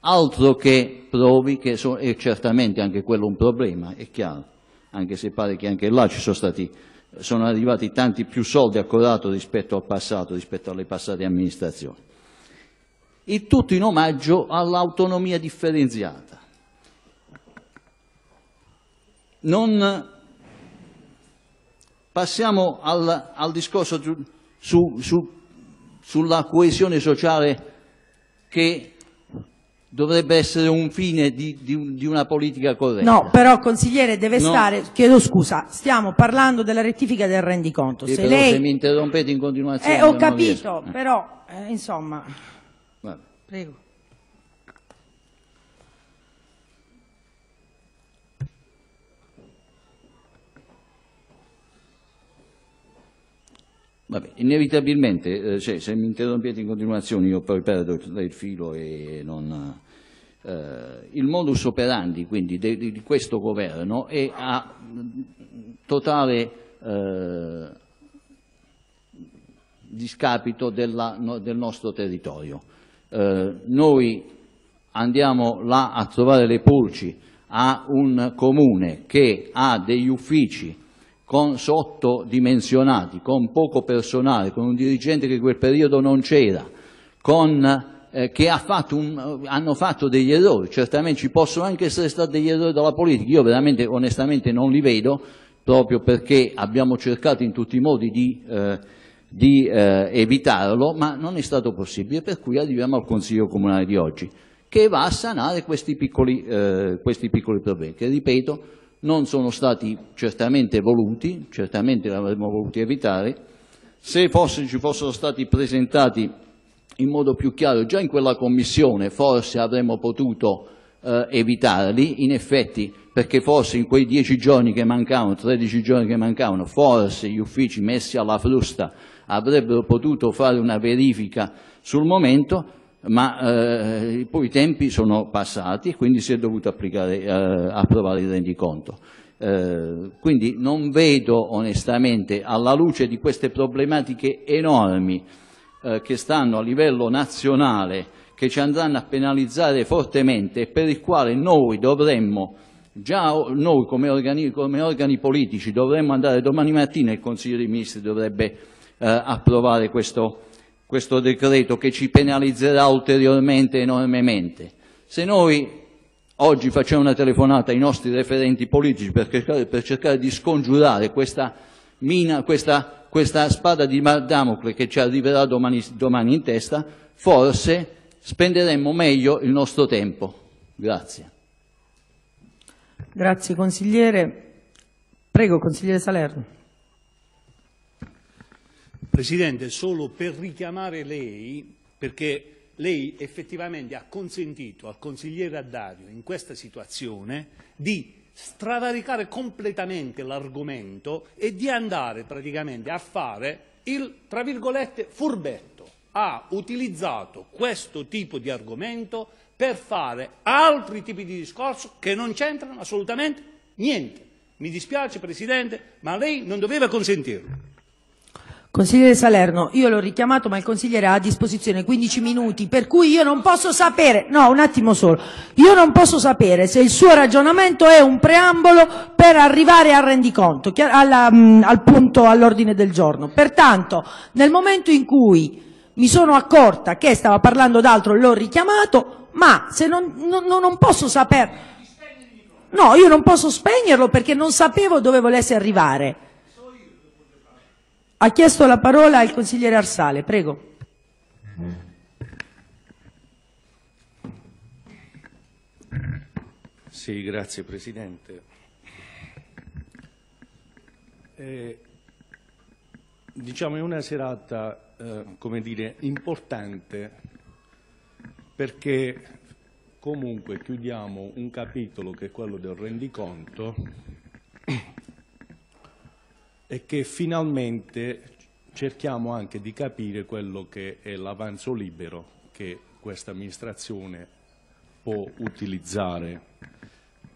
Altro che provi, che so, è certamente anche quello un problema, è chiaro, anche se pare che anche là ci sono stati... sono arrivati tanti più soldi a Corato rispetto al passato, rispetto alle passate amministrazioni. Il tutto in omaggio all'autonomia differenziata. Non... Passiamo al, al discorso su, su, su, sulla coesione sociale, che dovrebbe essere un fine di, di, di una politica corretta. No, però consigliere deve no. stare, chiedo scusa, stiamo parlando della rettifica del rendiconto. Sì, se, però lei... se mi interrompete in continuazione... Eh, ho capito, riesco. però, eh, insomma... Vabbè. Prego. Vabbè, inevitabilmente, eh, cioè, se mi interrompete in continuazione io poi perdo il filo e non... Eh, il modus operandi quindi de, de, di questo governo è a totale eh, discapito della, no, del nostro territorio. Eh, noi andiamo là a trovare le pulci a un comune che ha degli uffici con sottodimensionati, con poco personale, con un dirigente che in quel periodo non c'era, eh, che ha fatto un, hanno fatto degli errori. Certamente ci possono anche essere stati degli errori dalla politica, io veramente onestamente non li vedo, proprio perché abbiamo cercato in tutti i modi di, eh, di eh, evitarlo, ma non è stato possibile, per cui arriviamo al Consiglio Comunale di oggi, che va a sanare questi piccoli, eh, questi piccoli problemi, che ripeto, non sono stati certamente voluti, certamente li avremmo voluti evitare, se fosse, ci fossero stati presentati in modo più chiaro già in quella commissione forse avremmo potuto eh, evitarli, in effetti, perché forse in quei dieci giorni che mancavano, tredici giorni che mancavano, forse gli uffici messi alla frusta avrebbero potuto fare una verifica sul momento, ma eh, poi i tempi sono passati e quindi si è dovuto applicare, eh, approvare il rendiconto. Eh, quindi non vedo onestamente, alla luce di queste problematiche enormi eh, che stanno a livello nazionale, che ci andranno a penalizzare fortemente e per il quale noi dovremmo, già noi come organi, come organi politici, dovremmo andare domani mattina e il Consiglio dei Ministri dovrebbe eh, approvare questo, questo decreto che ci penalizzerà ulteriormente, enormemente. Se noi oggi facciamo una telefonata ai nostri referenti politici per cercare, per cercare di scongiurare questa mina, questa, questa spada di Damocle che ci arriverà domani, domani in testa, forse spenderemmo meglio il nostro tempo. Grazie. Grazie consigliere. Prego consigliere Salerno. Presidente, solo per richiamare lei, perché lei effettivamente ha consentito al consigliere Addario in questa situazione di stravalicare completamente l'argomento e di andare praticamente a fare il, tra virgolette, furbetto. Ha utilizzato questo tipo di argomento per fare altri tipi di discorso che non c'entrano assolutamente niente. Mi dispiace Presidente, ma lei non doveva consentirlo. Consigliere Salerno, io l'ho richiamato ma il consigliere ha a disposizione quindici minuti, per cui io non posso sapere, no un attimo solo, io non posso sapere se il suo ragionamento è un preambolo per arrivare al rendiconto, alla, al punto all'ordine del giorno. Pertanto, nel momento in cui mi sono accorta che stava parlando d'altro, l'ho richiamato, ma se non, non, non posso sapere... No, io non posso spegnerlo perché non sapevo dove volesse arrivare. Ha chiesto la parola il consigliere Arsale, prego. Sì, grazie Presidente. Eh, diciamo è una serata... come dire, importante perché comunque chiudiamo un capitolo che è quello del rendiconto e che finalmente cerchiamo anche di capire quello che è l'avanzo libero che questa amministrazione può utilizzare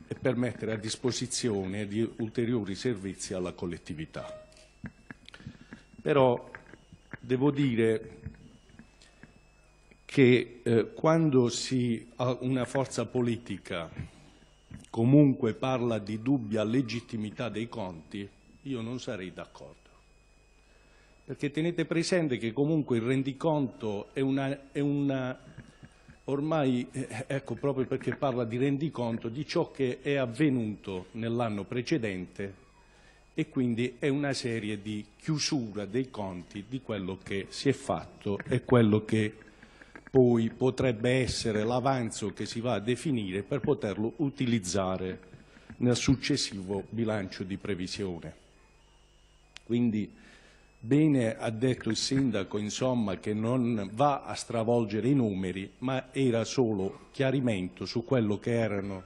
e per mettere a disposizione di ulteriori servizi alla collettività. Però devo dire che eh, quando si ha una forza politica comunque parla di dubbia legittimità dei conti, io non sarei d'accordo. Perché tenete presente che comunque il rendiconto è una, è una ormai, eh, ecco proprio perché parla di rendiconto, di ciò che è avvenuto nell'anno precedente, e quindi è una serie di chiusura dei conti di quello che si è fatto e quello che poi potrebbe essere l'avanzo che si va a definire per poterlo utilizzare nel successivo bilancio di previsione. Quindi bene ha detto il Sindaco, insomma, che non va a stravolgere i numeri, ma era solo chiarimento su quello che erano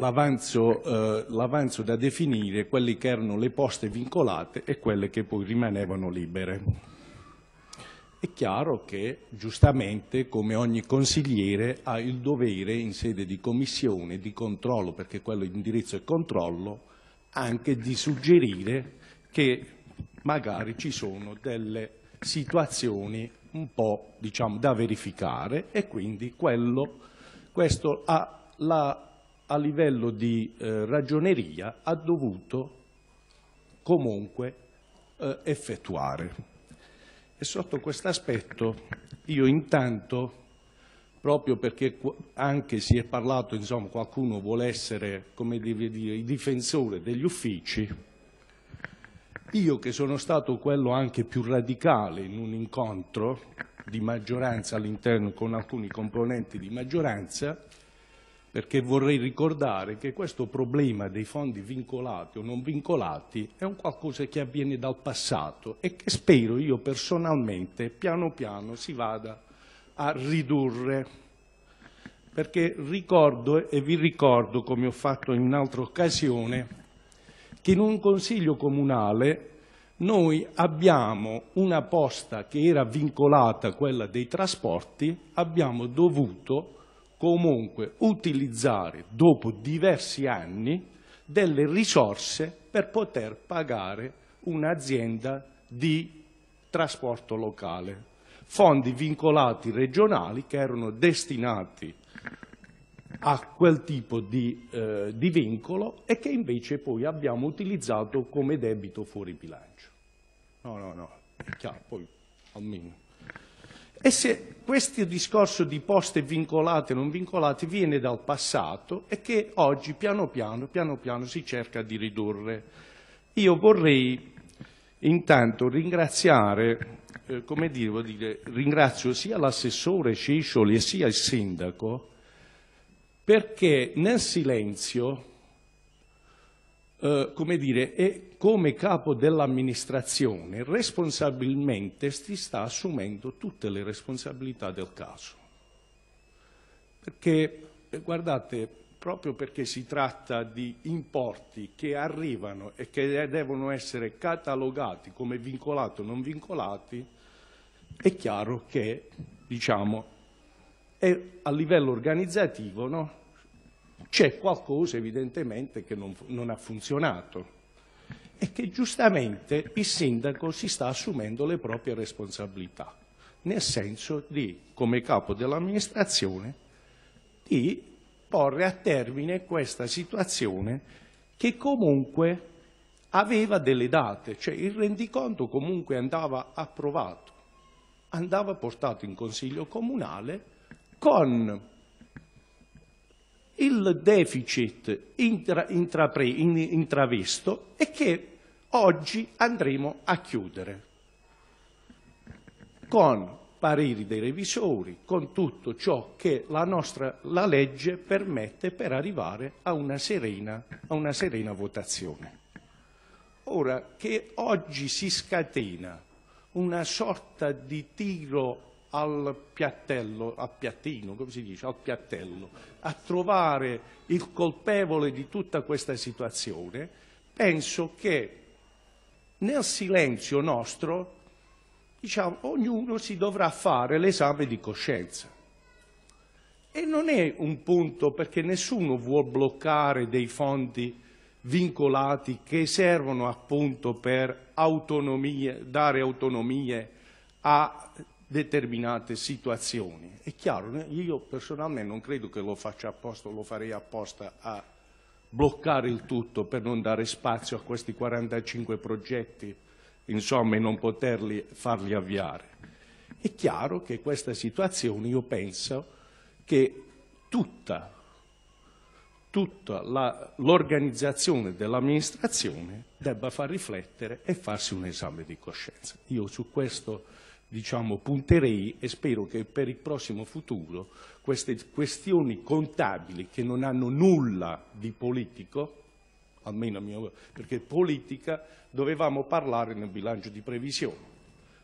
l'avanzo eh, da definire, quelle che erano le poste vincolate e quelle che poi rimanevano libere. È chiaro che giustamente, come ogni consigliere, ha il dovere in sede di commissione, di controllo, perché quello è indirizzo e controllo, anche di suggerire che magari ci sono delle situazioni un po', diciamo, da verificare e quindi quello, questo ha la a livello di eh, ragioneria ha dovuto comunque eh, effettuare. E sotto questo aspetto io intanto, proprio perché anche si è parlato, insomma, qualcuno vuole essere, come deve dire, il difensore degli uffici, io che sono stato quello anche più radicale in un incontro di maggioranza all'interno con alcuni componenti di maggioranza, perché vorrei ricordare che questo problema dei fondi vincolati o non vincolati è un qualcosa che avviene dal passato e che spero io personalmente piano piano si vada a ridurre, perché ricordo e vi ricordo, come ho fatto in un'altra occasione, che in un Consiglio Comunale Noi abbiamo una posta che era vincolata, quella dei trasporti, abbiamo dovuto comunque utilizzare dopo diversi anni delle risorse per poter pagare un'azienda di trasporto locale. Fondi vincolati regionali che erano destinati a quel tipo di, eh, di vincolo e che invece poi abbiamo utilizzato come debito fuori bilancio. No, no, no, chiaro, poi almeno. E se questo discorso di poste vincolate e non vincolate viene dal passato e che oggi piano piano, piano piano si cerca di ridurre. Io vorrei intanto ringraziare, eh, come dire, vuol dire, ringrazio sia l'assessore Ciccioli e sia il sindaco, perché nel silenzio, eh, come dire, e come capo dell'amministrazione, responsabilmente si sta assumendo tutte le responsabilità del caso. Perché, eh, guardate, proprio perché si tratta di importi che arrivano e che devono essere catalogati come vincolati o non vincolati, è chiaro che, diciamo, e a livello organizzativo, no? C'è qualcosa evidentemente che non, non ha funzionato e che giustamente il sindaco si sta assumendo le proprie responsabilità, nel senso di, come capo dell'amministrazione, di porre a termine questa situazione che comunque aveva delle date, cioè il rendiconto comunque andava approvato, andava portato in Consiglio Comunale con il deficit intra, intrapre, in, intravisto e che oggi andremo a chiudere con pareri dei revisori, con tutto ciò che la, nostra, la legge permette per arrivare a una, serena, a una serena votazione. Ora, che oggi si scatena una sorta di tiro al piattello, a piattino, come si dice, al piattello, a trovare il colpevole di tutta questa situazione, penso che nel silenzio nostro, diciamo, ognuno si dovrà fare l'esame di coscienza. E non è un punto perché nessuno vuol bloccare dei fondi vincolati che servono appunto per autonomie, dare autonomie a determinate situazioni. È chiaro, io personalmente non credo che lo faccia apposta, lo farei apposta a bloccare il tutto per non dare spazio a questi quarantacinque progetti, insomma, e non poterli farli avviare. È chiaro che questa situazione, io penso che tutta, tutta l'organizzazione dell'amministrazione debba far riflettere e farsi un esame di coscienza. Io su questo, diciamo, punterei e spero che per il prossimo futuro queste questioni contabili che non hanno nulla di politico, almeno a mio, perché politica dovevamo parlare nel bilancio di previsione.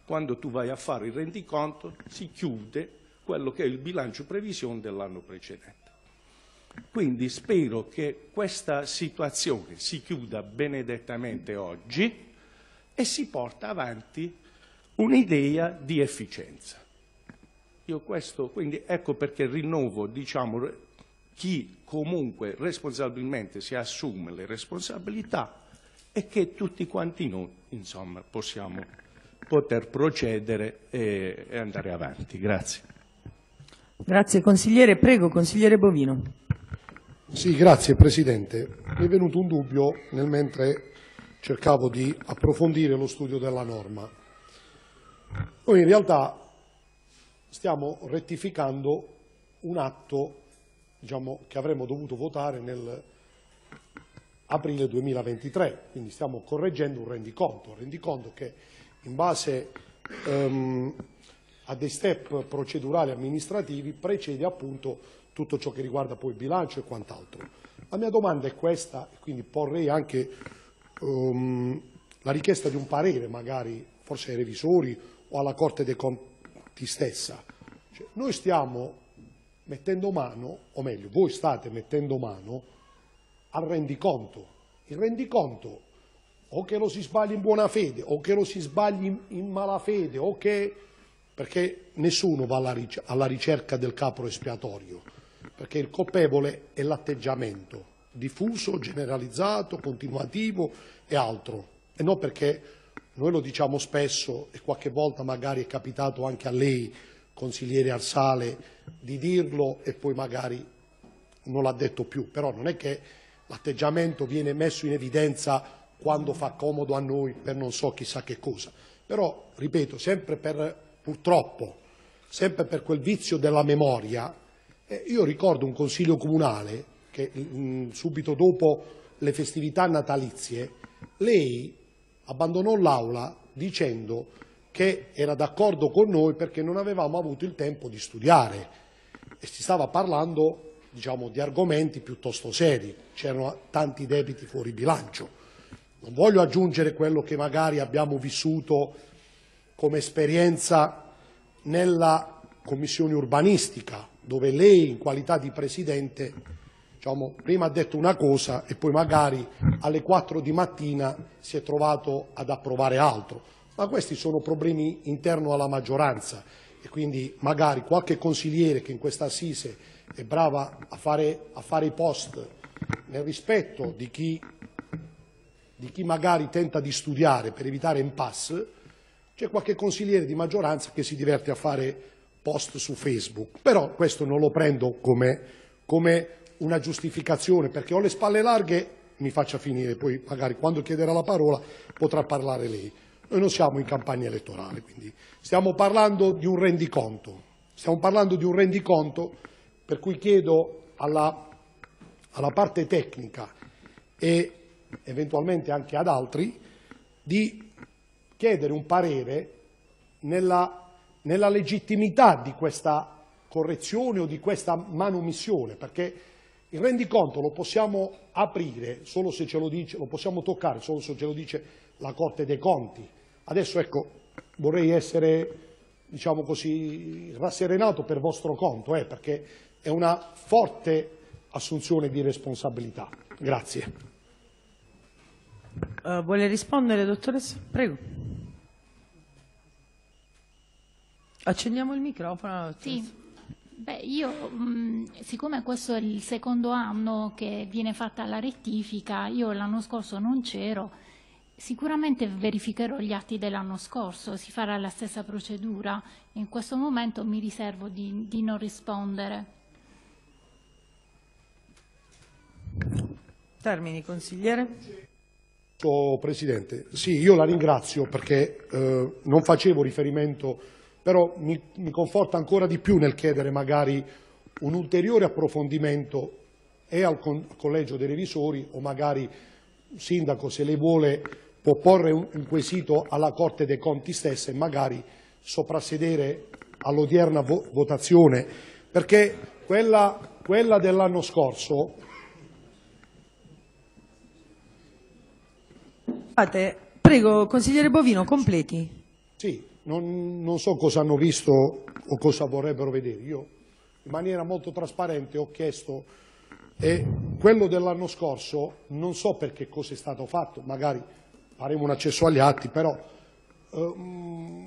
Quando tu vai a fare il rendiconto si chiude quello che è il bilancio previsione dell'anno precedente. Quindi spero che questa situazione si chiuda benedettamente oggi e si porta avanti un'idea di efficienza. Io questo, quindi ecco perché rinnovo, diciamo, chi comunque responsabilmente si assume le responsabilità e che tutti quanti noi, insomma, possiamo poter procedere e, e andare avanti. Grazie. Grazie consigliere. Prego, consigliere Bovino. Sì, grazie Presidente. Mi è venuto un dubbio nel mentre cercavo di approfondire lo studio della norma. Noi in realtà stiamo rettificando un atto, diciamo, che avremmo dovuto votare nell'aprile duemilaventitré, quindi stiamo correggendo un rendiconto, un rendiconto che in base um, a dei step procedurali amministrativi precede appunto tutto ciò che riguarda poi il bilancio e quant'altro. La mia domanda è questa, e quindi porrei anche um, la richiesta di un parere magari forse ai revisori o alla Corte dei Conti stessa. Cioè, noi stiamo mettendo mano, o meglio, voi state mettendo mano al rendiconto. Il rendiconto o che lo si sbagli in buona fede, o che lo si sbagli in, in malafede, o che... perché nessuno va alla, ric- alla ricerca del capro espiatorio, perché il colpevole è l'atteggiamento diffuso, generalizzato, continuativo e altro, e non perché noi lo diciamo spesso, e qualche volta magari è capitato anche a lei, consigliere Arsale, di dirlo e poi magari non l'ha detto più, però non è che l'atteggiamento viene messo in evidenza quando fa comodo a noi per non so chissà che cosa, però ripeto, sempre per, purtroppo, sempre per quel vizio della memoria, eh, io ricordo un consiglio comunale che mh, subito dopo le festività natalizie, lei abbandonò l'aula dicendo che era d'accordo con noi perché non avevamo avuto il tempo di studiare e si stava parlando, diciamo, di argomenti piuttosto seri, c'erano tanti debiti fuori bilancio. Non voglio aggiungere quello che magari abbiamo vissuto come esperienza nella commissione urbanistica, dove lei in qualità di presidente, diciamo, prima ha detto una cosa e poi magari alle quattro di mattina si è trovato ad approvare altro, ma questi sono problemi interni alla maggioranza e quindi magari qualche consigliere che in questa assise è brava a fare, a fare i post nel rispetto di chi, di chi magari tenta di studiare per evitare impasse, c'è qualche consigliere di maggioranza che si diverte a fare post su Facebook, però questo non lo prendo come, come una giustificazione, perché ho le spalle larghe, mi faccia finire, poi magari quando chiederà la parola potrà parlare lei. Noi non siamo in campagna elettorale, quindi stiamo parlando di un rendiconto, stiamo parlando di un rendiconto per cui chiedo alla, alla parte tecnica e eventualmente anche ad altri di chiedere un parere nella, nella legittimità di questa correzione o di questa manomissione, perché il rendiconto lo possiamo aprire solo se ce lo dice, lo possiamo toccare solo se ce lo dice la Corte dei Conti. Adesso ecco, vorrei essere, diciamo così, rasserenato per vostro conto, eh, perché è una forte assunzione di responsabilità. Grazie. Uh, vuole rispondere, dottoressa? Prego. Accendiamo il microfono. Sì. Beh, io, mh, siccome questo è il secondo anno che viene fatta la rettifica, io l'anno scorso non c'ero, sicuramente verificherò gli atti dell'anno scorso, si farà la stessa procedura, in questo momento mi riservo di, di non rispondere. Termini, consigliere. Oh, Presidente, sì, io la ringrazio perché eh, non facevo riferimento... però mi, mi conforta ancora di più nel chiedere magari un ulteriore approfondimento e al, con, al Collegio dei Revisori, o magari, Sindaco, se lei vuole, può porre un, un quesito alla Corte dei Conti stessa e magari soprassedere all'odierna vo, votazione, perché quella, quella dell'anno scorso... Prego, consigliere Bovino, completi. Sì. Non, non so cosa hanno visto o cosa vorrebbero vedere, io in maniera molto trasparente ho chiesto e quello dell'anno scorso non so per che cosa è stato fatto, magari faremo un accesso agli atti, però ehm,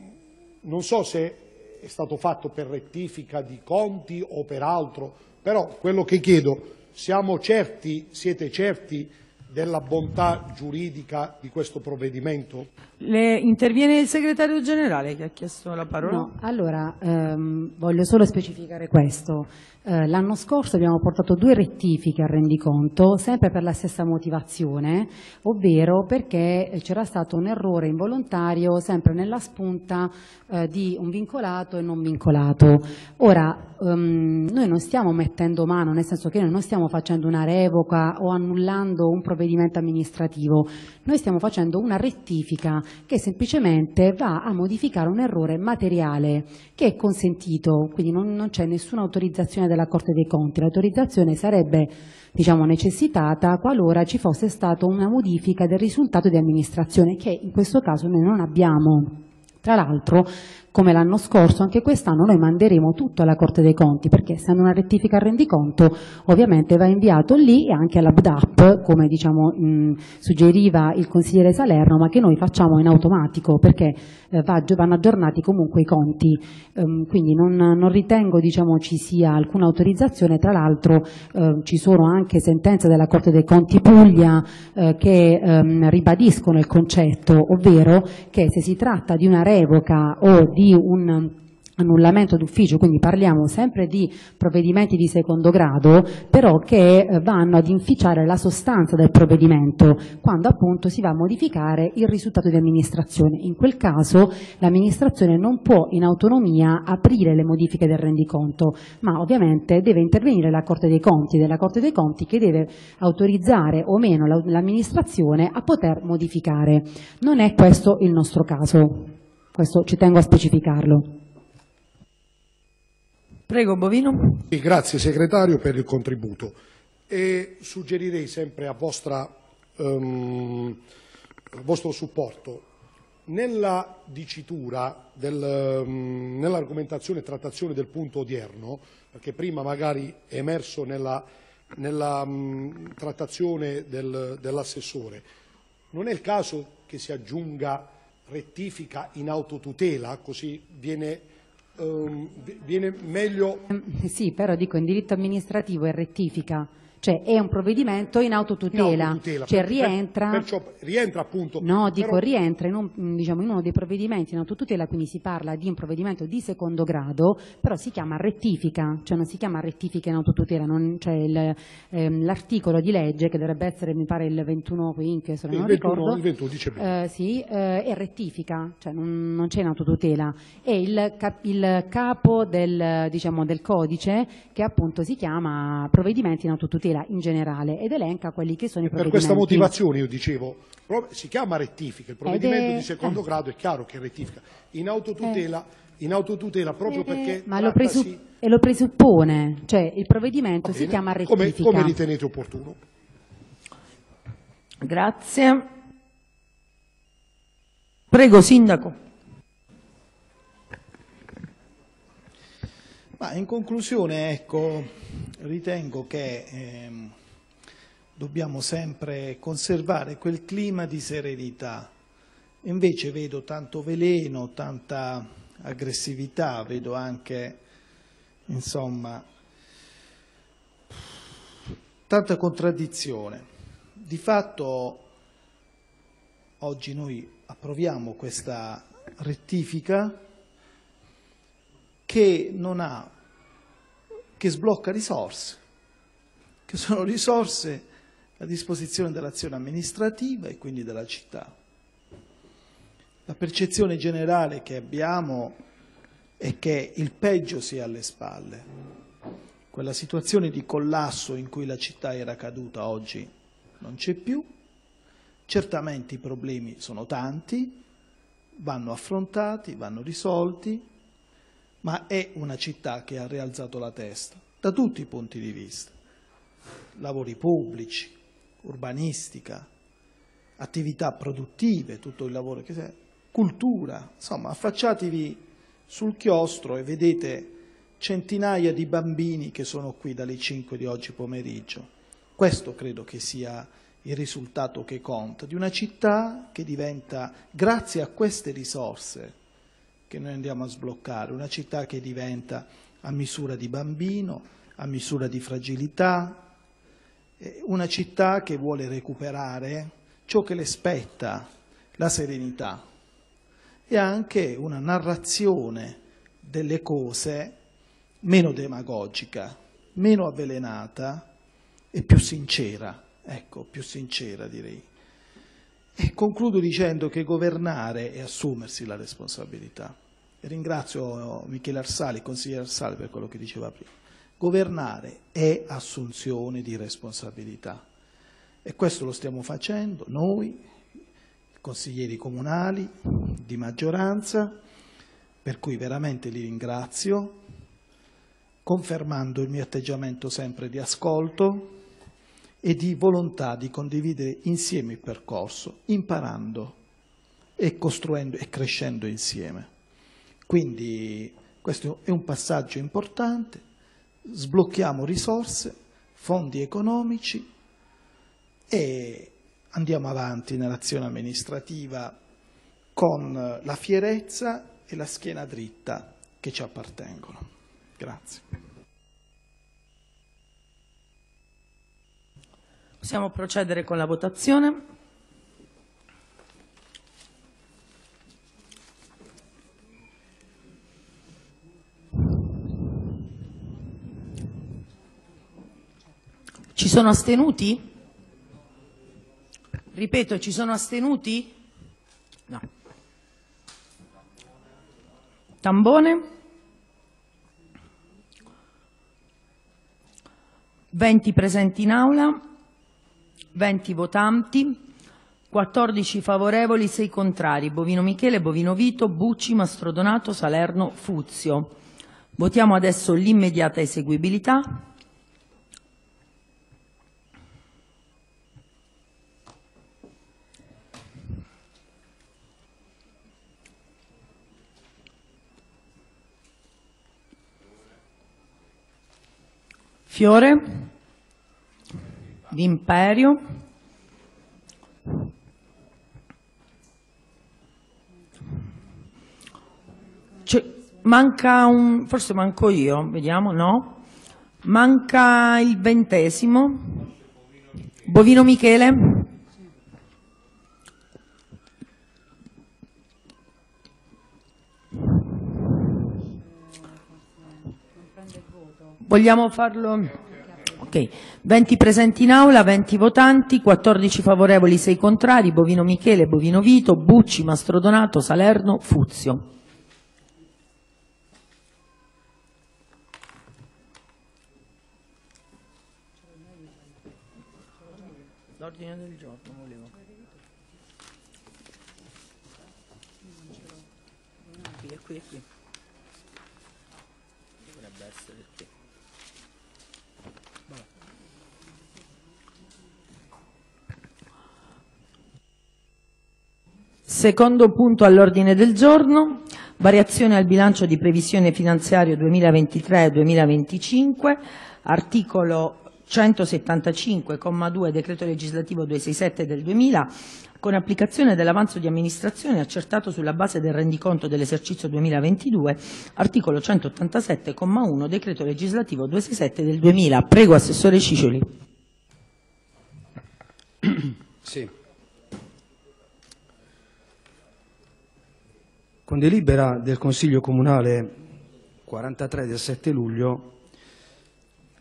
non so se è stato fatto per rettifica di conti o per altro, però quello che chiedo, siamo certi, siete certi della bontà giuridica di questo provvedimento? Le interviene il segretario generale che ha chiesto la parola. No, allora ehm, voglio solo specificare questo. Eh, l'anno scorso abbiamo portato due rettifiche al rendiconto, sempre per la stessa motivazione, ovvero perché c'era stato un errore involontario sempre nella spunta eh, di un vincolato e non vincolato. Ora, ehm, noi non stiamo mettendo mano, nel senso che noi non stiamo facendo una revoca o annullando un provvedimento amministrativo, noi stiamo facendo una rettifica che semplicemente va a modificare un errore materiale che è consentito, quindi non, non c'è nessuna autorizzazione della Corte dei Conti, l'autorizzazione sarebbe, diciamo, necessitata qualora ci fosse stata una modifica del risultato di amministrazione che in questo caso noi non abbiamo. Tra l'altro come l'anno scorso, anche quest'anno noi manderemo tutto alla Corte dei Conti, perché essendo una rettifica al rendiconto ovviamente va inviato lì e anche alla B D A P, come diciamo, mh, suggeriva il consigliere Salerno, ma che noi facciamo in automatico, perché eh, va, vanno aggiornati comunque i conti, ehm, quindi non, non ritengo diciamo, ci sia alcuna autorizzazione. Tra l'altro eh, ci sono anche sentenze della Corte dei Conti Puglia eh, che ehm, ribadiscono il concetto, ovvero che se si tratta di una revoca o di un annullamento d'ufficio, quindi parliamo sempre di provvedimenti di secondo grado, però che vanno ad inficiare la sostanza del provvedimento, quando appunto si va a modificare il risultato di amministrazione. In quel caso l'amministrazione non può in autonomia aprire le modifiche del rendiconto, ma ovviamente deve intervenire la Corte dei Conti, della Corte dei Conti che deve autorizzare o meno l'amministrazione a poter modificare. Non è questo il nostro caso, questo ci tengo a specificarlo. Prego Bovino. Sì, grazie segretario per il contributo e suggerirei sempre a, vostra, um, a vostro supporto nella dicitura, del, um, nell'argomentazione e trattazione del punto odierno, perché prima magari è emerso nella, nella um, trattazione del, dell'assessore, non è il caso che si aggiunga rettifica in autotutela, così viene... viene meglio. Sì, però dico in diritto amministrativo è rettifica, cioè è un provvedimento in autotutela, in autotutela cioè rientra, per, perciò, rientra appunto. No, dico però... rientra in, un, diciamo, in uno dei provvedimenti in autotutela, quindi si parla di un provvedimento di secondo grado, però si chiama rettifica, cioè non si chiama rettifica in autotutela, cioè l'articolo ehm, di legge che dovrebbe essere mi pare il ventuno quinque, se non ricordo, il ventuno dice bene. Eh, sì, eh, è rettifica, cioè non, non c'è in autotutela, è il, cap, il capo del, diciamo, del codice che appunto si chiama provvedimenti in autotutela in generale ed elenca quelli che sono e i provvedimenti. Per questa motivazione io dicevo, si chiama rettifica, il provvedimento è... di secondo eh. grado è chiaro che è rettifica, in autotutela, eh. in autotutela proprio eh. perché... Ma lo, presu... si... e lo presuppone, cioè il provvedimento si chiama rettifica. Come, come ritenete opportuno. Grazie. Prego Sindaco. Ma in conclusione, ecco, ritengo che eh, dobbiamo sempre conservare quel clima di serenità. Invece vedo tanto veleno, tanta aggressività, vedo anche, insomma, tanta contraddizione. Di fatto oggi noi approviamo questa rettifica che non ha, che sblocca risorse, che sono risorse a disposizione dell'azione amministrativa e quindi della città. La percezione generale che abbiamo è che il peggio sia alle spalle. Quella situazione di collasso in cui la città era caduta oggi non c'è più. Certamente i problemi sono tanti, vanno affrontati, vanno risolti, ma è una città che ha rialzato la testa da tutti i punti di vista, lavori pubblici, urbanistica, attività produttive, tutto il lavoro che serve, cultura, insomma affacciatevi sul chiostro e vedete centinaia di bambini che sono qui dalle cinque di oggi pomeriggio. Questo credo che sia il risultato che conta, di una città che diventa, grazie a queste risorse, che noi andiamo a sbloccare, una città che diventa a misura di bambino, a misura di fragilità, una città che vuole recuperare ciò che le spetta, la serenità, e anche una narrazione delle cose meno demagogica, meno avvelenata e più sincera, ecco, più sincera direi. E concludo dicendo che governare è assumersi la responsabilità. E ringrazio Michele Arsali, il consigliere Arsali, per quello che diceva prima. Governare è assunzione di responsabilità. E questo lo stiamo facendo noi, consiglieri comunali di maggioranza, per cui veramente li ringrazio, confermando il mio atteggiamento sempre di ascolto e di volontà di condividere insieme il percorso, imparando e costruendo e crescendo insieme. Quindi questo è un passaggio importante, sblocchiamo risorse, fondi economici e andiamo avanti nell'azione amministrativa con la fierezza e la schiena dritta che ci appartengono. Grazie. Possiamo procedere con la votazione. Ci sono astenuti? Ripeto, ci sono astenuti? No. Tambone? venti presenti in aula, venti votanti, quattordici favorevoli, sei contrari. Bovino Michele, Bovino Vito, Bucci, Mastrodonato, Salerno, Fuzio. Votiamo adesso l'immediata eseguibilità. Fiore, D'Imperio, manca un, forse manco io, vediamo, no? Manca il ventesimo, Bovino Michele, vogliamo farlo? Ok, venti presenti in aula, venti votanti, quattordici favorevoli, sei contrari, Bovino Michele, Bovino Vito, Bucci, Mastrodonato, Salerno, Fuzio. L'ordine del giorno volevo. Qui, è qui, è qui. Dovrebbe essere qui. Secondo punto all'ordine del giorno, variazione al bilancio di previsione finanziario duemilaventitré duemilaventicinque, articolo centosettantacinque, comma due, decreto legislativo duecentosessantasette del duemila, con applicazione dell'avanzo di amministrazione accertato sulla base del rendiconto dell'esercizio duemilaventidue, articolo centottantasette, comma uno, decreto legislativo duecentosessantasette del duemila. Prego, Assessore Ciccioli. Sì. Con delibera del Consiglio Comunale quarantatré del sette luglio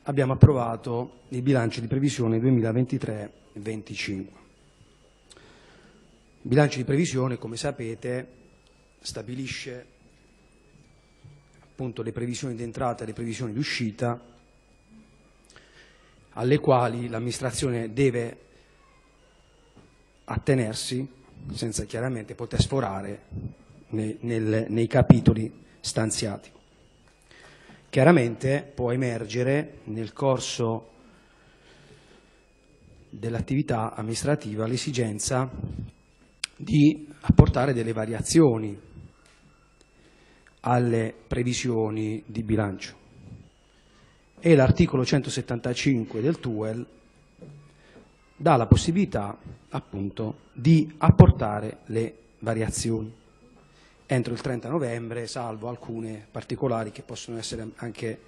abbiamo approvato il bilancio di previsione duemilaventitré duemilaventicinque. Il bilancio di previsione, come sapete, stabilisce appunto le previsioni di entrata e le previsioni di uscita alle quali l'amministrazione deve attenersi senza chiaramente poter sforare Nel, nel, nei capitoli stanziati. Chiaramente può emergere nel corso dell'attività amministrativa l'esigenza di apportare delle variazioni alle previsioni di bilancio e l'articolo centosettantacinque del T U E L dà la possibilità appunto di apportare le variazioni entro il trenta novembre, salvo alcune particolari che possono essere anche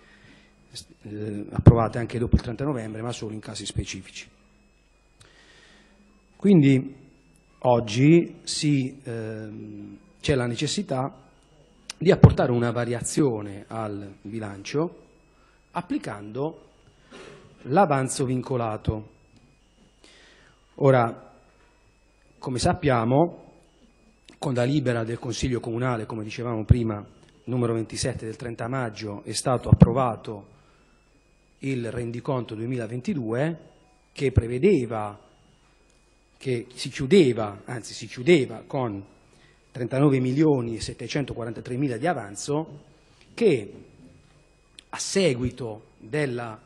eh, approvate anche dopo il trenta novembre, ma solo in casi specifici. Quindi oggi sì, eh, c'è la necessità di apportare una variazione al bilancio applicando l'avanzo vincolato. Ora, come sappiamo, con la delibera del Consiglio Comunale, come dicevamo prima, numero ventisette del trenta maggio, è stato approvato il rendiconto duemilaventidue che prevedeva che si chiudeva, anzi si chiudeva con trentanove milioni settecentoquarantatré mila di avanzo che a seguito della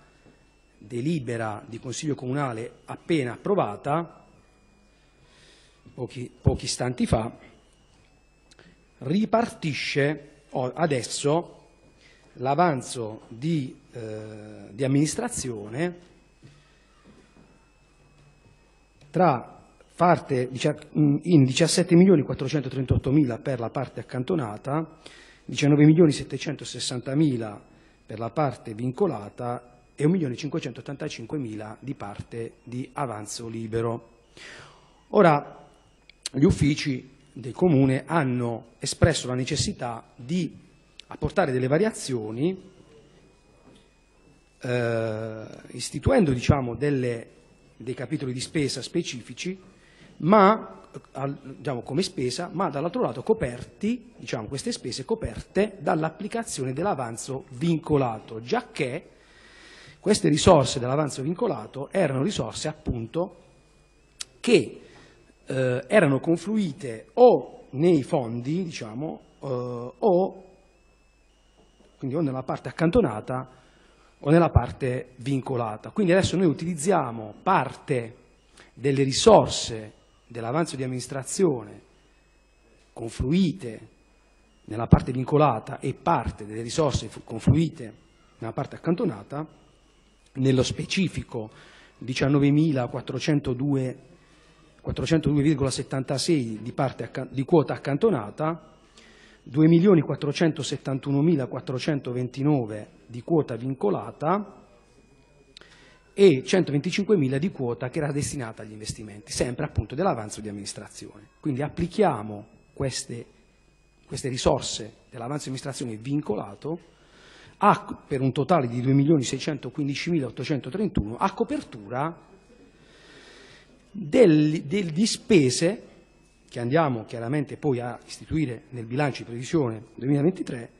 delibera di Consiglio Comunale appena approvata pochi, pochi istanti fa ripartisce adesso l'avanzo di, eh, di amministrazione tra parte in diciassette milioni quattrocentotrentottomila per la parte accantonata, diciannove milioni settecentosessantamila per la parte vincolata e un milione cinquecentottantacinquemila di parte di avanzo libero. Ora, gli uffici del Comune hanno espresso la necessità di apportare delle variazioni, eh, istituendo, diciamo, delle dei capitoli di spesa specifici, ma diciamo, come spesa, ma dall'altro lato coperti, diciamo, queste spese coperte dall'applicazione dell'avanzo vincolato, già che queste risorse dell'avanzo vincolato erano risorse appunto che eh, erano confluite o nei fondi, diciamo, eh, o quindi o nella parte accantonata o nella parte vincolata. Quindi adesso noi utilizziamo parte delle risorse dell'avanzo di amministrazione confluite nella parte vincolata e parte delle risorse confluite nella parte accantonata, nello specifico diciannovemilaquattrocentodue virgola settantasei di, parte, di quota accantonata, duemilaquattrocentosettantunomilaquattrocentoventinove di quota vincolata e centoventicinquemila di quota che era destinata agli investimenti, sempre appunto dell'avanzo di amministrazione. Quindi applichiamo queste, queste risorse dell'avanzo di amministrazione vincolato a, per un totale di due milioni seicentoquindicimilaottocentotrentun a copertura del, del, di spese che andiamo chiaramente poi a istituire nel bilancio di previsione duemilaventitré,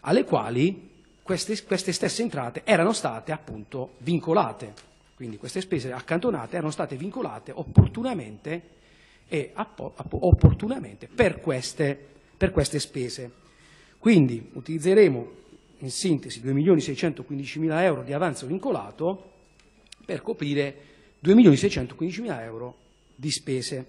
alle quali queste, queste stesse entrate erano state appunto vincolate. Quindi queste spese accantonate erano state vincolate opportunamente, e appo, appo, opportunamente per, queste, per queste spese. Quindi utilizzeremo in sintesi due milioni seicentoquindicimila euro di avanzo vincolato per coprire due milioni seicentoquindicimila euro di spese.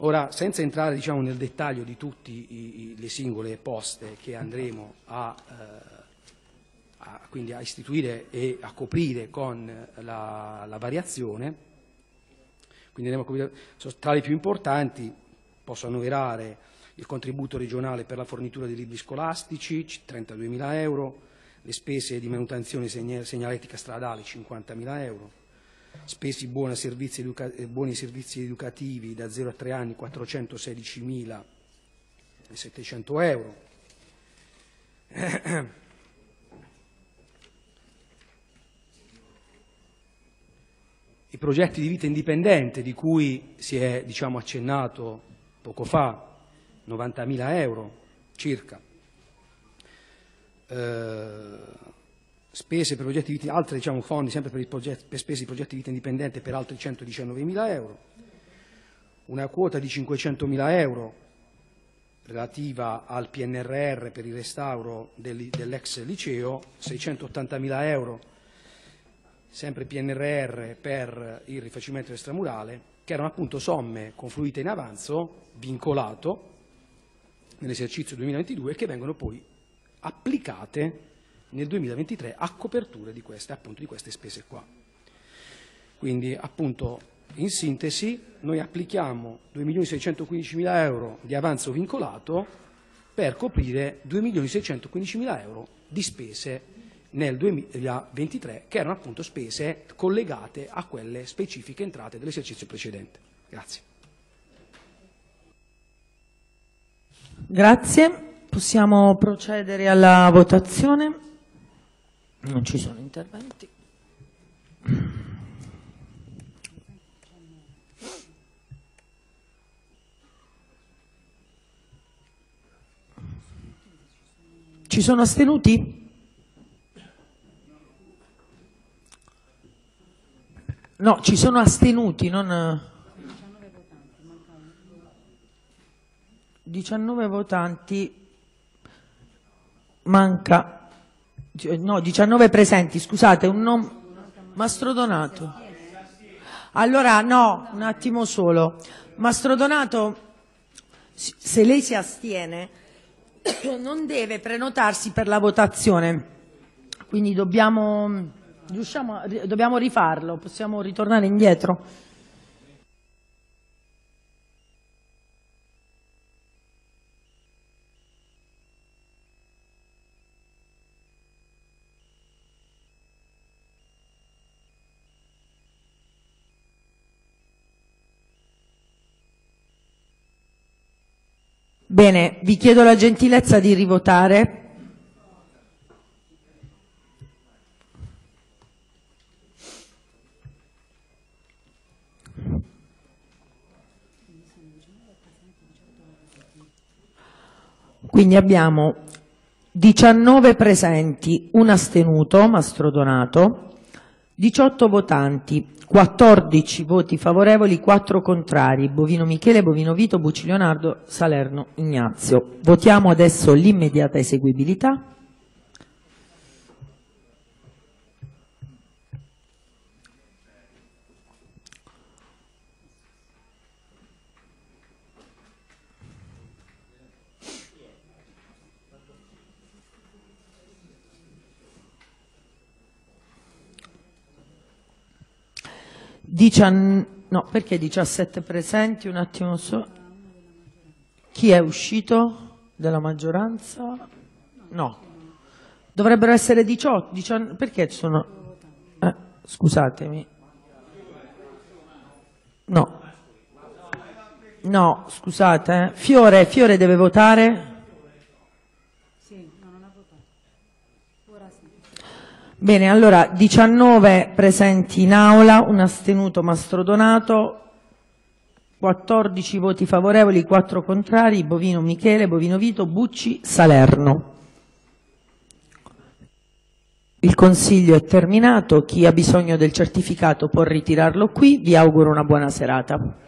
Ora, senza entrare diciamo, nel dettaglio di tutte le singole poste che andremo a, eh, a, quindi a istituire e a coprire con la, la variazione, quindi andremo a coprire, tra le più importanti posso annoverare il contributo regionale per la fornitura di libri scolastici, trentaduemila euro, le spese di manutenzione segnaletica stradale, cinquantamila euro. Spesi buoni servizi, educa buoni servizi educativi da zero a tre anni quattrocentosedicimilasettecento euro, i progetti di vita indipendente di cui si è diciamo, accennato poco fa, novantamila euro circa, eh, spese per progetti di vita, altri diciamo, fondi sempre per, il progetto, per spese di progetti di vita indipendente per altri centodiciannovemila euro, una quota di cinquecentomila euro relativa al P N R R per il restauro del, dell'ex liceo, seicentottantamila euro sempre P N R R per il rifacimento estramurale, che erano appunto somme confluite in avanzo, vincolato nell'esercizio duemilaventidue e che vengono poi applicate nel duemilaventitré a copertura di queste, appunto, di queste spese qua. Quindi appunto in sintesi noi applichiamo due milioni seicentoquindicimila euro di avanzo vincolato per coprire due milioni seicentoquindicimila euro di spese nel duemilaventitré che erano appunto spese collegate a quelle specifiche entrate dell'esercizio precedente. Grazie. Grazie. Possiamo procedere alla votazione. Non ci sono interventi. Ci sono astenuti? No, ci sono astenuti, non... diciannove votanti, manca... No, diciannove presenti, scusate, un nome Mastrodonato. Allora no, un attimo solo. Mastrodonato se lei si astiene non deve prenotarsi per la votazione, quindi dobbiamo, riusciamo, dobbiamo rifarlo, possiamo ritornare indietro? Bene, vi chiedo la gentilezza di rivotare. Quindi abbiamo diciannove presenti, un astenuto, Mastrodonato, diciotto votanti, quattordici voti favorevoli, quattro contrari, Bovino Michele, Bovino Vito, Bucci Leonardo, Salerno Ignazio. Votiamo adesso l'immediata eseguibilità. Dician... No, perché diciassette presenti, un attimo so. Chi è uscito della maggioranza? No. Dovrebbero essere diciotto, dician... perché sono... Eh, scusatemi. No. No, scusate. Fiore, Fiore deve votare? Sì, no, non ha votato. Ora sì. Bene, allora diciannove presenti in aula, un astenuto Mastrodonato, quattordici voti favorevoli, quattro contrari, Bovino Michele, Bovino Vito, Bucci, Salerno. Il consiglio è terminato, chi ha bisogno del certificato può ritirarlo qui, vi auguro una buona serata.